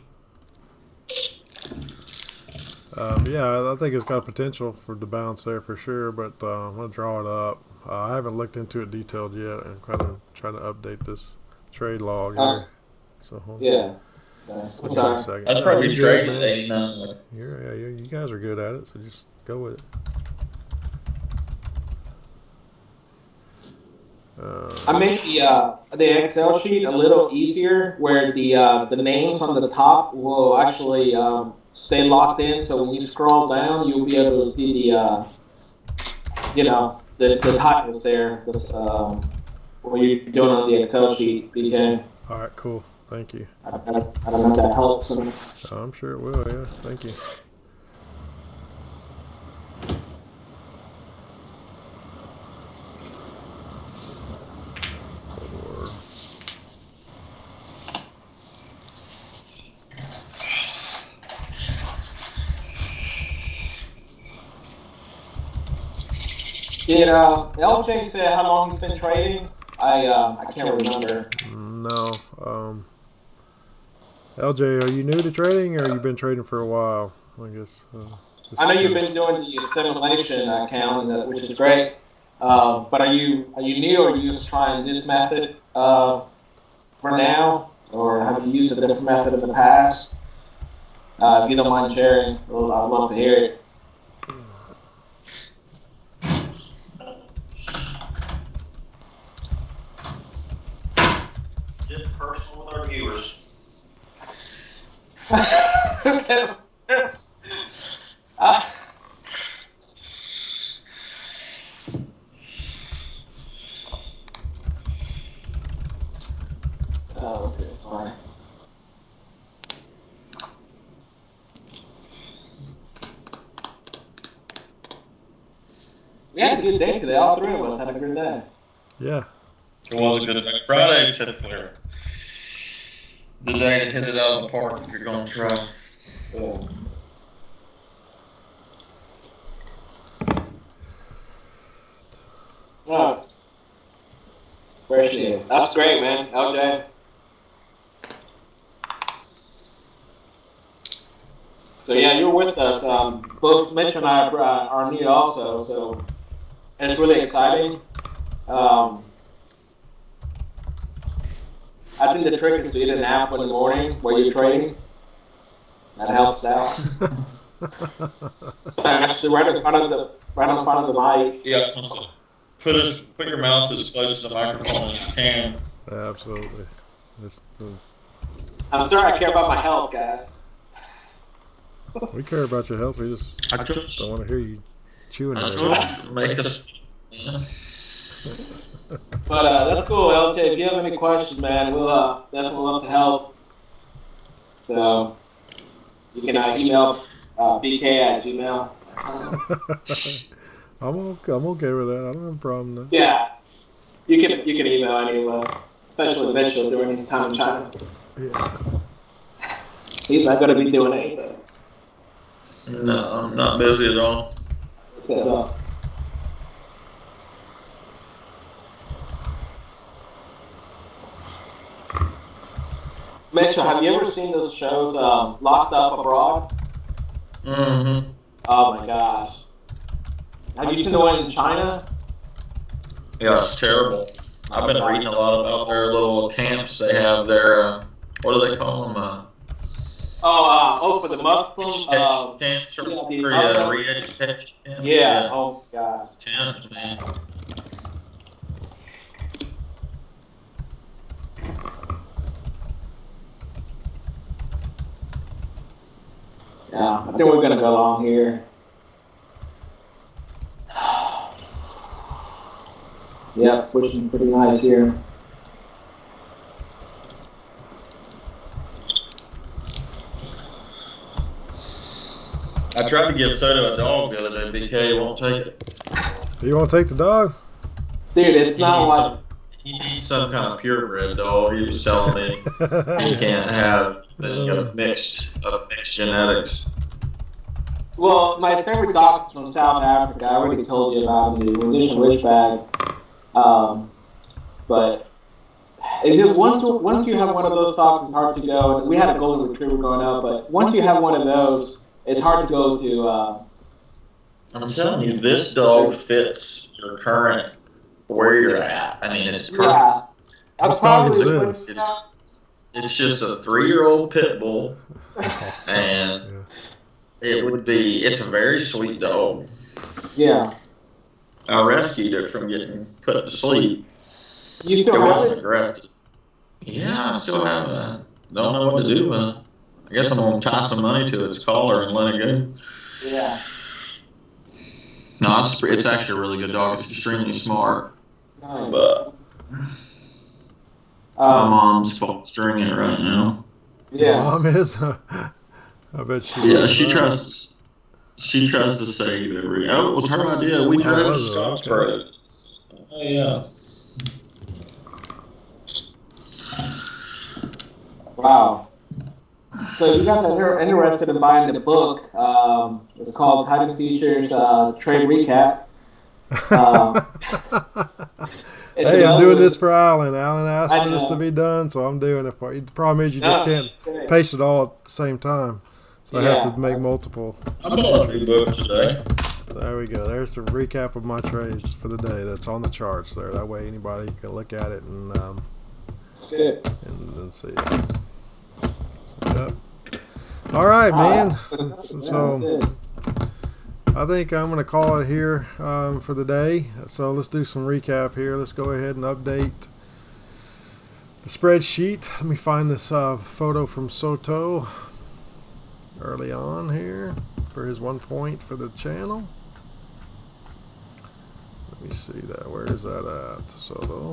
Yeah, I think it's got potential for the bounce there for sure, but I'm going to draw it up. I haven't looked into it detailed yet and trying to update this trade log here. So, yeah. Let's take a second. I'd probably trade at 89. Yeah, you guys are good at it, so just go with it. I made the Excel sheet a little easier, where the names on the top will actually stay locked in. So when you scroll down, you'll be able to see the titles there. That's what you're doing on the Excel sheet, BJ. All right, cool. Thank you. I don't know if that helps. I'm sure it will. Yeah. Thank you. Did LJ say how long he's been trading? I can't remember. No. LJ, are you new to trading, or you've been trading for a while? I guess. I know you've been doing the assimilation account, which is great. But are you new, or are you just trying this method for now, or have you used a different method in the past? If you don't mind sharing, I'd love to hear it. Personal with our viewers. far. We had a good day today. All three of us had a good day. Yeah. It was a good day. Friday is typically the day to hit it out of the park if you're going to try. Yeah. Oh. Appreciate it. That's great, man. LJ. So yeah, you're with us. Both Mitch and I are new also, so it's really exciting. I think the trick is to eat an apple in the morning while you're trading. That helps out. So actually, right in front of the mic. Yeah. Put your mouth as close to the microphone as you can. Absolutely. I'm sorry, I care about my health, guys. We care about your health. We just don't want to hear you chewing. But that's cool, LJ. If you have any questions, man, we'll definitely love to help. So you can email bk@gmail. I'm okay with that. I don't have a problem though. Yeah, you can email any of us, especially Mitchell during his time in China. Yeah, he's not gonna be doing anything. No, I'm not busy at all. Mitchell, have you ever seen those shows, Locked Up Abroad? Mm-hmm. Oh my gosh. Have you seen the one in China? Yeah, it's terrible. I've been reading a lot about their little camps they have there. What do they call them? For the Muslims. Re-education. Yeah, oh, God. Tents, man. Yeah, I think we're going to go along here. Yeah, it's pushing pretty nice here. I tried to give Soto a dog the other day, BK won't take it. You won't take the dog? Dude, he needs some kind of purebred dog. He was telling me he can't have mixed genetics. Well, my favorite dog is from South Africa. I already told you about him, the Rhodesian Ridgeback. But it's just once you have one of those dogs, it's hard to go. And we had a golden retriever growing up, but once you have one of those, it's hard to go to. I'm telling you, this dog fits your current where you're at. I mean, it's perfect. Yeah. It's just a 3-year-old pit bull, and it would be. It's a very sweet dog. Yeah. I rescued it from getting put to sleep. You still have it? Aggressive. Yeah, I still have it. Don't know what to do with it. I guess I'm going to tie some money to its collar and let it go. Yeah. No, it's actually a really good dog. It's extremely smart. Nice. But my mom's fostering it right now. Yeah. Mom is? I bet she Yeah, she tries. She tries to save every. Oh, it was her idea. We drove to Scottsburg. Okay. Oh, yeah. Wow. So you guys are interested in buying the book. It's called Titan Futures Trade Recap. Hey, I'm doing this for Alan. Alan asked for this to be done, so I'm doing it for you. The problem is you just can't paste it all at the same time. So I have to make multiple. I'm on a new book today. There we go. There's a recap of my trades for the day that's on the charts there. That way anybody can look at it and see it. Yep. All right, man. So I think I'm going to call it here for the day. So let's do some recap here. Let's go ahead and update the spreadsheet. Let me find this photo from Soto early on here for his 1 point for the channel. Let me see that. Where is that at, Soto?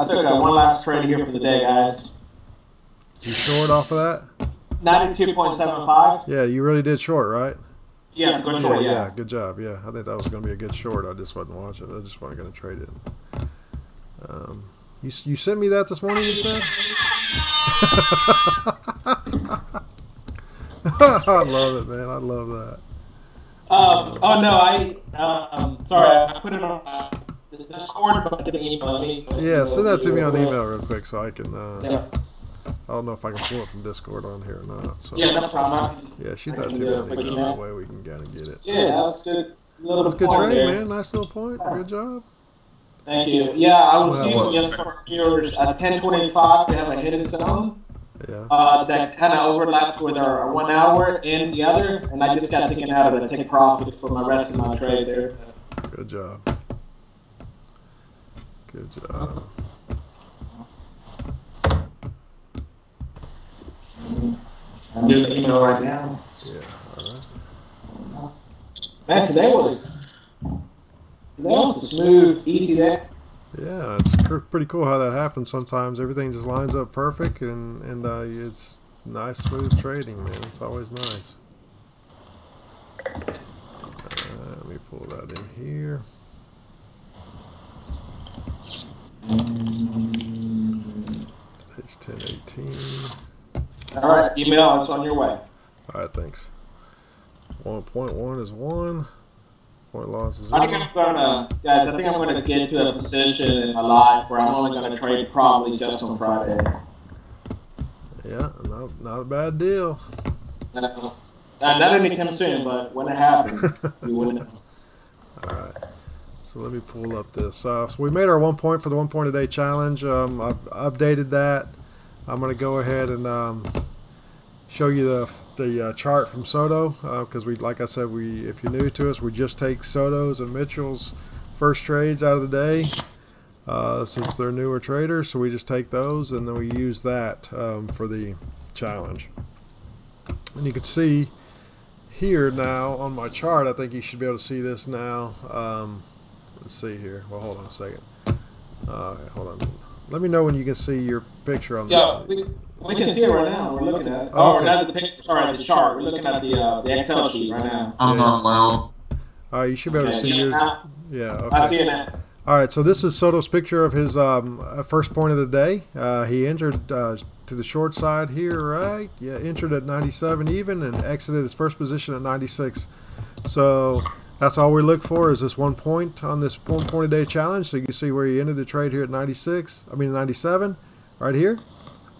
I took one last trade here for the day, guys. You short off of that? 92.75. Yeah, you really did short, right? Yeah, good short. Yeah, good job. Yeah, I think that was going to be a good short. I just wasn't watching. I just wasn't going to trade it. You sent me that this morning, you said? I love it, man. I love that. Oh no, I put it on the Discord, but I didn't email me. Yeah, send that to me on the email real quick so I can. I don't know if I can pull it from Discord on here or not. So. Yeah, no problem. Yeah, shoot that to me on the email. That way we can kind of get it. Yeah, that was good. That was a good trade, man. Nice little point. Good job. Thank you. Yeah, I was using yesterday at 10:25 to have a hidden zone. Yeah. That kind of overlaps with our 1 hour and the other, and I just got thinking how to take profit for my rest of my trades here. Good job. Good job. I'm doing the email right now. Yeah. All right. Man, today was a smooth, easy day. Yeah, it's pretty cool how that happens sometimes. Everything just lines up perfect, and it's nice, smooth trading, man. It's always nice. Let me pull that in here. Page 1018. All right, email, it's on your way. All right, thanks. 1.1 is 1. Guys, I think I'm going to get to a position in my life where I'm only going to trade probably just on Fridays. Yeah, not a bad deal. No. Not anytime soon, but when it happens, you wouldn't know. All right. So let me pull up this. So we made our 1 point for the 1 point a day challenge. I've updated that. I'm going to go ahead and show you the chart from Soto, because we, like I said, if you're new to us, we just take Soto's and Mitchell's first trades out of the day, since they're newer traders. So we just take those and then we use that for the challenge. And you can see here now on my chart, I think you should be able to see this now. Let's see here. Well, hold on a second. Hold on. Let me know when you can see your picture on the. We can see it right now. We're looking at it. Oh, okay. Not the picture. Sorry, the chart. We're looking at the Excel sheet right now. I'm on my own. All right, you should be able to see yours. Yeah. Okay. I see it now. All right, so this is Soto's picture of his first point of the day. He entered to the short side here, right? Yeah, entered at 97 even and exited his first position at 96. So that's all we look for is this 1 point on this 1 point a day challenge. So you can see where he ended the trade here at 97 right here.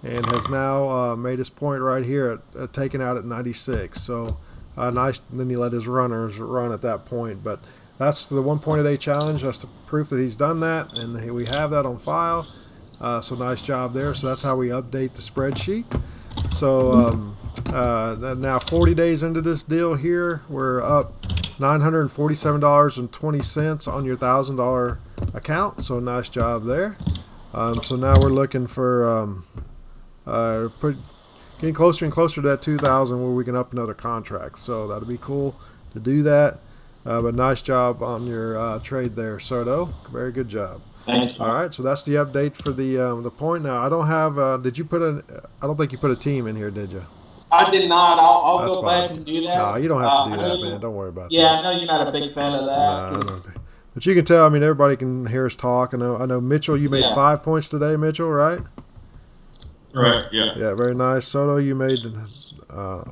And has now made his point right here, taken out at 96. So nice. Then he let his runners run at that point. But that's the 1 point a day challenge. That's the proof that he's done that, and we have that on file. So nice job there. So that's how we update the spreadsheet. So now 40 days into this deal here, we're up $947.20 on your $1,000 account. So nice job there. So now we're looking for. Getting closer and closer to that 2,000 where we can up another contract. So that'll be cool to do that. But nice job on your trade there, Soto. Very good job. Thank you. All right, so that's the update for the point. Now I don't have. Did you put a? I don't think you put a team in here, did you? I did not. I'll go back and do that. No, you don't have to do that, man. Don't worry about that. Yeah, I know you're not a big fan of that. No, but you can tell. I mean, everybody can hear us talk. I know Mitchell. You made 5 points today, Mitchell, right? Right. Yeah. Yeah. Very nice, Soto. You made a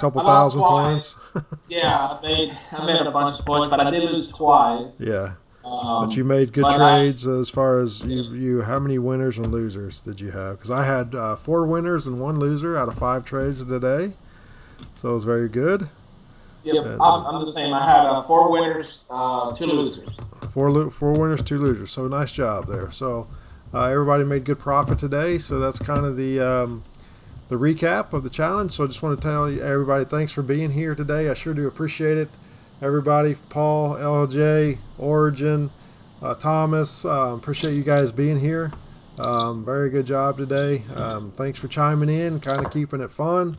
couple thousand points. Yeah, I made a bunch of points, but I did lose twice. Yeah. But you made good trades as far as you. How many winners and losers did you have? Because I had 4 winners and 1 loser out of 5 trades today, so it was very good. Yeah, I'm the same. I had 4 winners, 2 losers. Four winners, 2 losers. So nice job there. So. Everybody made good profit today, so that's kind of the recap of the challenge. So I just want to tell everybody thanks for being here today. I sure do appreciate it. Everybody, Paul, LJ, Origin, Thomas, appreciate you guys being here. Very good job today. Thanks for chiming in, kind of keeping it fun.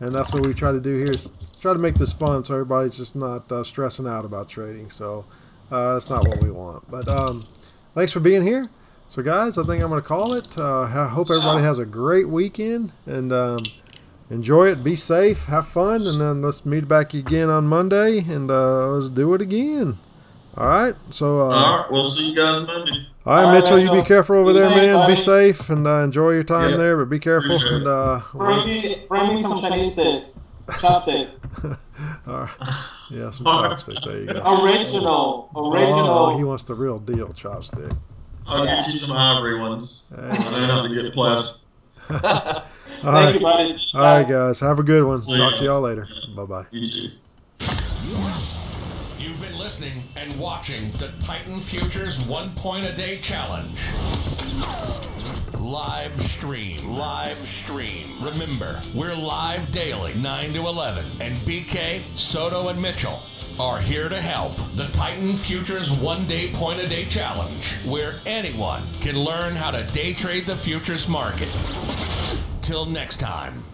And that's what we try to do here is try to make this fun so everybody's just not stressing out about trading. So that's not what we want. But thanks for being here. So guys, I think I'm going to call it. I hope everybody has a great weekend, and enjoy it, be safe, have fun, and then let's meet back again on Monday, and let's do it again. All right, so all right, we'll see you guys Monday. All right, Mitchell, you be careful over there, man. Be safe, and enjoy your time there, but be careful. And bring me some Chinese sticks, chopsticks. All right, yeah, some chopsticks. There you go. Original. Oh, he wants the real deal chopstick. I'll get you some ivory ones. Hey. I don't have to get plastic. All right. All right, guys. Have a good one. Talk to y'all later. Bye-bye. You too. You've been listening and watching the Titan Futures 1 Point a Day Challenge. Live stream. Remember, we're live daily, 9 to 11. And BK, Soto, and Mitchell are here to help. The Titan Futures 1 Point a Day Challenge, where anyone can learn how to day trade the futures market. Till next time.